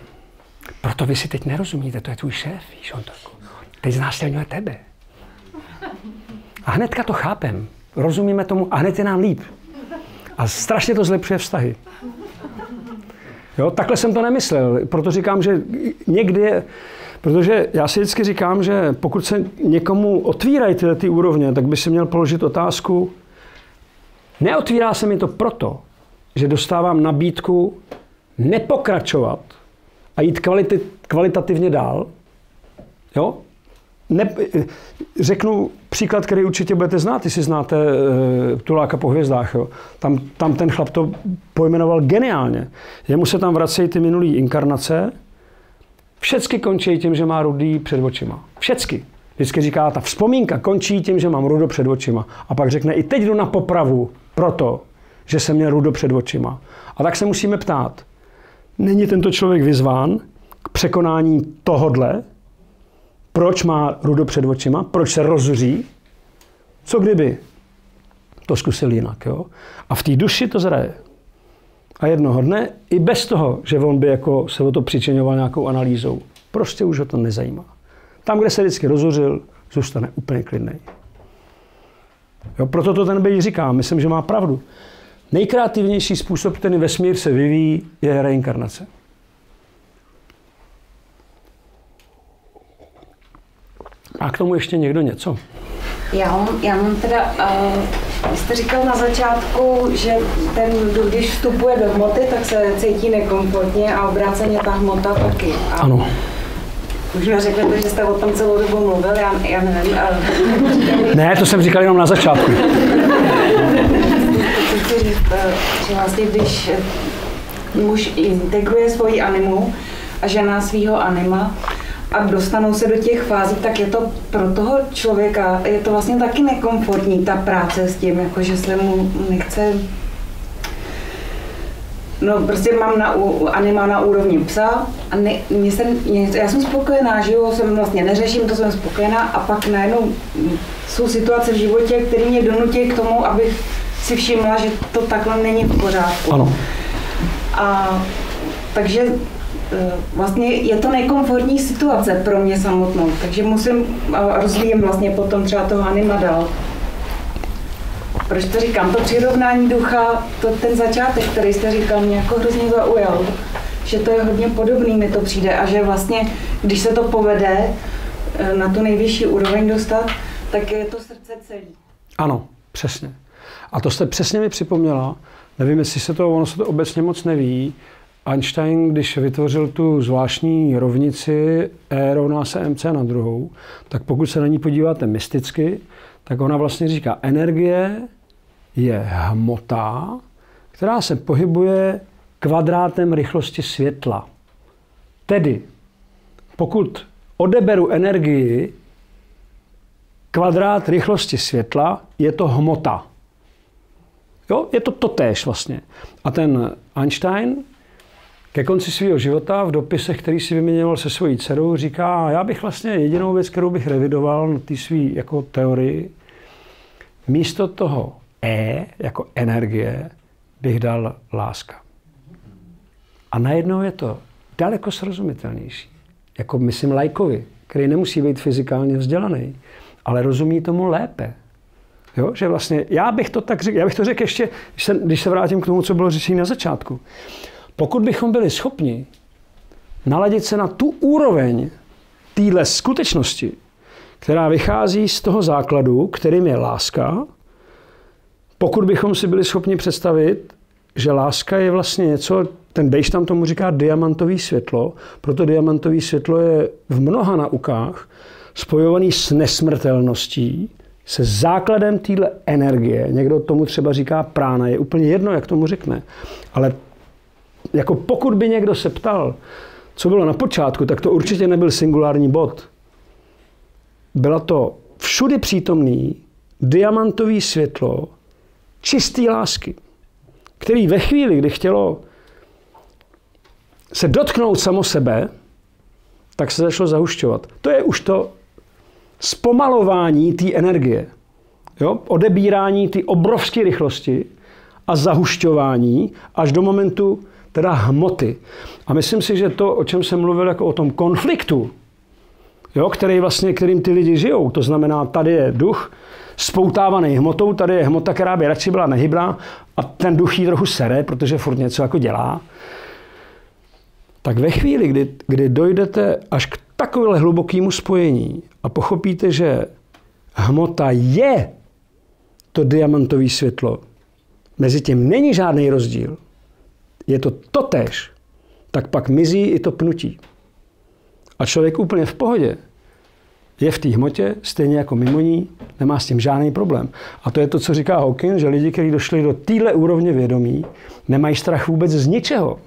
Proto vy si teď nerozumíte, to je tvůj šéf, víš, on to teď znásilňuje tebe. A hnedka to chápem, rozumíme tomu a hned je nám líp. A strašně to zlepšuje vztahy. Jo, takhle jsem to nemyslel, proto říkám, že někdy je, protože já si vždycky říkám, že pokud se někomu otvírají tyhle ty úrovně, tak by si měl položit otázku, neotvírá se mi to proto, že dostávám nabídku nepokračovat a jít kvality, kvalitativně dál. Jo? Ne, řeknu příklad, který určitě budete znát, jestli znáte e, Tuláka po hvězdách. Jo? Tam, tam ten chlap to pojmenoval geniálně. Jemu se tam vracejí ty minulý inkarnace. Všecky končí tím, že má rudý před očima. Všecky. Vždycky říká, ta vzpomínka končí tím, že mám rudo před očima. A pak řekne, i teď jdu na popravu proto, že jsem měl rudo před očima. A tak se musíme ptát. Není tento člověk vyzván k překonání tohodle? Proč má rudo před očima? Proč se rozří? Co kdyby to zkusil jinak? Jo? A v té duši to zraje. A jednoho dne, i bez toho, že on by jako se o to přičiňoval nějakou analýzou, prostě už ho to nezajímá. Tam, kde se vždycky rozuřil, zůstane úplně klidnej. Jo, proto to ten Bej říká, myslím, že má pravdu. Nejkreativnější způsob, který vesmír se vyvíjí, je reinkarnace. A k tomu ještě někdo něco? Já mám, já mám teda, uh, vy jste říkal na začátku, že ten, když vstupuje do hmoty, tak se cítí nekomfortně a obráceně ta hmota taky. A ano. Už mi řeknete, že jste o tom celou dobu mluvil, já, já nevím. Uh, ne, to jsem říkal jenom na začátku. Že vlastně, když muž integruje svoji animu a žena svýho anima a dostanou se do těch fází, tak je to pro toho člověka, je to vlastně taky nekomfortní ta práce s tím, jakože se mu nechce No, prostě mám na, anima na úrovni psa a ne, mě se, mě, já jsem spokojená, žiju, jsem vlastně neřeším, to jsem spokojená a pak najednou jsou situace v životě, které mě donutí k tomu, abych si všimla, že to takhle není v pořádku. Ano. A takže vlastně je to nejkomfortní situace pro mě samotnou, takže musím rozvíjem vlastně potom třeba toho anima dál. Proč to říkám? To přirovnání ducha, to ten začátek, který jste říkal, mě jako hrozně zaujal, že to je hodně podobný, mi to přijde a že vlastně, když se to povede na tu nejvyšší úroveň dostat, tak je to srdce celý. Ano, přesně. A to jste přesně mi připomněla, nevím, jestli se to, ono se to obecně moc neví, Einstein, když vytvořil tu zvláštní rovnici E rovná se mc na druhou, tak pokud se na ní podíváte mysticky, tak ona vlastně říká, energie je hmota, která se pohybuje kvadrátem rychlosti světla. Tedy, pokud odeberu energii kvadrát rychlosti světla, je to hmota. Jo, je to totéž vlastně. A ten Einstein ke konci svého života v dopisech, který si vyměňoval se svojí dcerou, říká, já bych vlastně jedinou věc, kterou bych revidoval na té své jako teorii, místo toho E, jako energie, bych dal láska. A najednou je to daleko srozumitelnější. Jako myslím laikovi, který nemusí být fyzikálně vzdělaný, ale rozumí tomu lépe. Jo? Že vlastně, já bych to tak řekl, já bych to řekl ještě, když se, když se vrátím k tomu, co bylo řečeno na začátku. Pokud bychom byli schopni naladit se na tu úroveň téhle skutečnosti, která vychází z toho základu, kterým je láska, pokud bychom si byli schopni představit, že láska je vlastně něco, ten Bejš tam tomu říká diamantové světlo, proto diamantové světlo je v mnoha naukách spojovaný s nesmrtelností, se základem téhle energie. Někdo tomu třeba říká prána, je úplně jedno, jak tomu řekne, ale jako pokud by někdo se ptal, co bylo na počátku, tak to určitě nebyl singulární bod. Byla to všudy přítomný diamantový světlo čistý lásky, který ve chvíli, kdy chtělo se dotknout samo sebe, tak se začalo zahušťovat. To je už to zpomalování té energie, jo? Odebírání té obrovské rychlosti a zahušťování až do momentu, teda hmoty. A myslím si, že to, o čem jsem mluvil, jako o tom konfliktu, jo, který vlastně, kterým ty lidi žijou, to znamená, tady je duch spoutávaný hmotou, tady je hmota, která by radši byla nehybná a ten duch jí trochu sere, protože furt něco jako dělá. Tak ve chvíli, kdy, kdy dojdete až k takovému hlubokému spojení a pochopíte, že hmota je to diamantové světlo, mezi tím není žádný rozdíl, je to totéž, tak pak mizí i to pnutí. A člověk úplně v pohodě je v té hmotě, stejně jako mimo ní, nemá s tím žádný problém. A to je to, co říká Hawking, že lidi, kteří došli do téhle úrovně vědomí, nemají strach vůbec z ničeho.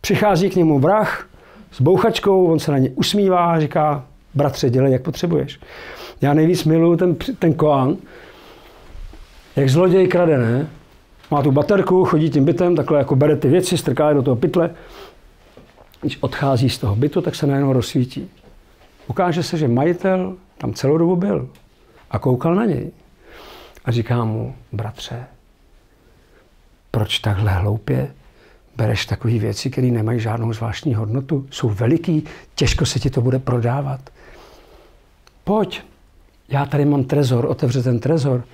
Přichází k němu vrah s bouchačkou, on se na ně usmívá a říká, bratře, dělej, jak potřebuješ. Já nejvíc miluju ten, ten koán, jak zloděj krade, ne? Má tu baterku, chodí tím bytem, takhle jako bere ty věci, strká je do toho pytle. Když odchází z toho bytu, tak se najednou rozsvítí. Ukáže se, že majitel tam celou dobu byl a koukal na něj. A říká mu, bratře, proč takhle hloupě bereš takové věci, které nemají žádnou zvláštní hodnotu, jsou veliký, těžko se ti to bude prodávat. Pojď, já tady mám trezor, otevře ten trezor.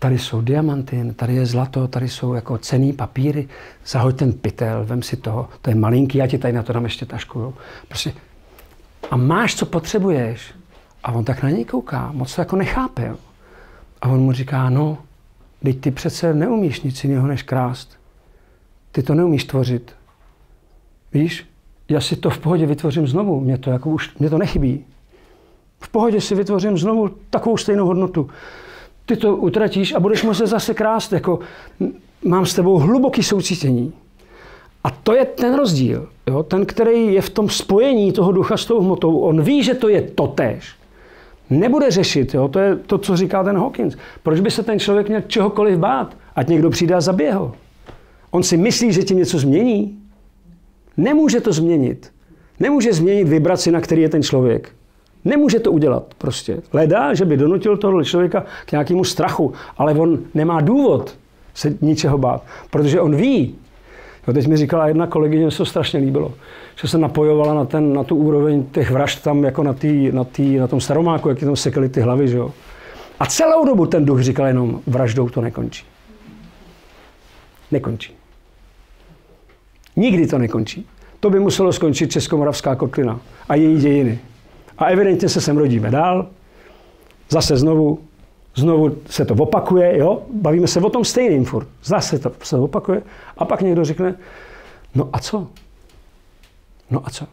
Tady jsou diamanty, tady je zlato, tady jsou jako cenný papíry, zahoď ten pytel, vem si toho, to je malinký, já ti tady na to dám ještě tašku, jo. Prostě. A máš, co potřebuješ. A on tak na něj kouká, moc to jako nechápe, jo. A on mu říká, no, teď ty přece neumíš nic jiného než krást. Ty to neumíš tvořit. Víš, já si to v pohodě vytvořím znovu, mě to, jako už, mě to nechybí. V pohodě si vytvořím znovu takovou stejnou hodnotu. Ty to utratíš a budeš muset zase krást, jako mám s tebou hluboké soucítění. A to je ten rozdíl, jo? Ten, který je v tom spojení toho ducha s tou hmotou, on ví, že to je totéž. Nebude řešit, jo? To je to, co říká ten Hawking. Proč by se ten člověk měl čehokoliv bát, ať někdo přijde a zabije ho. On si myslí, že tím něco změní? Nemůže to změnit. Nemůže změnit vibraci, na který je ten člověk. Nemůže to udělat prostě. Leda, že by donutil toho člověka k nějakému strachu, ale on nemá důvod se ničeho bát, protože on ví. Jo, teď mi říkala jedna kolegyně, mi se to strašně líbilo, že se napojovala na, ten, na tu úroveň těch vražd tam jako na, tý, na, tý, na tom Staromáku, jak je tam sekali ty hlavy, že jo. A celou dobu ten duch říkal jenom, vraždou to nekončí. Nekončí. Nikdy to nekončí. To by muselo skončit Českomoravská kotlina a její dějiny. A evidentně se sem rodíme dál, zase znovu, znovu se to opakuje, jo? Bavíme se o tom stejným furt, zase to se opakuje a pak někdo řekne, no a co? No a co?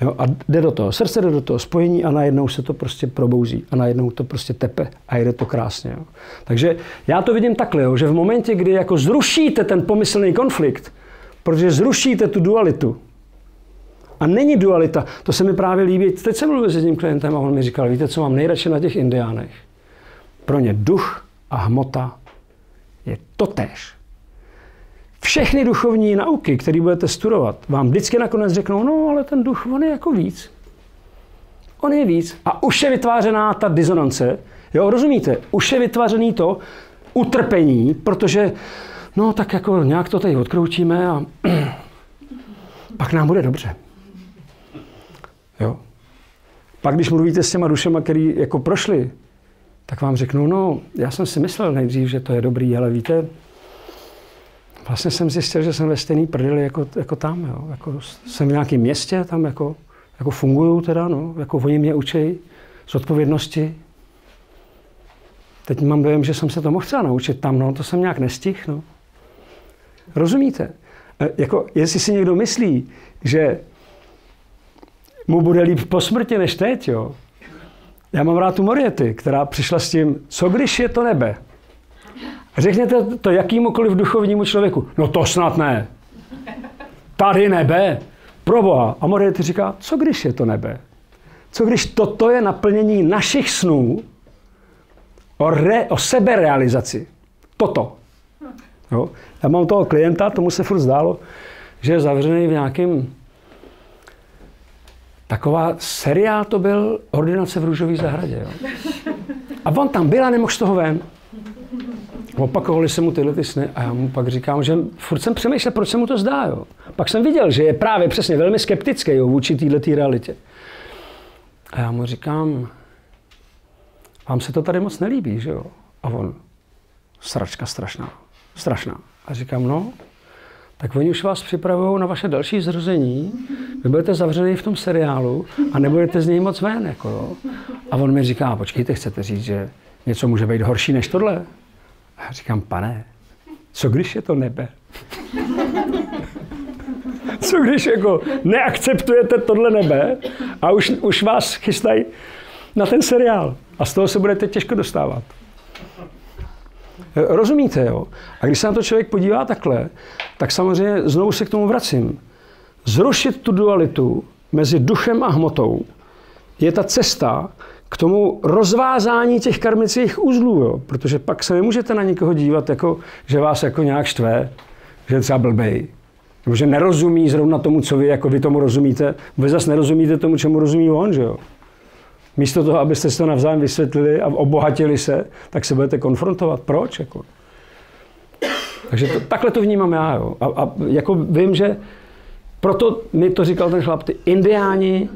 Jo? A jde do toho, srdce jde do toho spojení a najednou se to prostě probouzí a najednou to prostě tepe a jde to krásně. Jo? Takže já to vidím takhle, jo? Že v momentě, kdy jako zrušíte ten pomyslný konflikt, protože zrušíte tu dualitu, a není dualita, to se mi právě líbí. Teď jsem mluvil s jedním klientem a on mi říkal, víte, co mám nejradši na těch Indiánech? Pro ně duch a hmota je totéž. Všechny duchovní nauky, které budete studovat, vám vždycky nakonec řeknou, no ale ten duch, on je jako víc. On je víc. A už je vytvářená ta disonance. Jo, rozumíte? Už je vytvářený to utrpení, protože no tak jako nějak to tady odkroutíme a pak nám bude dobře. Jo. Pak když mluvíte s těma dušema, který jako prošli, tak vám řeknou, no já jsem si myslel nejdřív, že to je dobrý, ale víte, vlastně jsem zjistil, že jsem ve stejný prdeli jako, jako tam, jo. Jako jsem v nějakém městě, tam jako, jako funguju teda, no, jako oni mě učejí z odpovědnosti. Teď mám dojem, že jsem se to mohl třeba naučit tam, no to jsem nějak nestihl, no. Rozumíte? E, jako, jestli si někdo myslí, že mu bude líp po smrti než teď, jo. Já mám rád tu Moriety, která přišla s tím, co když je to nebe? Řekněte to jakýmukoliv duchovnímu člověku. No to snad ne. Tady nebe. Proboha. A Moriety říká, co když je to nebe? Co když toto je naplnění našich snů o, re, o seberealizaci? Toto. Jo. Já mám toho klienta, tomu se furt zdálo, že je zavřený v nějakým taková seriál to byl Ordinace v růžové zahradě. Jo. A on tam byl a nemohl z toho ven. Opakovali se mu tyhle ty sny a já mu pak říkám, že furt jsem přemýšlel, proč se mu to zdá. Jo. Pak jsem viděl, že je právě přesně velmi skeptický jo, vůči této realitě. A já mu říkám, vám se to tady moc nelíbí, že jo? A on, sračka strašná, strašná. A říkám, no, tak oni už vás připravují na vaše další zrození, vy budete zavřený v tom seriálu a nebudete z něj moc ven. Jako, jo. A on mi říká, počkejte, chcete říct, že něco může být horší než tohle? A já říkám, pane, co když je to nebe? Co když jako neakceptujete tohle nebe a už, už vás chystají na ten seriál a z toho se budete těžko dostávat. Rozumíte, jo? A když se na to člověk podívá takhle, tak samozřejmě znovu se k tomu vracím. Zrušit tu dualitu mezi duchem a hmotou je ta cesta k tomu rozvázání těch karmických uzlů, jo? Protože pak se nemůžete na někoho dívat, jako, že vás jako nějak štve, že je třeba blbej, nebo že nerozumí zrovna tomu, co vy, jako vy tomu rozumíte, vy zase nerozumíte tomu, čemu rozumí on, že jo? Místo toho, abyste si to navzájem vysvětlili a obohatili se, tak se budete konfrontovat. Proč? Jako? Takže to, takhle to vnímám já. Jo. A, a jako vím, že proto mi to říkal ten chlap, ty Indiáni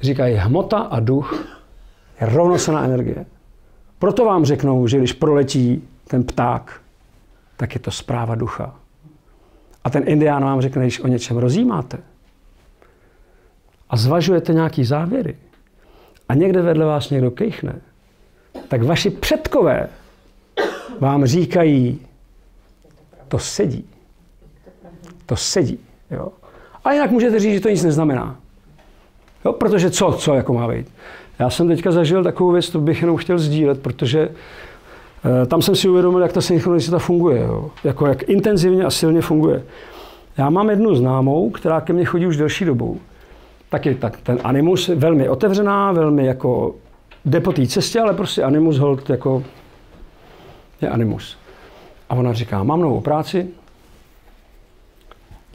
říkají hmota a duch je rovnocenná energie. Proto vám řeknou, že když proletí ten pták, tak je to zpráva ducha. A ten Indián vám řekne, když o něčem rozjímáte a zvažujete nějaký závěry, a někde vedle vás někdo kejchne, tak vaši předkové vám říkají, to sedí. To sedí. Jo. A jinak můžete říct, že to nic neznamená. Jo, protože co, co jako má být. Já jsem teďka zažil takovou věc, to bych jenom chtěl sdílet, protože e, tam jsem si uvědomil, jak ta synchronicita funguje. Jo. Jako jak intenzivně a silně funguje. Já mám jednu známou, která ke mně chodí už delší dobou. Taky tak ten animus, velmi otevřená, velmi jako jde po té cestě, ale prostě animus hold jako je animus. A ona říká, mám novou práci,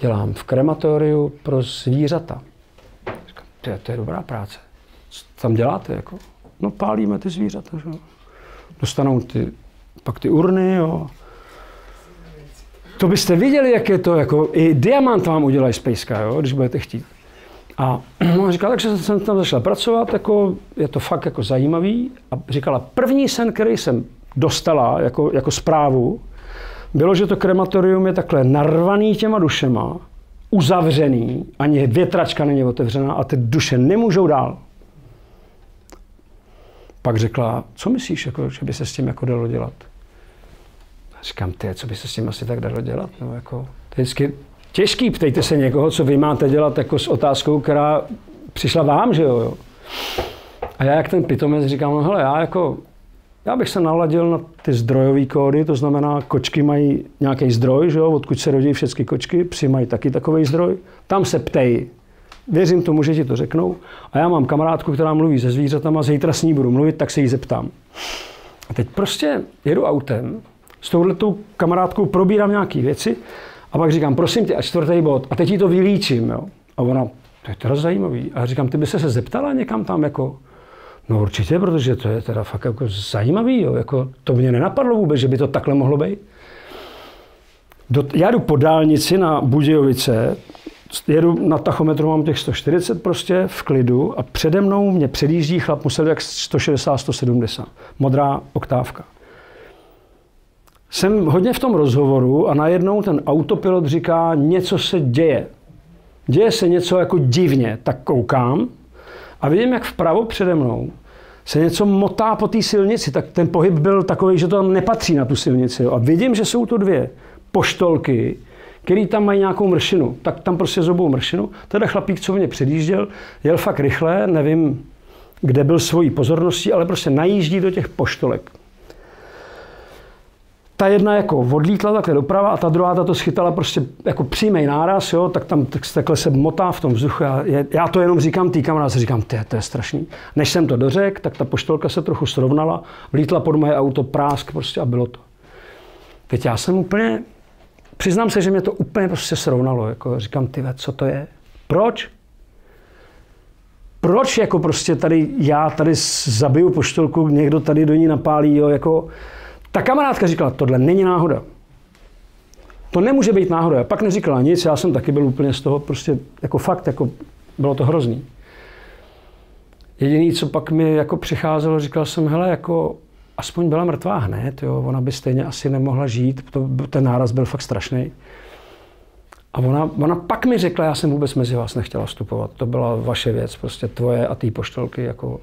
dělám v krematoriu pro zvířata. Říkám, to, to je dobrá práce. Co tam děláte? Jako? No pálíme ty zvířata. Že? Dostanou ty, pak ty urny. Jo. To byste viděli, jak je to. Jako, i diamant vám udělají z pejska, jo, když budete chtít. A no, říkala, takže jsem tam začala pracovat, jako, je to fakt jako zajímavý. A říkala, první sen, který jsem dostala jako, jako zprávu, bylo, že to krematorium je takhle narvaný těma dušema, uzavřený, ani větračka není otevřená a ty duše nemůžou dál. Pak řekla, co myslíš, jako, že by se s tím jako dalo dělat? A říkám, ty, co by se s tím asi tak dalo dělat? No, jako, to je vždycky těžký, ptejte se někoho, co vy máte dělat jako s otázkou, která přišla vám, že jo? A já jak ten pitomec říkám, no hele, já jako, já bych se naladil na ty zdrojové kódy, to znamená, kočky mají nějaký zdroj, že jo, odkud se rodí všechny kočky, psi mají taky takový zdroj, tam se ptej. Věřím tomu, že ti to řeknou. A já mám kamarádku, která mluví se zvířatama, zítra s ní budu mluvit, tak se jí zeptám. A teď prostě jedu autem, s touhletou kamarádkou probírám nějaké věci, a pak říkám, prosím tě, a čtvrtý bod, a teď ti to vylíčím, jo. A ona, to je teda zajímavý. A říkám, ty by se se zeptala někam tam, jako, no určitě, protože to je teda fakt jako zajímavý, jo, jako, to mě nenapadlo vůbec, že by to takhle mohlo být. Do, já jdu po dálnici na Budějovice, jedu na tachometru, mám těch sto čtyřicet prostě v klidu a přede mnou mě předjíždí chlap, musel jak sto šedesát, sto sedmdesát, modrá oktávka. Jsem hodně v tom rozhovoru a najednou ten autopilot říká, něco se děje. Děje se něco jako divně, tak koukám a vidím, jak vpravo přede mnou se něco motá po té silnici, tak ten pohyb byl takový, že to nepatří na tu silnici. A vidím, že jsou to dvě poštolky, které tam mají nějakou mršinu, tak tam prostě zobou mršinu. Teda chlapík, co mě předjížděl, jel fakt rychle, nevím, kde byl svojí pozorností, ale prostě najíždí do těch poštolek. Ta jedna jako odlítla takhle doprava a ta druhá ta to schytala prostě jako přímý náraz, jo, tak tam tak, takhle se motá v tom vzduchu. Já, já to jenom říkám té kamaráce, říkám, ty, to je strašný. Než jsem to dořekl, tak ta poštolka se trochu srovnala, vlítla pod moje auto, prásk prostě a bylo to. Teď já jsem úplně, přiznám se, že mě to úplně prostě srovnalo, jako říkám, ty, co to je? Proč? Proč jako prostě tady já tady zabiju poštolku, někdo tady do ní napálí, jo, jako. Ta kamarádka říkala, tohle není náhoda. To nemůže být náhoda. A pak neříkala nic, já jsem taky byl úplně z toho, prostě jako fakt, jako bylo to hrozný. Jediný, co pak mi jako přicházelo, říkal jsem, hele, jako aspoň byla mrtvá hned, jo, ona by stejně asi nemohla žít, to, ten náraz byl fakt strašný. A ona, ona pak mi řekla, já jsem vůbec mezi vás nechtěla vstupovat, to byla vaše věc, prostě tvoje a té poštolky, jako.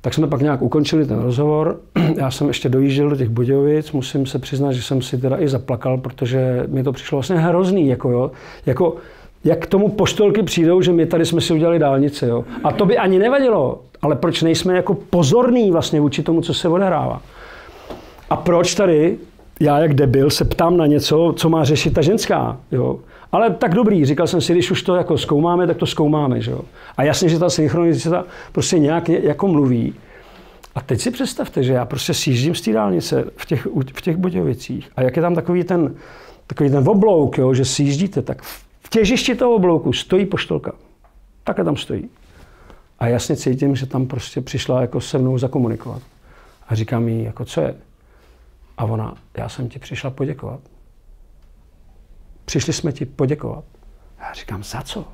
Tak jsme pak nějak ukončili ten rozhovor. Já jsem ještě dojížděl do těch Budějovic. Musím se přiznat, že jsem si teda i zaplakal, protože mi to přišlo vlastně hrozný. Jako, jo. Jako, jak k tomu poštolky přijdou, že my tady jsme si udělali dálnici. Jo. A to by ani nevadilo. Ale proč nejsme jako pozorní vlastně vůči tomu, co se odehrává? A proč tady, já jak debil, se ptám na něco, co má řešit ta ženská? Jo. Ale tak dobrý, říkal jsem si, když už to jako zkoumáme, tak to zkoumáme, že jo. A jasně, že ta synchronicita prostě nějak jako mluví. A teď si představte, že já prostě sjíždím z té dálnice v těch, v těch Budějovicích a jak je tam takový ten, takový ten oblouk, jo, že sjíždíte, tak v těžišti toho oblouku stojí poštolka. Takhle tam stojí. A jasně cítím, že tam prostě přišla jako se mnou zakomunikovat. A říkám jí, jako co je? A ona, já jsem ti přišla poděkovat. Přišli jsme ti poděkovat. Já říkám, za co?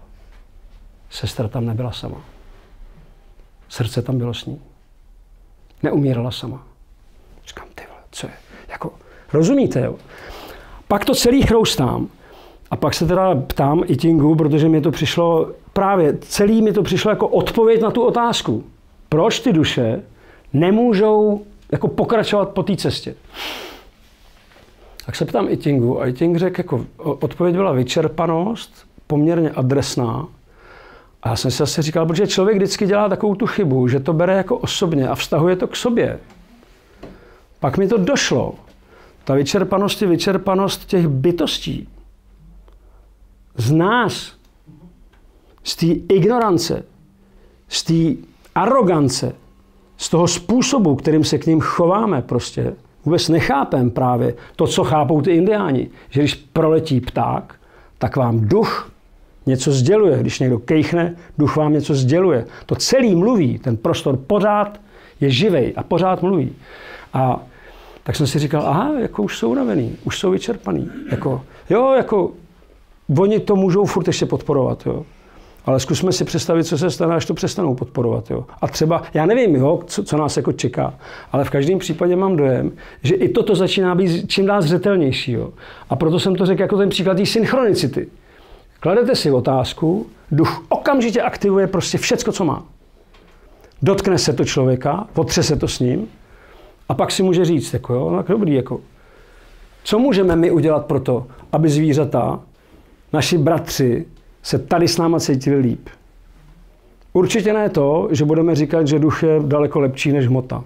Sestra tam nebyla sama. Srdce tam bylo s ní. Neumírala sama. Říkám, ty vole, co je? Jako, rozumíte, jo? Pak to celý chroustám. A pak se teda ptám I Tingu, protože mi to přišlo, právě celý mi to přišlo jako odpověď na tu otázku. Proč ty duše nemůžou jako pokračovat po té cestě? Tak se ptám I Tingu a I Ting řekl, jako odpověď byla vyčerpanost, poměrně adresná. A já jsem si zase říkal, protože člověk vždycky dělá takovou tu chybu, že to bere jako osobně a vztahuje to k sobě. Pak mi to došlo. Ta vyčerpanost je vyčerpanost těch bytostí. Z nás. Z té ignorance. Z té arogance. Z toho způsobu, kterým se k ním chováme prostě. Vůbec nechápem právě to, co chápou ty Indiáni, že když proletí pták, tak vám duch něco sděluje. Když někdo kejchne, duch vám něco sděluje. To celý mluví, ten prostor pořád je živej a pořád mluví. A tak jsem si říkal, aha, jako už jsou unavený, už jsou vyčerpaný. Jako, jo, jako, oni to můžou furt ještě podporovat, jo. Ale zkusme si představit, co se stane, až to přestanou podporovat, jo. A třeba, já nevím, jo, co, co nás jako čeká, ale v každém případě mám dojem, že i toto začíná být čím dál zřetelnější, jo. A proto jsem to řekl jako ten příklad té synchronicity. Kladete si otázku, duch okamžitě aktivuje prostě všecko, co má. Dotkne se to člověka, otře se to s ním a pak si může říct, jako jo, tak dobrý, jako, co můžeme my udělat pro to, aby zvířata, naši bratři, se tady s náma cítili líp. Určitě ne to, že budeme říkat, že duch je daleko lepší než hmota.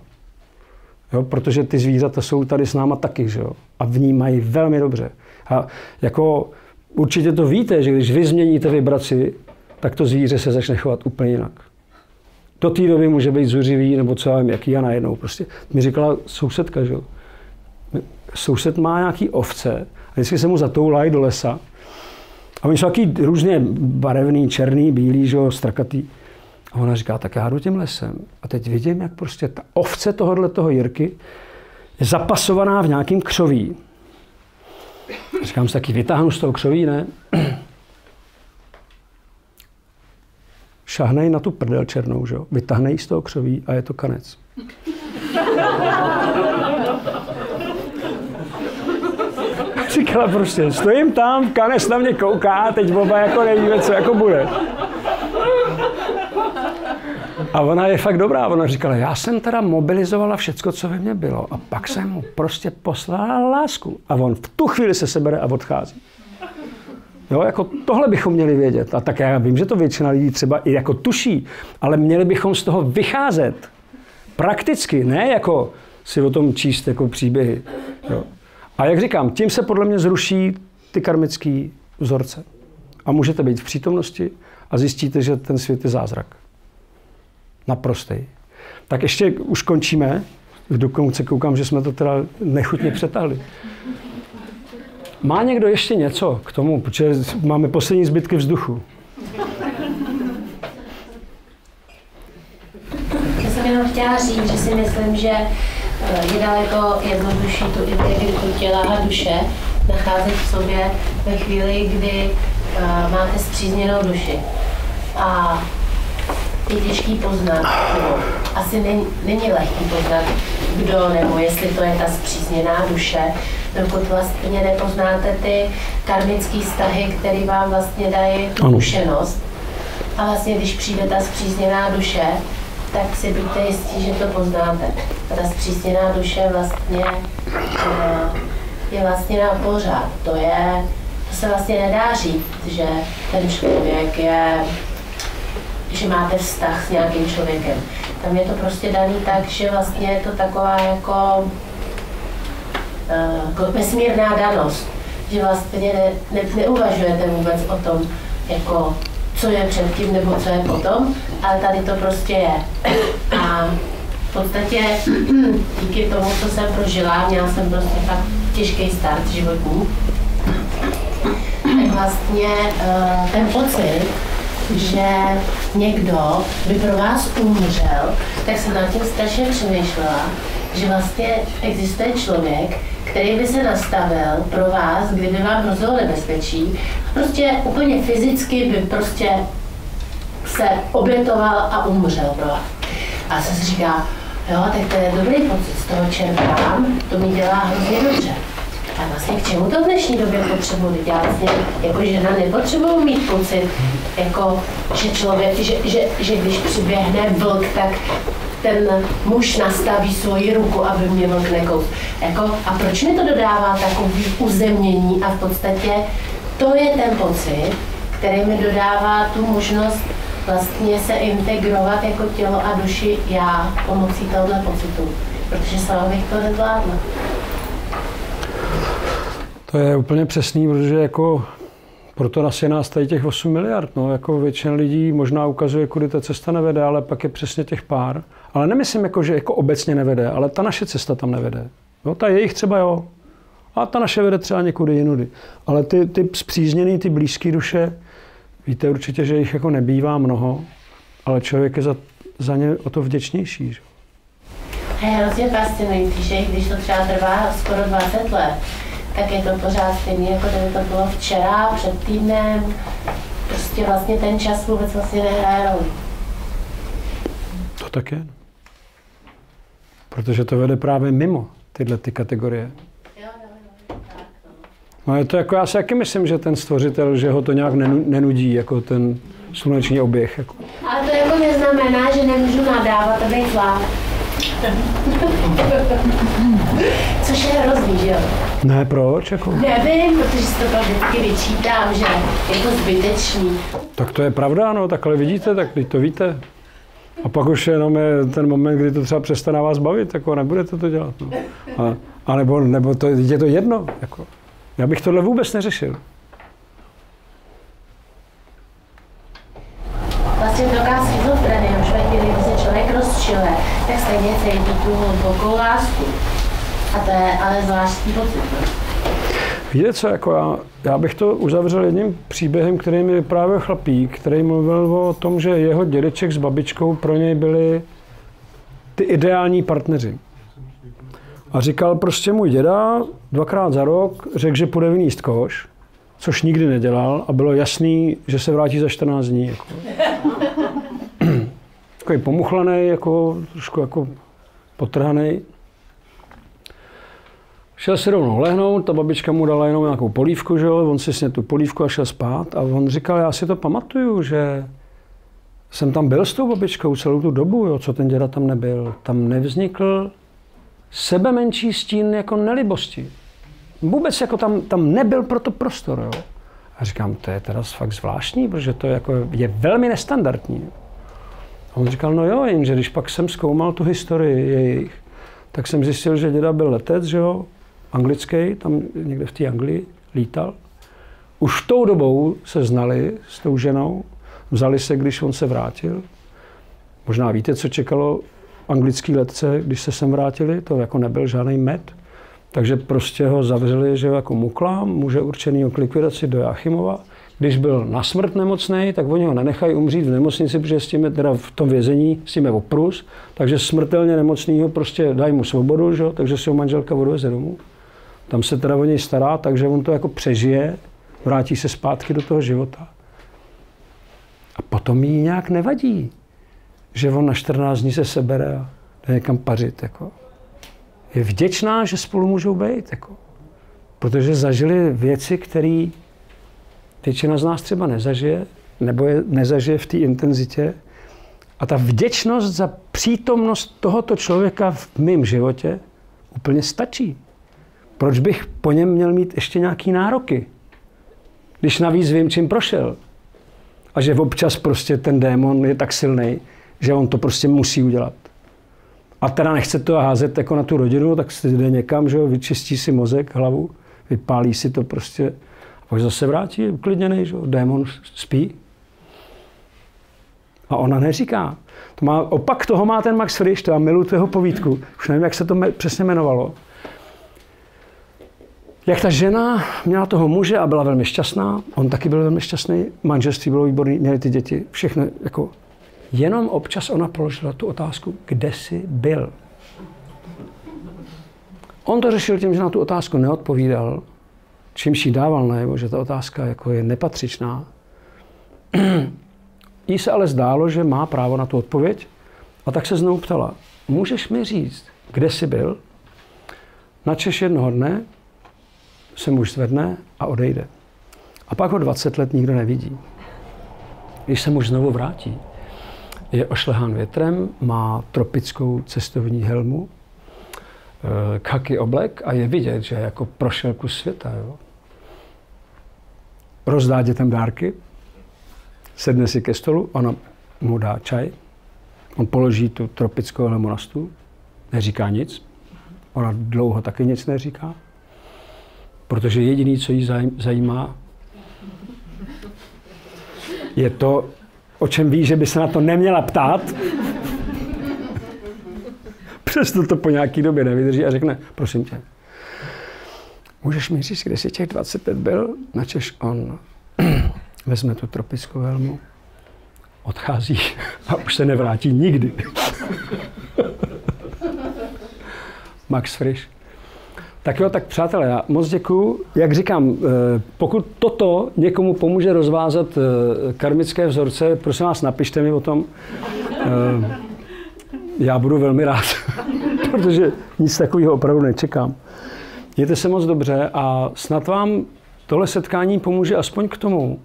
Jo, protože ty zvířata jsou tady s náma taky, že jo, a vnímají velmi dobře. A jako určitě to víte, že když vy změníte vibraci, tak to zvíře se začne chovat úplně jinak. Do té doby může být zuřivý, nebo co já vím, jaký, a najednou prostě. Mi říkala sousedka, že jo. Soused má nějaký ovce a vždycky se mu zatoulají do lesa. A oni jsou taky různě barevný, černý, bílý, že jo, strakatý. A ona říká, tak já jdu tím lesem. A teď vidím, jak prostě ta ovce tohohle toho Jirky je zapasovaná v nějakým křoví. Říkám si taky, vytáhnu z toho křoví, ne? Šahnej na tu prdel černou, že jo? Vytáhnej z toho křoví a je to kanec. Říkala prostě, stojím tam, kanec na mě kouká, teď oba jako nevíme, co jako bude. A ona je fakt dobrá, ona říkala, já jsem teda mobilizovala všecko, co ve mně bylo, a pak jsem mu prostě poslala lásku. A on v tu chvíli se sebere a odchází. Jo, jako tohle bychom měli vědět. A tak já vím, že to většina lidí třeba i jako tuší, ale měli bychom z toho vycházet. Prakticky, ne jako si o tom číst jako příběhy. Jo. A jak říkám, tím se podle mě zruší ty karmické vzorce. A můžete být v přítomnosti a zjistíte, že ten svět je zázrak. Naprostej. Tak ještě už končíme. Dokonce koukám, že jsme to teda nechutně přetáhli. Má někdo ještě něco k tomu? Protože máme poslední zbytky vzduchu. Já jsem jenom chtěla říct, že si myslím, že je daleko jednodušší tu integritu těla a duše nacházet v sobě ve chvíli, kdy máte střízněnou duši. A je těžký poznat, asi není, není lehký poznat, kdo nebo jestli to je ta spřízněná duše, dokud vlastně nepoznáte ty karmické vztahy, které vám vlastně dají tu dušenost. A vlastně, když přijde ta spřízněná duše, tak si buďte jistí, že to poznáte. A ta spřízněná duše vlastně je, je vlastně na pořád. To je, to se vlastně nedá říct, že ten člověk je, že máte vztah s nějakým člověkem. Tam je to prostě daný tak, že vlastně je to taková jako uh, vesmírná danost, že vlastně ne, ne, neuvažujete vůbec o tom, jako, co je předtím nebo co je potom, ale tady to prostě je. A v podstatě díky tomu, co jsem prožila, měla jsem prostě fakt těžký start životní, tak vlastně uh, ten pocit, že někdo by pro vás umřel, tak jsem nad tím strašně přemýšlela, že vlastně existuje člověk, který by se nastavil pro vás, kdyby vám hrozilo nebezpečí, prostě úplně fyzicky by prostě se obětoval a umřel pro vás. A jsem si říká, jo, tak to je dobrý pocit, z toho čerpám, to mi dělá hrozně dobře. A vlastně k čemu to v dnešní době potřebuji? Já vlastně jako žena nepotřebuji mít pocit, jako, že člověk, že, že, že když přiběhne vlk, tak ten muž nastaví svoji ruku, aby mě vlk nekousl. Jako, a proč mi to dodává takový uzemnění? A v podstatě to je ten pocit, který mi dodává tu možnost vlastně se integrovat jako tělo a duši já pomocí tohoto pocitu. Protože sama bych to nezvládla. To je úplně přesný, protože jako proto asi nás tady těch osm miliard, no, jako většina lidí možná ukazuje, kudy ta cesta nevede, ale pak je přesně těch pár. Ale nemyslím, jako, že jako obecně nevede, ale ta naše cesta tam nevede. No, ta jejich třeba jo, A ta naše vede třeba někudy jinudy. Ale ty, ty spřízněný, ty blízké duše, víte určitě, že jich jako nebývá mnoho, ale člověk je za, za ně o to vděčnější. Že? A je hrozně fascinující, že když to třeba trvá skoro dvacet let, tak je to pořád stejný, jako kdyby to bylo včera, před týdnem. Prostě vlastně ten čas vůbec vlastně nehraje roli. To tak je. Protože to vede právě mimo tyhle ty kategorie. No je to jako, já si taky myslím, že ten stvořitel, že ho to nějak nenudí, jako ten sluneční oběh. Jako. Ale to jako neznamená, že nemůžu nadávat a být zlá. Což je hrozný, že jo? Ne, proč? Jako? Nevím, protože si to vždycky vyčítám, že je to zbytečný. Tak to je pravda, no, takhle vidíte, tak to víte. A pak už jenom je ten moment, kdy to třeba přestane vás bavit, jako nebudete to dělat. No. A, a nebo, nebo to, je to jedno, jako. Já bych tohle vůbec neřešil. Vlastně velká schizofrenie, když se člověk rozčile, tak stejně cítí tu hlubokou lásku. A to je ale zvláštní pocit. Víte co, jako já, já bych to uzavřel jedním příběhem, který mi vyprávěl chlapík, který mluvil o tom, že jeho dědeček s babičkou pro něj byli ty ideální partneři. A říkal prostě můj děda dvakrát za rok, řekl, že půjde vyníst koš, což nikdy nedělal a bylo jasný, že se vrátí za čtrnáct dní. Jako. Takový pomuchlanej, jako, trošku jako potrhanej. Šel si rovnou lehnout, ta babička mu dala jenom nějakou polívku, že jo? On si snědl tu polívku a šel spát a on říkal, já si to pamatuju, že jsem tam byl s tou babičkou celou tu dobu, jo? Co ten děda tam nebyl, tam nevznikl sebe menší stín jako nelibosti. Vůbec jako tam, tam nebyl proto prostor. Jo? A říkám, to je teda fakt zvláštní, protože to jako je velmi nestandardní. A on říkal, no jo, jenže když pak jsem zkoumal tu historii jejich, tak jsem zjistil, že děda byl letec, že jo, anglický, tam někde v té Anglii lítal. Už tou dobou se znali s tou ženou, vzali se, když on se vrátil. Možná víte, co čekalo anglický letce, když se sem vrátili, to jako nebyl žádný med, takže prostě ho zavřeli, že jako mukla, muže určenýho k likvidaci do Jáchymova. Když byl na smrt nemocnej, tak oni ho nenechají umřít v nemocnici, protože s tím je, teda v tom vězení s tím je oprus, takže smrtelně nemocnýho prostě dají mu svobodu, že? Takže si ho manželka odveze domů. Tam se teda o něj stará, takže on to jako přežije, vrátí se zpátky do toho života. A potom jí nějak nevadí, že on na čtrnáct dní se sebere a jde někam pařit. Jako. Je vděčná, že spolu můžou být. Jako. Protože zažili věci, které většina z nás třeba nezažije, nebo je nezažije v té intenzitě. A ta vděčnost za přítomnost tohoto člověka v mém životě úplně stačí. Proč bych po něm měl mít ještě nějaký nároky, když navíc vím, čím prošel. A že občas prostě ten démon je tak silný, že on to prostě musí udělat. A teda nechce to házet jako na tu rodinu, tak se jde někam, že jo, vyčistí si mozek, hlavu, vypálí si to prostě. A pak zase vrátí, je uklidněný, že jo, démon spí. A ona neříká. To má, opak toho má ten Max Frisch, to já miluji jeho povídku. Už nevím, jak se to přesně jmenovalo. Jak ta žena měla toho muže a byla velmi šťastná, on taky byl velmi šťastný, manželství bylo výborné, měli ty děti, všechno jako... Jenom občas ona položila tu otázku, kde jsi byl. On to řešil tím, že na tu otázku neodpovídal, čímž jí dával najevo, že ta otázka jako je nepatřičná. Jí se ale zdálo, že má právo na tu odpověď, a tak se znovu ptala, můžeš mi říct, kde jsi byl? Načež jednoho dne se muž zvedne a odejde. A pak ho dvacet let nikdo nevidí. Když se muž znovu vrátí, je ošlehán větrem, má tropickou cestovní helmu, khaki oblek a je vidět, že jako prošel kus světa. Jo. Rozdá dětem dárky, sedne si ke stolu, ona mu dá čaj, on položí tu tropickou helmu na stůl, neříká nic, ona dlouho taky nic neříká, protože jediné, co jí zajímá, je to, o čem ví, že by se na to neměla ptát. Přesto to po nějaký době nevydrží a řekne, prosím tě, Můžeš mi říct, kde jsi těch dvacet let byl? Načež on vezme tu tropickou helmu, odchází a už se nevrátí nikdy. Max Frisch. Tak jo, tak přátelé, já moc děkuju. Jak říkám, pokud toto někomu pomůže rozvázat karmické vzorce, prosím vás, napište mi o tom. Já budu velmi rád, protože nic takového opravdu nečekám. Mějte se moc dobře a snad vám tohle setkání pomůže aspoň k tomu,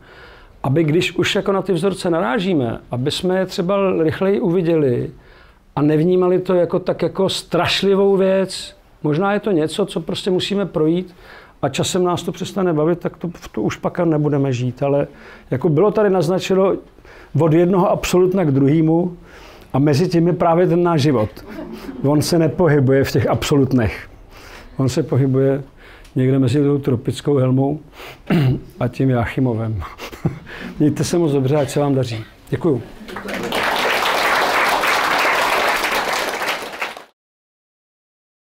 aby když už jako na ty vzorce narážíme, aby jsme je třeba rychleji uviděli a nevnímali to jako tak jako strašlivou věc. Možná je to něco, co prostě musíme projít a časem nás to přestane bavit, tak to, to už pak nebudeme žít. Ale jako bylo tady naznačeno od jednoho absolutna k druhému a mezi tím je právě ten náš život. On se nepohybuje v těch absolutnech. On se pohybuje někde mezi tou tropickou helmou a tím Jáchymovem. Mějte se moc dobře, ať se vám daří. Děkuju.